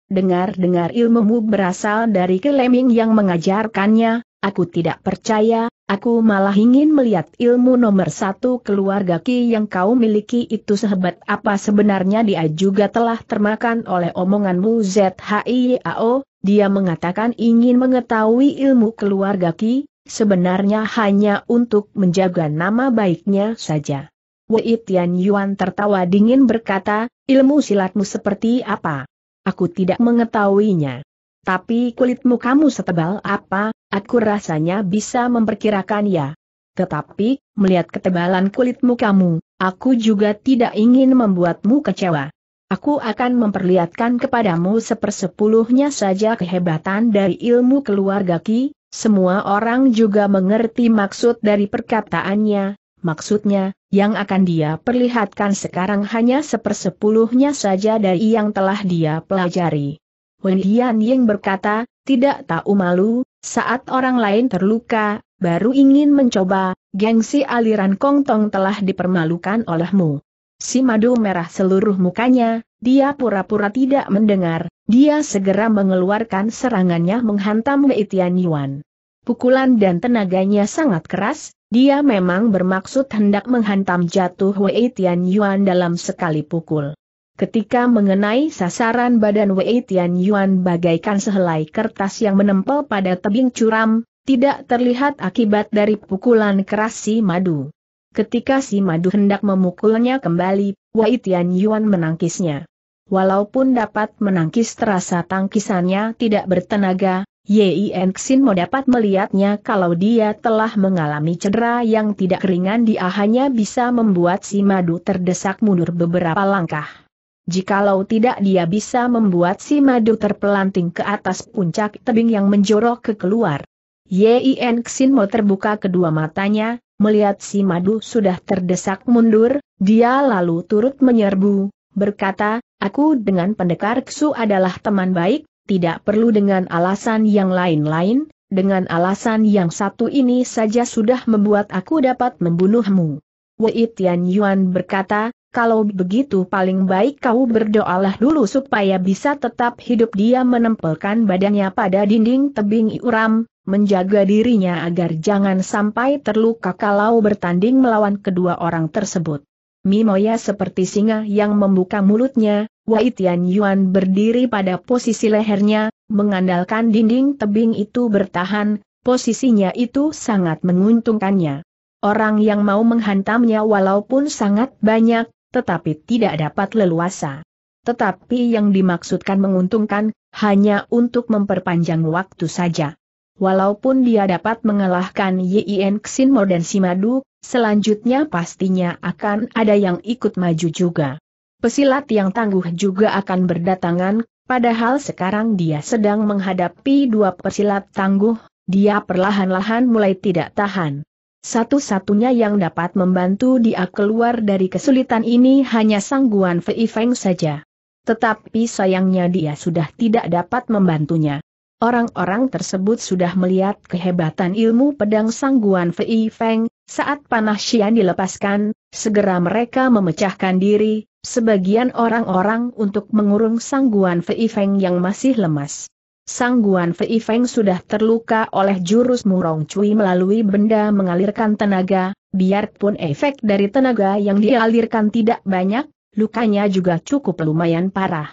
dengar-dengar ilmumu berasal dari Keleming yang mengajarkannya, aku tidak percaya, aku malah ingin melihat ilmu nomor 1 keluarga Ki yang kau miliki itu sehebat apa sebenarnya. Dia juga telah termakan oleh omonganmu Zhiao, dia mengatakan ingin mengetahui ilmu keluarga Ki, sebenarnya hanya untuk menjaga nama baiknya saja. Wei Tian Yuan tertawa dingin berkata, ilmu silatmu seperti apa? Aku tidak mengetahuinya. Tapi kulitmu kamu setebal apa, aku rasanya bisa memperkirakan ya. Tetapi, melihat ketebalan kulitmu kamu, aku juga tidak ingin membuatmu kecewa. Aku akan memperlihatkan kepadamu 1/10-nya saja kehebatan dari ilmu keluarga Ki, semua orang juga mengerti maksud dari perkataannya. Maksudnya, yang akan dia perlihatkan sekarang hanya 1/10-nya saja dari yang telah dia pelajari. Wen Ying berkata, tidak tahu malu, saat orang lain terluka, baru ingin mencoba, gengsi aliran Kongtong telah dipermalukan olehmu. Si madu merah seluruh mukanya, dia pura-pura tidak mendengar, dia segera mengeluarkan serangannya menghantam Wei Tian Yuan. Pukulan dan tenaganya sangat keras, dia memang bermaksud hendak menghantam jatuh Wei Tian Yuan dalam sekali pukul. Ketika mengenai sasaran badan Wei Tian Yuan bagaikan sehelai kertas yang menempel pada tebing curam, tidak terlihat akibat dari pukulan keras si madu. Ketika si madu hendak memukulnya kembali, Wei Tian Yuan menangkisnya. Walaupun dapat menangkis terasa tangkisannya tidak bertenaga, Yien Xinmo dapat melihatnya kalau dia telah mengalami cedera yang tidak ringan. Dia hanya bisa membuat si madu terdesak mundur beberapa langkah. Jikalau tidak dia bisa membuat si madu terpelanting ke atas puncak tebing yang menjorok ke keluar. Yien Xinmo terbuka kedua matanya, melihat si madu sudah terdesak mundur, dia lalu turut menyerbu, berkata, aku dengan pendekar Ksu adalah teman baik. Tidak perlu dengan alasan yang lain-lain, dengan alasan yang satu ini saja sudah membuat aku dapat membunuhmu. Wei Tian Yuan berkata, kalau begitu paling baik kau berdoalah dulu supaya bisa tetap hidup. Dia menempelkan badannya pada dinding tebing curam, menjaga dirinya agar jangan sampai terluka kalau bertanding melawan kedua orang tersebut. Mimoya seperti singa yang membuka mulutnya, Wei Tian Yuan berdiri pada posisi lehernya, mengandalkan dinding tebing itu bertahan, posisinya itu sangat menguntungkannya. Orang yang mau menghantamnya walaupun sangat banyak, tetapi tidak dapat leluasa. Tetapi yang dimaksudkan menguntungkan, hanya untuk memperpanjang waktu saja. Walaupun dia dapat mengalahkan Yien Xinmo dan si madu, selanjutnya pastinya akan ada yang ikut maju juga. Pesilat yang tangguh juga akan berdatangan, padahal sekarang dia sedang menghadapi 2 pesilat tangguh, dia perlahan-lahan mulai tidak tahan. Satu-satunya yang dapat membantu dia keluar dari kesulitan ini hanya Sang Guan Fei Feng saja. Tetapi sayangnya dia sudah tidak dapat membantunya. Orang-orang tersebut sudah melihat kehebatan ilmu pedang Sang Guan Fei Feng, saat panah Xian dilepaskan, segera mereka memecahkan diri. Sebagian orang-orang untuk mengurung Sang Guan Fei Feng yang masih lemas. Sang Guan Fei Feng sudah terluka oleh jurus Murong Cui melalui benda mengalirkan tenaga, biarpun efek dari tenaga yang dialirkan tidak banyak, lukanya juga cukup lumayan parah.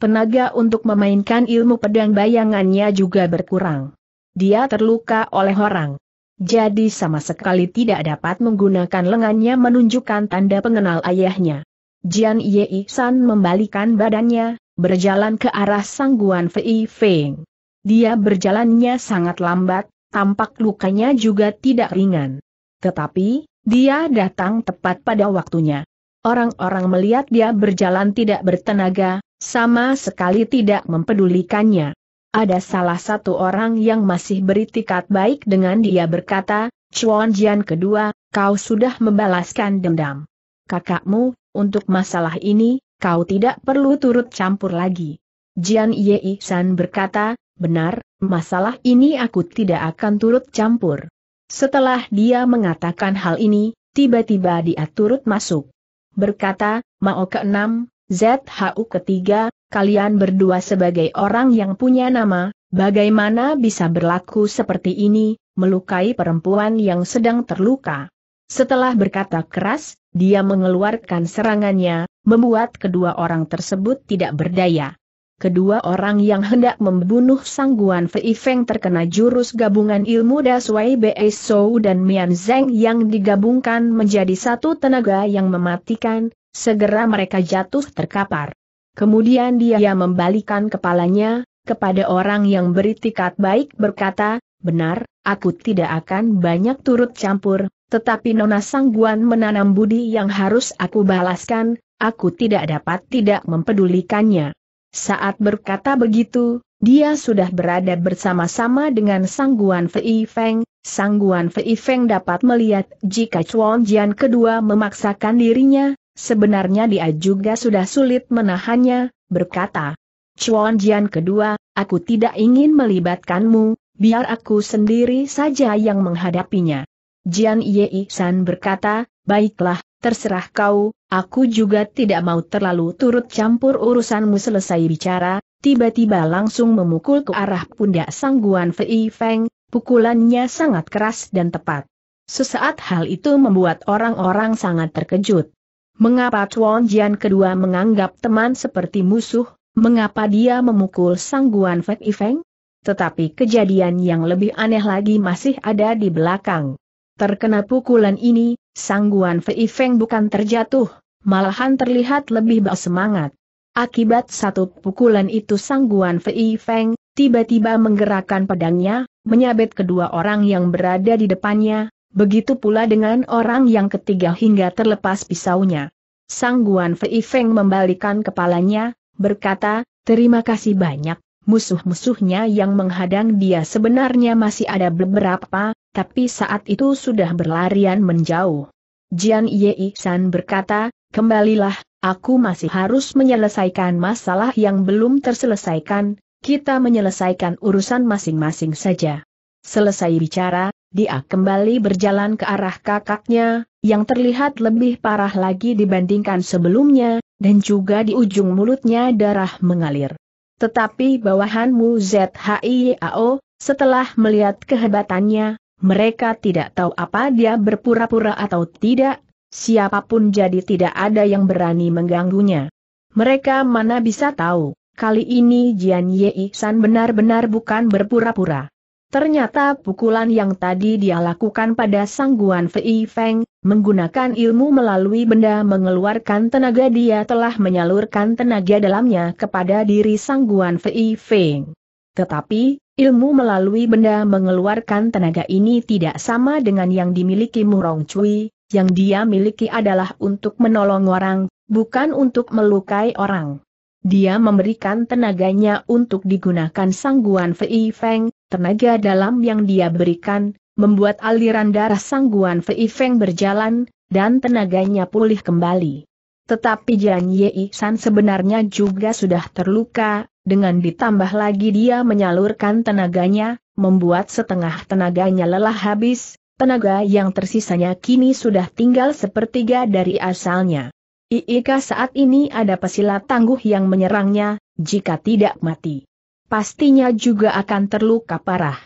Tenaga untuk memainkan ilmu pedang bayangannya juga berkurang. Dia terluka oleh orang. Jadi sama sekali tidak dapat menggunakan lengannya menunjukkan tanda pengenal ayahnya. Jian Yei San membalikan badannya, berjalan ke arah Sang Guan Fei Feng. Dia berjalannya sangat lambat, tampak lukanya juga tidak ringan. Tetapi, dia datang tepat pada waktunya. Orang-orang melihat dia berjalan tidak bertenaga, sama sekali tidak mempedulikannya. Ada salah satu orang yang masih beritikat baik dengan dia berkata, Chuan Jian kedua, kau sudah membalaskan dendam kakakmu. Untuk masalah ini, kau tidak perlu turut campur lagi. Jian Ye San berkata, "Benar, masalah ini aku tidak akan turut campur." Setelah dia mengatakan hal ini, tiba-tiba dia turut masuk. Berkata, "Mao ke-6, ZHU ketiga, kalian berdua sebagai orang yang punya nama, bagaimana bisa berlaku seperti ini, melukai perempuan yang sedang terluka?" Setelah berkata keras, dia mengeluarkan serangannya, membuat kedua orang tersebut tidak berdaya. Kedua orang yang hendak membunuh Sangguan Fei Feng terkena jurus gabungan ilmu Daswai Bei Shou dan Mian Zeng yang digabungkan menjadi satu tenaga yang mematikan, segera mereka jatuh terkapar. Kemudian dia membalikan kepalanya, kepada orang yang beritikat baik berkata, "Benar, aku tidak akan banyak turut campur, tetapi Nona Sangguan menanam budi yang harus aku balaskan, aku tidak dapat tidak mempedulikannya." Saat berkata begitu, dia sudah berada bersama-sama dengan Sangguan Fei Feng. Sangguan Fei Feng dapat melihat jika Chuan Jian kedua memaksakan dirinya, sebenarnya dia juga sudah sulit menahannya, berkata, "Chuan Jian kedua, aku tidak ingin melibatkanmu, biar aku sendiri saja yang menghadapinya." Jian Ye San berkata, "Baiklah, terserah kau. Aku juga tidak mau terlalu turut campur urusanmu." Selesai bicara, tiba-tiba langsung memukul ke arah pundak Sangguan Fei Feng, pukulannya sangat keras dan tepat. Sesaat hal itu membuat orang-orang sangat terkejut. Mengapa Chuan Jian kedua menganggap teman seperti musuh, mengapa dia memukul Sangguan Fei Feng? Tetapi kejadian yang lebih aneh lagi masih ada di belakang. Terkena pukulan ini, Sangguan Fei Feng bukan terjatuh, malahan terlihat lebih bersemangat. Akibat satu pukulan itu Sangguan Fei Feng tiba-tiba menggerakkan pedangnya, menyabet kedua orang yang berada di depannya, begitu pula dengan orang yang ketiga hingga terlepas pisaunya. Sangguan Fei Feng membalikan kepalanya, berkata, "Terima kasih banyak." Musuh-musuhnya yang menghadang dia sebenarnya masih ada beberapa, tapi saat itu sudah berlarian menjauh. Jian Ye San berkata, "Kembalilah, aku masih harus menyelesaikan masalah yang belum terselesaikan, kita menyelesaikan urusan masing-masing saja." Selesai bicara, dia kembali berjalan ke arah kakaknya, yang terlihat lebih parah lagi dibandingkan sebelumnya, dan juga di ujung mulutnya darah mengalir. Tetapi bawahanmu ZHIAO, setelah melihat kehebatannya, mereka tidak tahu apa dia berpura-pura atau tidak, siapapun jadi tidak ada yang berani mengganggunya. Mereka mana bisa tahu, kali ini Jian Ye San benar-benar bukan berpura-pura. Ternyata pukulan yang tadi dia lakukan pada Sangguan Fei Feng, menggunakan ilmu melalui benda mengeluarkan tenaga, dia telah menyalurkan tenaga dalamnya kepada diri Sangguan Fei Feng. Tetapi, ilmu melalui benda mengeluarkan tenaga ini tidak sama dengan yang dimiliki Murong Cui, yang dia miliki adalah untuk menolong orang, bukan untuk melukai orang. Dia memberikan tenaganya untuk digunakan Sangguan Fei Feng, tenaga dalam yang dia berikan membuat aliran darah Sangguan Fei Feng berjalan, dan tenaganya pulih kembali. Tetapi Jian Ye San sebenarnya juga sudah terluka, dengan ditambah lagi dia menyalurkan tenaganya, membuat setengah tenaganya lelah habis, tenaga yang tersisanya kini sudah tinggal sepertiga dari asalnya. Jika saat ini ada pesilat tangguh yang menyerangnya, jika tidak mati, pastinya juga akan terluka parah.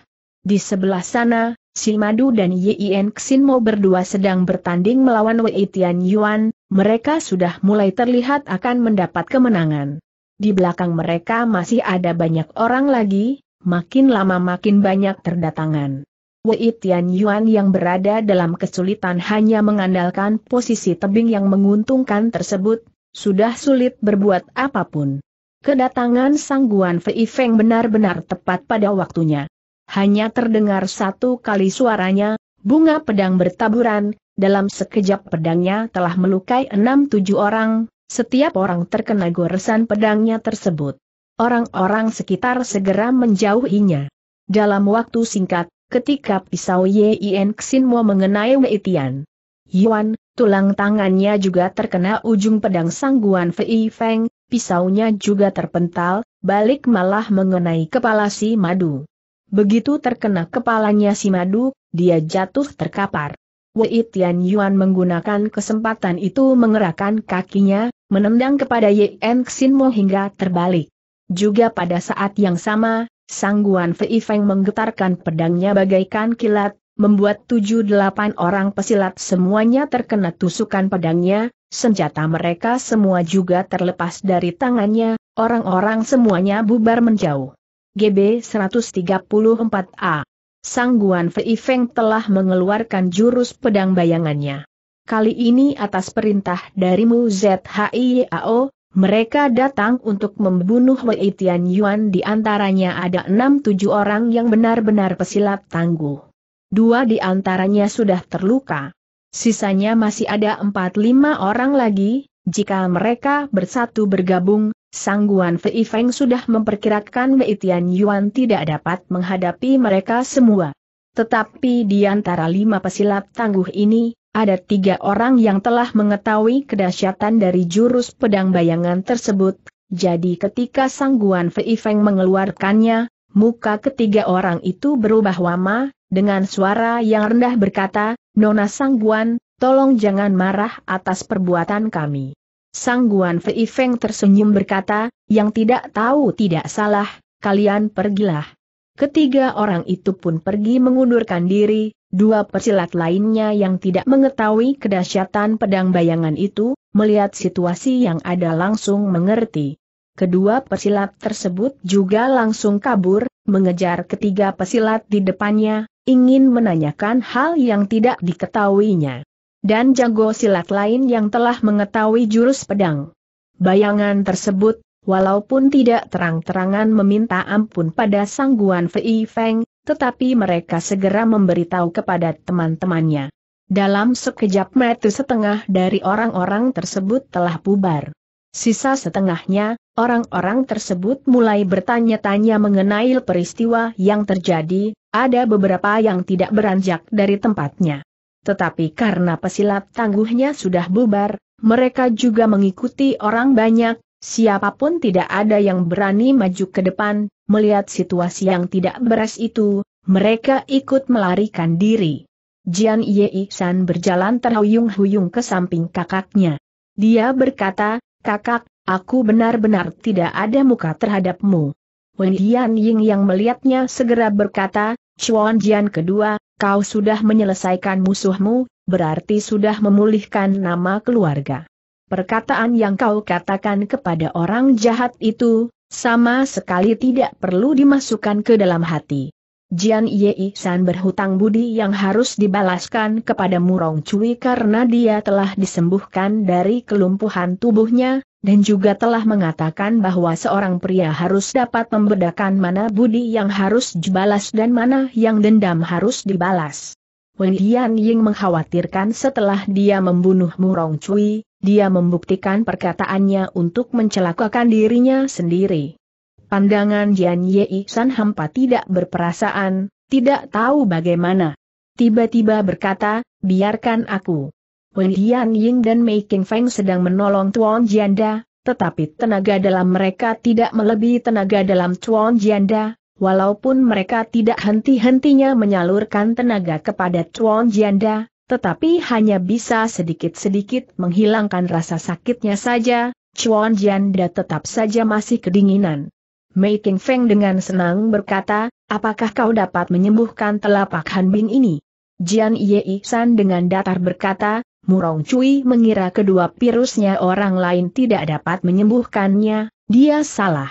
Di sebelah sana, Si Madu dan Yien Xinmo berdua sedang bertanding melawan Wei Tian Yuan, mereka sudah mulai terlihat akan mendapat kemenangan. Di belakang mereka masih ada banyak orang lagi, makin lama makin banyak terdatangan. Wei Tian Yuan yang berada dalam kesulitan hanya mengandalkan posisi tebing yang menguntungkan tersebut, sudah sulit berbuat apapun. Kedatangan Sangguan Fei Feng benar-benar tepat pada waktunya. Hanya terdengar satu kali suaranya, bunga pedang bertaburan, dalam sekejap pedangnya telah melukai 6-7 orang, setiap orang terkena goresan pedangnya tersebut. Orang-orang sekitar segera menjauhinya. Dalam waktu singkat, ketika pisau Yien Xinmo mengenai Wei Tian Yuan, tulang tangannya juga terkena ujung pedang Sangguan Fei Feng, pisaunya juga terpental, balik malah mengenai kepala si Madu. Begitu terkena kepalanya si Madu, dia jatuh terkapar. Wei Tian Yuan menggunakan kesempatan itu mengerahkan kakinya, menendang kepada Yen Xinmo hingga terbalik. Juga pada saat yang sama, Sangguan Fei Feng menggetarkan pedangnya bagaikan kilat, membuat 7-8 orang pesilat semuanya terkena tusukan pedangnya, senjata mereka semua juga terlepas dari tangannya, orang-orang semuanya bubar menjauh. GB 134A. Sangguan Fei Feng telah mengeluarkan jurus pedang bayangannya. Kali ini atas perintah darimu Zhiao, mereka datang untuk membunuh Wei Tian Yuan. Di antaranya ada 6-7 orang yang benar-benar pesilat tangguh. 2 di antaranya sudah terluka. Sisanya masih ada 4-5 orang lagi. Jika mereka bersatu bergabung, Sangguan Fei Feng sudah memperkirakan Wei Tian Yuan tidak dapat menghadapi mereka semua. Tetapi di antara 5 pesilat tangguh ini, ada 3 orang yang telah mengetahui kedahsyatan dari jurus pedang bayangan tersebut. Jadi ketika Sangguan Fei Feng mengeluarkannya, muka ketiga orang itu berubah wama, dengan suara yang rendah berkata, "Nona Sangguan, tolong jangan marah atas perbuatan kami." Sangguan Fei Feng tersenyum berkata, "Yang tidak tahu tidak salah, kalian pergilah." Ketiga orang itu pun pergi mengundurkan diri. 2 pesilat lainnya yang tidak mengetahui kedahsyatan pedang bayangan itu, melihat situasi yang ada langsung mengerti. Kedua pesilat tersebut juga langsung kabur, mengejar ketiga pesilat di depannya, ingin menanyakan hal yang tidak diketahuinya. Dan jago silat lain yang telah mengetahui jurus pedang bayangan tersebut, walaupun tidak terang-terangan meminta ampun pada Sangguan Fei Feng, tetapi mereka segera memberitahu kepada teman-temannya. Dalam sekejap mata setengah dari orang-orang tersebut telah bubar. Sisa setengahnya, orang-orang tersebut mulai bertanya-tanya mengenai peristiwa yang terjadi, ada beberapa yang tidak beranjak dari tempatnya. Tetapi karena pesilat tangguhnya sudah bubar, mereka juga mengikuti orang banyak, siapapun tidak ada yang berani maju ke depan. Melihat situasi yang tidak beres itu, mereka ikut melarikan diri. Jian Yei San berjalan terhuyung-huyung ke samping kakaknya. Dia berkata, "Kakak, aku benar-benar tidak ada muka terhadapmu." Wen Dian Ying yang melihatnya segera berkata, "Chuan Jian kedua, kau sudah menyelesaikan musuhmu, berarti sudah memulihkan nama keluarga. Perkataan yang kau katakan kepada orang jahat itu, sama sekali tidak perlu dimasukkan ke dalam hati. Jian Yei San berhutang budi yang harus dibalaskan kepada Murong Cui karena dia telah disembuhkan dari kelumpuhan tubuhnya, dan juga telah mengatakan bahwa seorang pria harus dapat membedakan mana budi yang harus dibalas dan mana yang dendam harus dibalas." Wen Dian Ying mengkhawatirkan setelah dia membunuh Murong Cui, dia membuktikan perkataannya untuk mencelakakan dirinya sendiri. Pandangan Jian Yei San hampa tidak berperasaan, tidak tahu bagaimana. Tiba-tiba berkata, "Biarkan aku." Wen Dian Ying dan Mei King Feng sedang menolong Chuan Jianda, tetapi tenaga dalam mereka tidak melebihi tenaga dalam Chuan Jianda, walaupun mereka tidak henti-hentinya menyalurkan tenaga kepada Chuan Jianda, tetapi hanya bisa sedikit-sedikit menghilangkan rasa sakitnya saja. Chuan Jianda tetap saja masih kedinginan. Mei King Feng dengan senang berkata, "Apakah kau dapat menyembuhkan telapak Hanbin ini?" Jian Yei San dengan datar berkata, "Murong Cui mengira kedua virusnya orang lain tidak dapat menyembuhkannya, dia salah.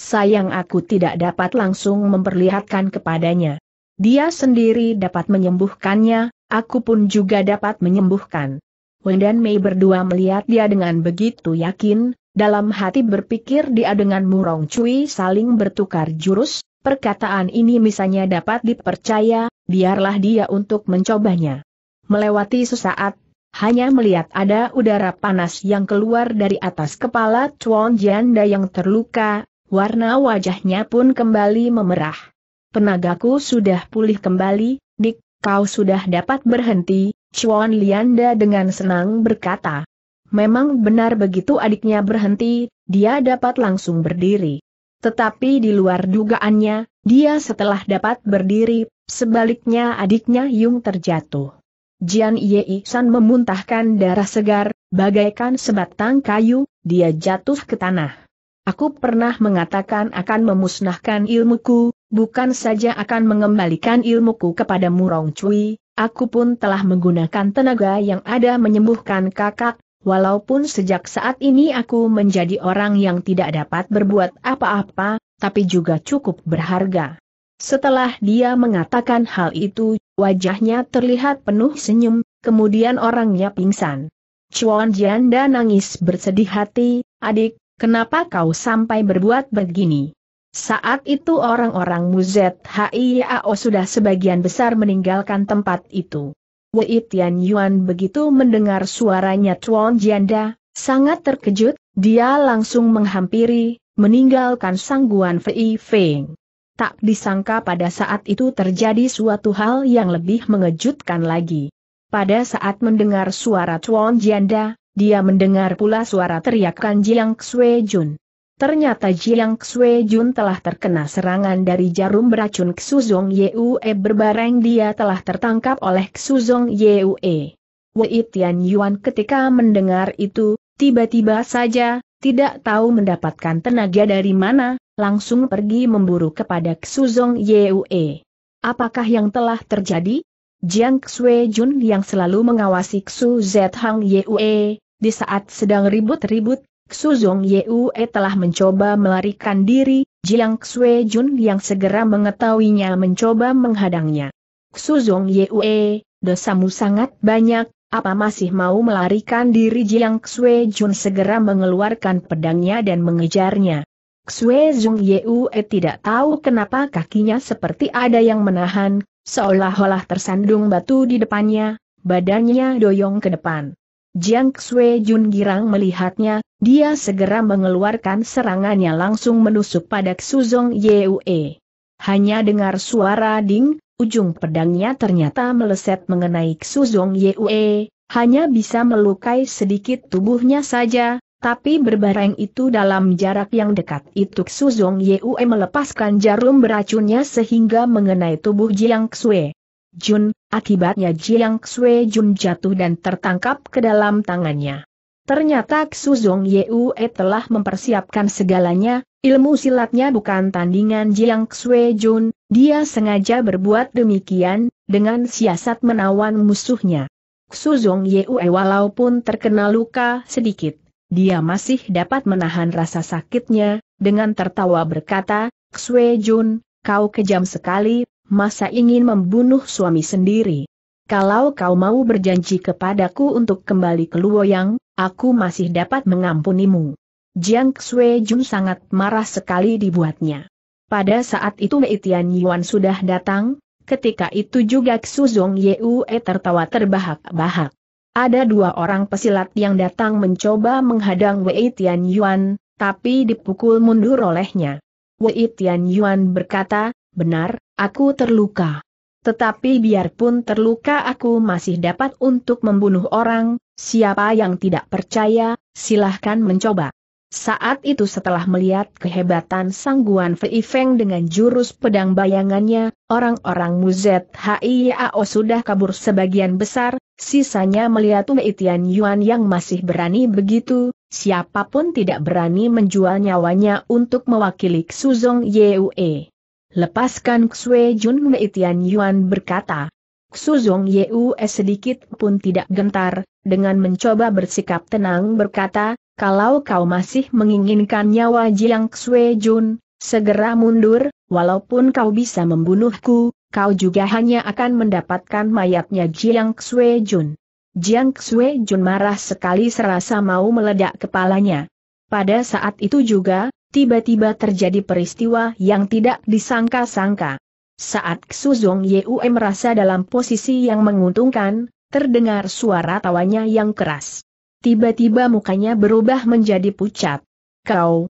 Sayang aku tidak dapat langsung memperlihatkan kepadanya. Dia sendiri dapat menyembuhkannya, aku pun juga dapat menyembuhkan." Wen dan Mei berdua melihat dia dengan begitu yakin, dalam hati berpikir dia dengan Murong Cui saling bertukar jurus, perkataan ini misalnya dapat dipercaya, biarlah dia untuk mencobanya. Melewati sesaat, hanya melihat ada udara panas yang keluar dari atas kepala Chuan Jianda yang terluka, warna wajahnya pun kembali memerah. "Tenagaku sudah pulih kembali, Dik, kau sudah dapat berhenti, Chuan Lianda dengan senang berkata. Memang benar begitu adiknya berhenti, dia dapat langsung berdiri. Tetapi di luar dugaannya, dia setelah dapat berdiri, sebaliknya adiknya Yung terjatuh. Jian Yei San memuntahkan darah segar, bagaikan sebatang kayu, dia jatuh ke tanah. Aku pernah mengatakan akan memusnahkan ilmuku, bukan saja akan mengembalikan ilmuku kepada Murong Cui, aku pun telah menggunakan tenaga yang ada menyembuhkan kakak. Walaupun sejak saat ini aku menjadi orang yang tidak dapat berbuat apa-apa, tapi juga cukup berharga. Setelah dia mengatakan hal itu, wajahnya terlihat penuh senyum, kemudian orangnya pingsan. Chuan Jianda nangis bersedih hati, adik, kenapa kau sampai berbuat begini? Saat itu orang-orang Muzhiao sudah sebagian besar meninggalkan tempat itu. Wei Tian Yuan begitu mendengar suaranya Chuan Jianda, sangat terkejut, dia langsung menghampiri, meninggalkan sangguan Fei Feng. Tak disangka pada saat itu terjadi suatu hal yang lebih mengejutkan lagi. Pada saat mendengar suara Chuan Jianda, dia mendengar pula suara teriakan Jiang Xuejun. Ternyata Jiang Xuejun telah terkena serangan dari jarum beracun Xuzong Yue, berbareng dia telah tertangkap oleh Xuzong Yue. Wei Tian Yuan ketika mendengar itu, tiba-tiba saja, tidak tahu mendapatkan tenaga dari mana, langsung pergi memburu kepada Xuzong Yue. Apakah yang telah terjadi? Jiang Xuejun yang selalu mengawasi Xu Zhang Yue, di saat sedang ribut-ribut, Xuzong Yue telah mencoba melarikan diri, Jiang Xuejun yang segera mengetahuinya mencoba menghadangnya. Xuzong Yue, dosamu sangat banyak, apa masih mau melarikan diri? Jiang Xuejun segera mengeluarkan pedangnya dan mengejarnya. Xuzong Yue tidak tahu kenapa kakinya seperti ada yang menahan, seolah-olah tersandung batu di depannya, badannya doyong ke depan. Jiang Xuejun girang melihatnya, dia segera mengeluarkan serangannya langsung menusuk pada Xuzong Yue. Hanya dengar suara ding, ujung pedangnya ternyata meleset mengenai Xuzong Yue, hanya bisa melukai sedikit tubuhnya saja, tapi berbareng itu dalam jarak yang dekat itu Xuzong Yue melepaskan jarum beracunnya sehingga mengenai tubuh Jiang Xuejun. Akibatnya Jiang Xuejun jatuh dan tertangkap ke dalam tangannya. Ternyata Xuzong Yue telah mempersiapkan segalanya, ilmu silatnya bukan tandingan Jiang Xuejun, dia sengaja berbuat demikian, dengan siasat menawan musuhnya. Xuzong Yue walaupun terkena luka sedikit, dia masih dapat menahan rasa sakitnya, dengan tertawa berkata, Xuejun, kau kejam sekali. Masa ingin membunuh suami sendiri? Kalau kau mau berjanji kepadaku untuk kembali ke Luoyang, aku masih dapat mengampunimu. Jiang Xuejun sangat marah sekali dibuatnya. Pada saat itu Wei Tian Yuan sudah datang, ketika itu juga Xuzong Yue tertawa terbahak-bahak. Ada dua orang pesilat yang datang mencoba menghadang Wei Tian Yuan, tapi dipukul mundur olehnya. Wei Tian Yuan berkata, benar, aku terluka. Tetapi biarpun terluka aku masih dapat untuk membunuh orang, siapa yang tidak percaya, silahkan mencoba. Saat itu setelah melihat kehebatan sangguan Fei Feng dengan jurus pedang bayangannya, orang-orang Muzhiao sudah kabur sebagian besar, sisanya melihat Wei Tian Yuan yang masih berani begitu, siapapun tidak berani menjual nyawanya untuk mewakili Xuzong Yue. Lepaskan Xuejun, Wei Tian Yuan berkata. Xuzong Yue sedikit pun tidak gentar, dengan mencoba bersikap tenang berkata, kalau kau masih menginginkan nyawa Jiang Xuejun, segera mundur, walaupun kau bisa membunuhku, kau juga hanya akan mendapatkan mayatnya Jiang Xuejun. Jiang Xuejun marah sekali serasa mau meledak kepalanya. Pada saat itu juga, tiba-tiba terjadi peristiwa yang tidak disangka-sangka. Saat Xuzong Yue merasa dalam posisi yang menguntungkan, terdengar suara tawanya yang keras. Tiba-tiba mukanya berubah menjadi pucat. Kau,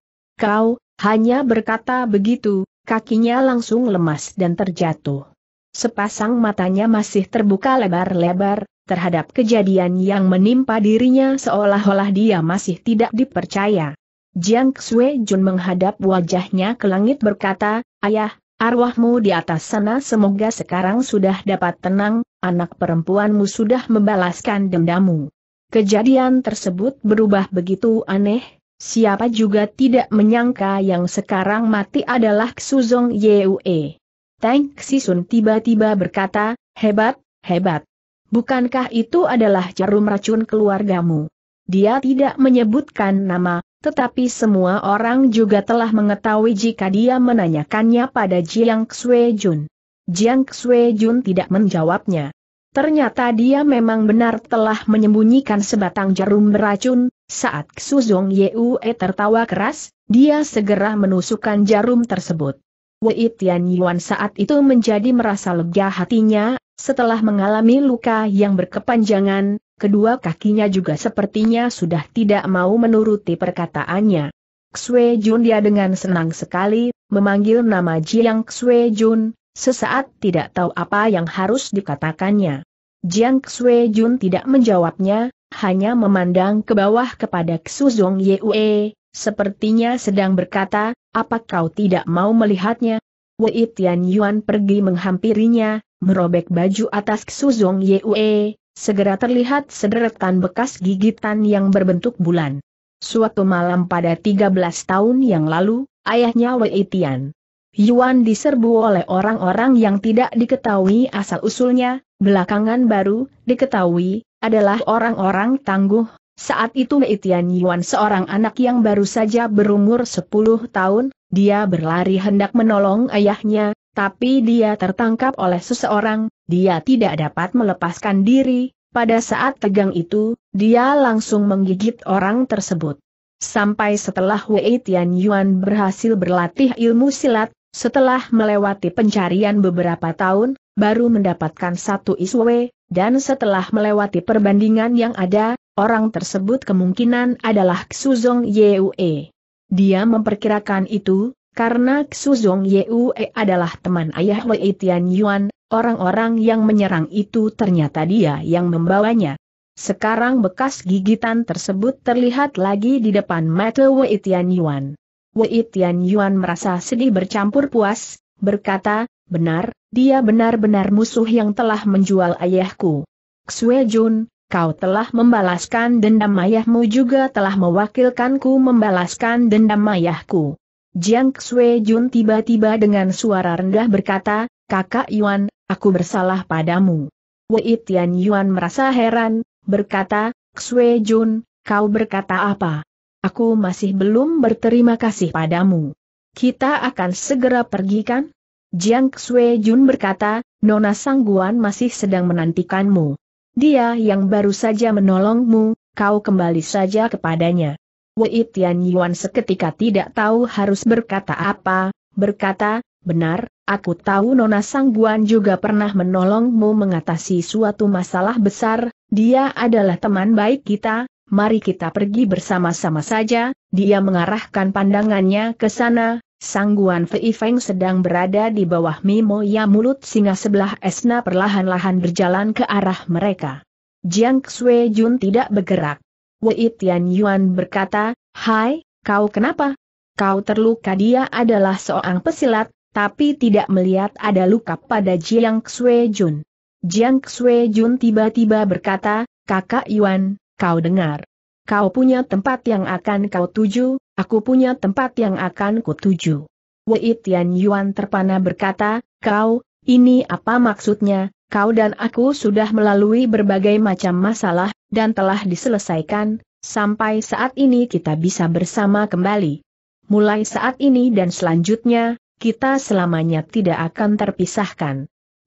hanya berkata begitu, kakinya langsung lemas dan terjatuh. Sepasang matanya masih terbuka lebar-lebar, terhadap kejadian yang menimpa dirinya seolah-olah dia masih tidak dipercaya. Jiang Xue Jun menghadap wajahnya ke langit berkata, "Ayah, arwahmu di atas sana semoga sekarang sudah dapat tenang, anak perempuanmu sudah membalaskan dendamu." Kejadian tersebut berubah begitu aneh, siapa juga tidak menyangka yang sekarang mati adalah Xuzong Yue. Tang Xisun tiba-tiba berkata, "Hebat, hebat. Bukankah itu adalah jarum racun keluargamu?" Dia tidak menyebutkan nama, tetapi semua orang juga telah mengetahui jika dia menanyakannya pada Jiang Xue Jun. Jiang Xue Jun tidak menjawabnya. Ternyata dia memang benar telah menyembunyikan sebatang jarum beracun. Saat Xuzong Yue tertawa keras, dia segera menusukkan jarum tersebut. Wei Tianyuan saat itu menjadi merasa lega hatinya. Setelah mengalami luka yang berkepanjangan, kedua kakinya juga sepertinya sudah tidak mau menuruti perkataannya. Xue Jun dia dengan senang sekali memanggil nama Jiang Xue Jun, sesaat tidak tahu apa yang harus dikatakannya. Jiang Xue Jun tidak menjawabnya, hanya memandang ke bawah kepada Xuzong Yue, sepertinya sedang berkata, "Apa kau tidak mau melihatnya?" Wei Tianyuan pergi menghampirinya, merobek baju atas Xuzong Yue. Segera terlihat sederetan bekas gigitan yang berbentuk bulan. Suatu malam pada 13 tahun yang lalu, ayahnya Wei Tian Yuan diserbu oleh orang-orang yang tidak diketahui asal-usulnya, belakangan baru diketahui adalah orang-orang tangguh. Saat itu Wei Tian Yuan seorang anak yang baru saja berumur 10 tahun, dia berlari hendak menolong ayahnya. Tapi dia tertangkap oleh seseorang, dia tidak dapat melepaskan diri, pada saat tegang itu, dia langsung menggigit orang tersebut. Sampai setelah Wei Tianyuan berhasil berlatih ilmu silat, setelah melewati pencarian beberapa tahun, baru mendapatkan satu iswe, dan setelah melewati perbandingan yang ada, orang tersebut kemungkinan adalah Xuzong Yue. Dia memperkirakan itu. Karena Xuzong Yue adalah teman ayah Wei Tianyuan, orang-orang yang menyerang itu ternyata dia yang membawanya. Sekarang bekas gigitan tersebut terlihat lagi di depan mata Wei Tianyuan. Wei Tianyuan merasa sedih bercampur puas, berkata, "Benar, dia benar-benar musuh yang telah menjual ayahku. Xue Jun, kau telah membalaskan dendam ayahmu juga telah mewakilkanku membalaskan dendam ayahku." Jiang Xue Jun tiba-tiba dengan suara rendah berkata, "Kakak Yuan, aku bersalah padamu." Wei Tianyuan merasa heran, berkata, "Xue Jun, kau berkata apa? Aku masih belum berterima kasih padamu. Kita akan segera pergi kan?" Jiang Xue Jun berkata, "Nona Sangguan masih sedang menantikanmu. Dia yang baru saja menolongmu, kau kembali saja kepadanya." Wei Tianyuan seketika tidak tahu harus berkata apa, berkata, "Benar, aku tahu Nona Sangguan juga pernah menolongmu mengatasi suatu masalah besar, dia adalah teman baik kita, mari kita pergi bersama-sama saja." Dia mengarahkan pandangannya ke sana, Sangguan Fei Feng sedang berada di bawah Mimoya mulut singa sebelah esna perlahan-lahan berjalan ke arah mereka. Jiang Xue Jun tidak bergerak. Wei Tianyuan berkata, "Hai, kau kenapa? Kau terluka?" Dia adalah seorang pesilat, tapi tidak melihat ada luka pada Jiang Xue Jun. Jiang Xue Jun tiba-tiba berkata, "Kakak Yuan, kau dengar. Kau punya tempat yang akan kau tuju, aku punya tempat yang akan kutuju." Wei Tianyuan terpana berkata, "Kau, ini apa maksudnya? Kau dan aku sudah melalui berbagai macam masalah, dan telah diselesaikan, sampai saat ini kita bisa bersama kembali. Mulai saat ini dan selanjutnya, kita selamanya tidak akan terpisahkan.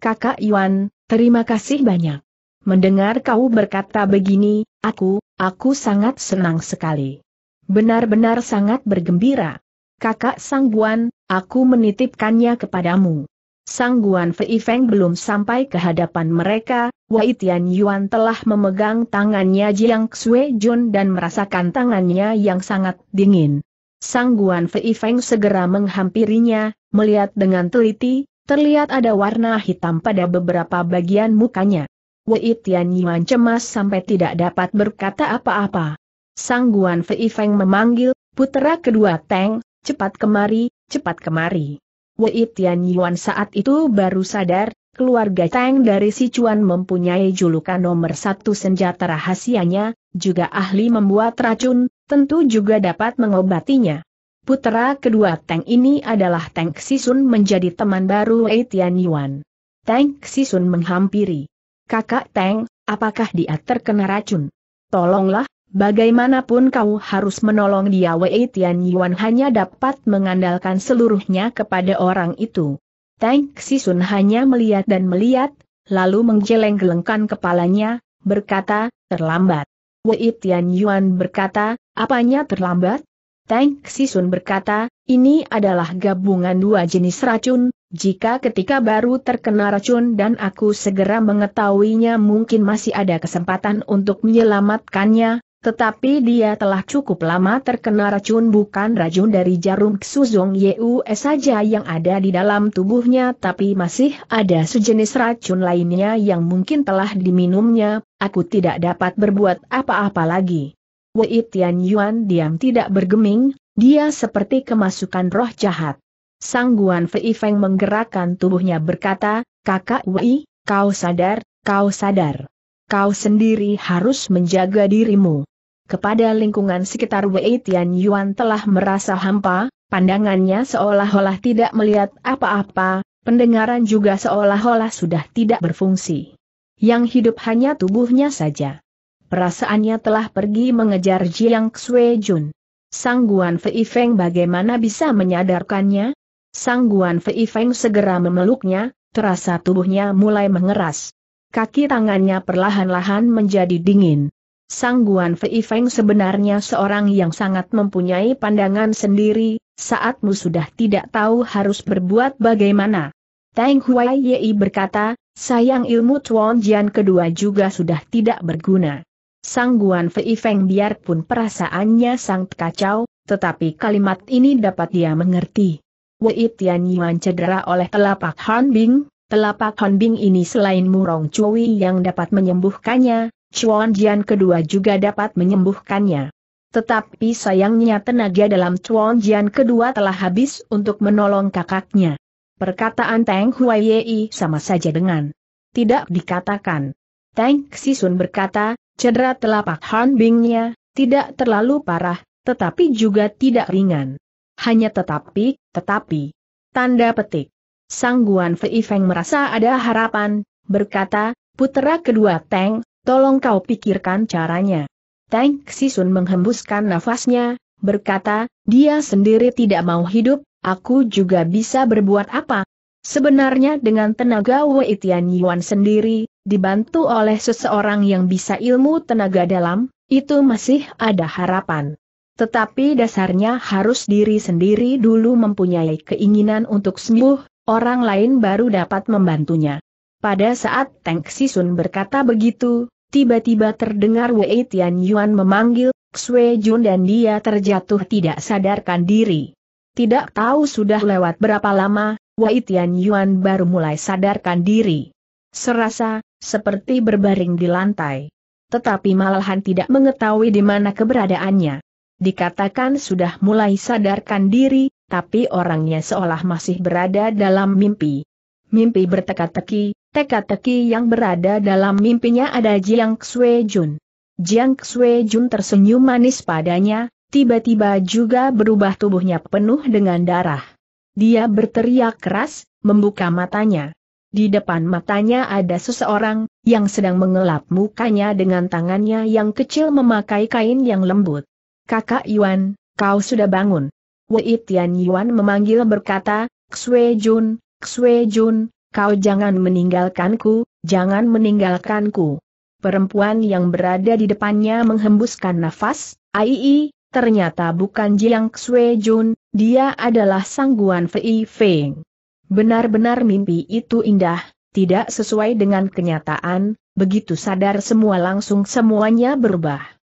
Kakak Yuan, terima kasih banyak." Mendengar kau berkata begini, aku sangat senang sekali. Benar-benar sangat bergembira. Kakak Sangguan, aku menitipkannya kepadamu. Sangguan Fei Feng belum sampai ke hadapan mereka, Wei Tianyuan telah memegang tangannya Jiang Xue Jun dan merasakan tangannya yang sangat dingin. Sangguan Fei Feng segera menghampirinya, melihat dengan teliti, terlihat ada warna hitam pada beberapa bagian mukanya. Wei Tianyuan cemas sampai tidak dapat berkata apa-apa. Sang Guan Fei Feng memanggil, "Putera kedua Teng, cepat kemari, cepat kemari." Wei Tianyuan saat itu baru sadar, keluarga Teng dari Sichuan mempunyai julukan nomor satu senjata rahasianya, juga ahli membuat racun, tentu juga dapat mengobatinya. Putera kedua Teng ini adalah Teng Xisun, menjadi teman baru Wei Tianyuan. Teng Xisun menghampiri. "Kakak Teng, apakah dia terkena racun? Tolonglah, bagaimanapun kau harus menolong dia." Wei Tianyuan hanya dapat mengandalkan seluruhnya kepada orang itu. Teng Xisun hanya melihat dan melihat, lalu menggeleng-gelengkan kepalanya, berkata, "Terlambat." Wei Tianyuan berkata, "Apanya terlambat?" Teng Xisun berkata, "Ini adalah gabungan dua jenis racun, jika ketika baru terkena racun dan aku segera mengetahuinya mungkin masih ada kesempatan untuk menyelamatkannya, tetapi dia telah cukup lama terkena racun, bukan racun dari jarum Xuzong Yue saja yang ada di dalam tubuhnya, tapi masih ada sejenis racun lainnya yang mungkin telah diminumnya. Aku tidak dapat berbuat apa-apa lagi." Wei Tianyuan diam tidak bergeming, dia seperti kemasukan roh jahat. Sang Guan Fei Feng menggerakkan tubuhnya berkata, "Kakak Wei, kau sadar, kau sadar. Kau sendiri harus menjaga dirimu." Kepada lingkungan sekitar Wei Tianyuan telah merasa hampa, pandangannya seolah-olah tidak melihat apa-apa, pendengaran juga seolah-olah sudah tidak berfungsi. Yang hidup hanya tubuhnya saja. Perasaannya telah pergi mengejar Jiang Xuejun. Sang Guan Fei Feng bagaimana bisa menyadarkannya? Sang Guan Fei Feng segera memeluknya, terasa tubuhnya mulai mengeras. Kaki tangannya perlahan-lahan menjadi dingin. Sang Guan Fei Feng sebenarnya seorang yang sangat mempunyai pandangan sendiri, saatmu sudah tidak tahu harus berbuat bagaimana. Teng Huai Yei berkata, "Sayang ilmu Tuan Jian kedua juga sudah tidak berguna." Sang Guan Fei Feng biarpun perasaannya sangat kacau, tetapi kalimat ini dapat dia mengerti. Wei Tianyuan cedera oleh telapak Hanbing. Telapak Hanbing ini selain Murong Cui yang dapat menyembuhkannya, Chuan Jian kedua juga dapat menyembuhkannya. Tetapi sayangnya tenaga dalam Chuan Jian kedua telah habis untuk menolong kakaknya. Perkataan Teng Huai Yei sama saja dengan tidak dikatakan. Teng Xisun berkata, "Cedera telapak Hanbingnya tidak terlalu parah, tetapi juga tidak ringan." Hanya tetapi, tanda petik. Sang Guan Fei Feng merasa ada harapan, berkata, "Putera kedua Teng, tolong kau pikirkan caranya." Teng Xisun menghembuskan nafasnya, berkata, "Dia sendiri tidak mau hidup. Aku juga bisa berbuat apa?" Sebenarnya dengan tenaga Wei Tianyuan sendiri, dibantu oleh seseorang yang bisa ilmu tenaga dalam, itu masih ada harapan. Tetapi dasarnya harus diri sendiri dulu mempunyai keinginan untuk sembuh, orang lain baru dapat membantunya. Pada saat Teng Xisun berkata begitu, tiba-tiba terdengar Wei Tianyuan memanggil Xue Jun dan dia terjatuh tidak sadarkan diri. Tidak tahu sudah lewat berapa lama, Wei Tianyuan baru mulai sadarkan diri. Serasa, seperti berbaring di lantai. Tetapi malahan tidak mengetahui di mana keberadaannya. Dikatakan sudah mulai sadarkan diri, tapi orangnya seolah masih berada dalam mimpi. Mimpi berteka-teki, teka-teki yang berada dalam mimpinya ada Jiang Xuejun. Jiang Xuejun tersenyum manis padanya. Tiba-tiba juga berubah tubuhnya penuh dengan darah. Dia berteriak keras, membuka matanya. Di depan matanya ada seseorang, yang sedang mengelap mukanya dengan tangannya yang kecil memakai kain yang lembut. "Kakak Yuan, kau sudah bangun." Wei Tianyuan memanggil berkata, "Xuejun, Xuejun, kau jangan meninggalkanku, jangan meninggalkanku." Perempuan yang berada di depannya menghembuskan nafas, "Ai." Ternyata bukan Jiang Xuejun, dia adalah Sang Guan Fei Feng. Benar-benar mimpi itu indah, tidak sesuai dengan kenyataan, begitu sadar semuanya berubah.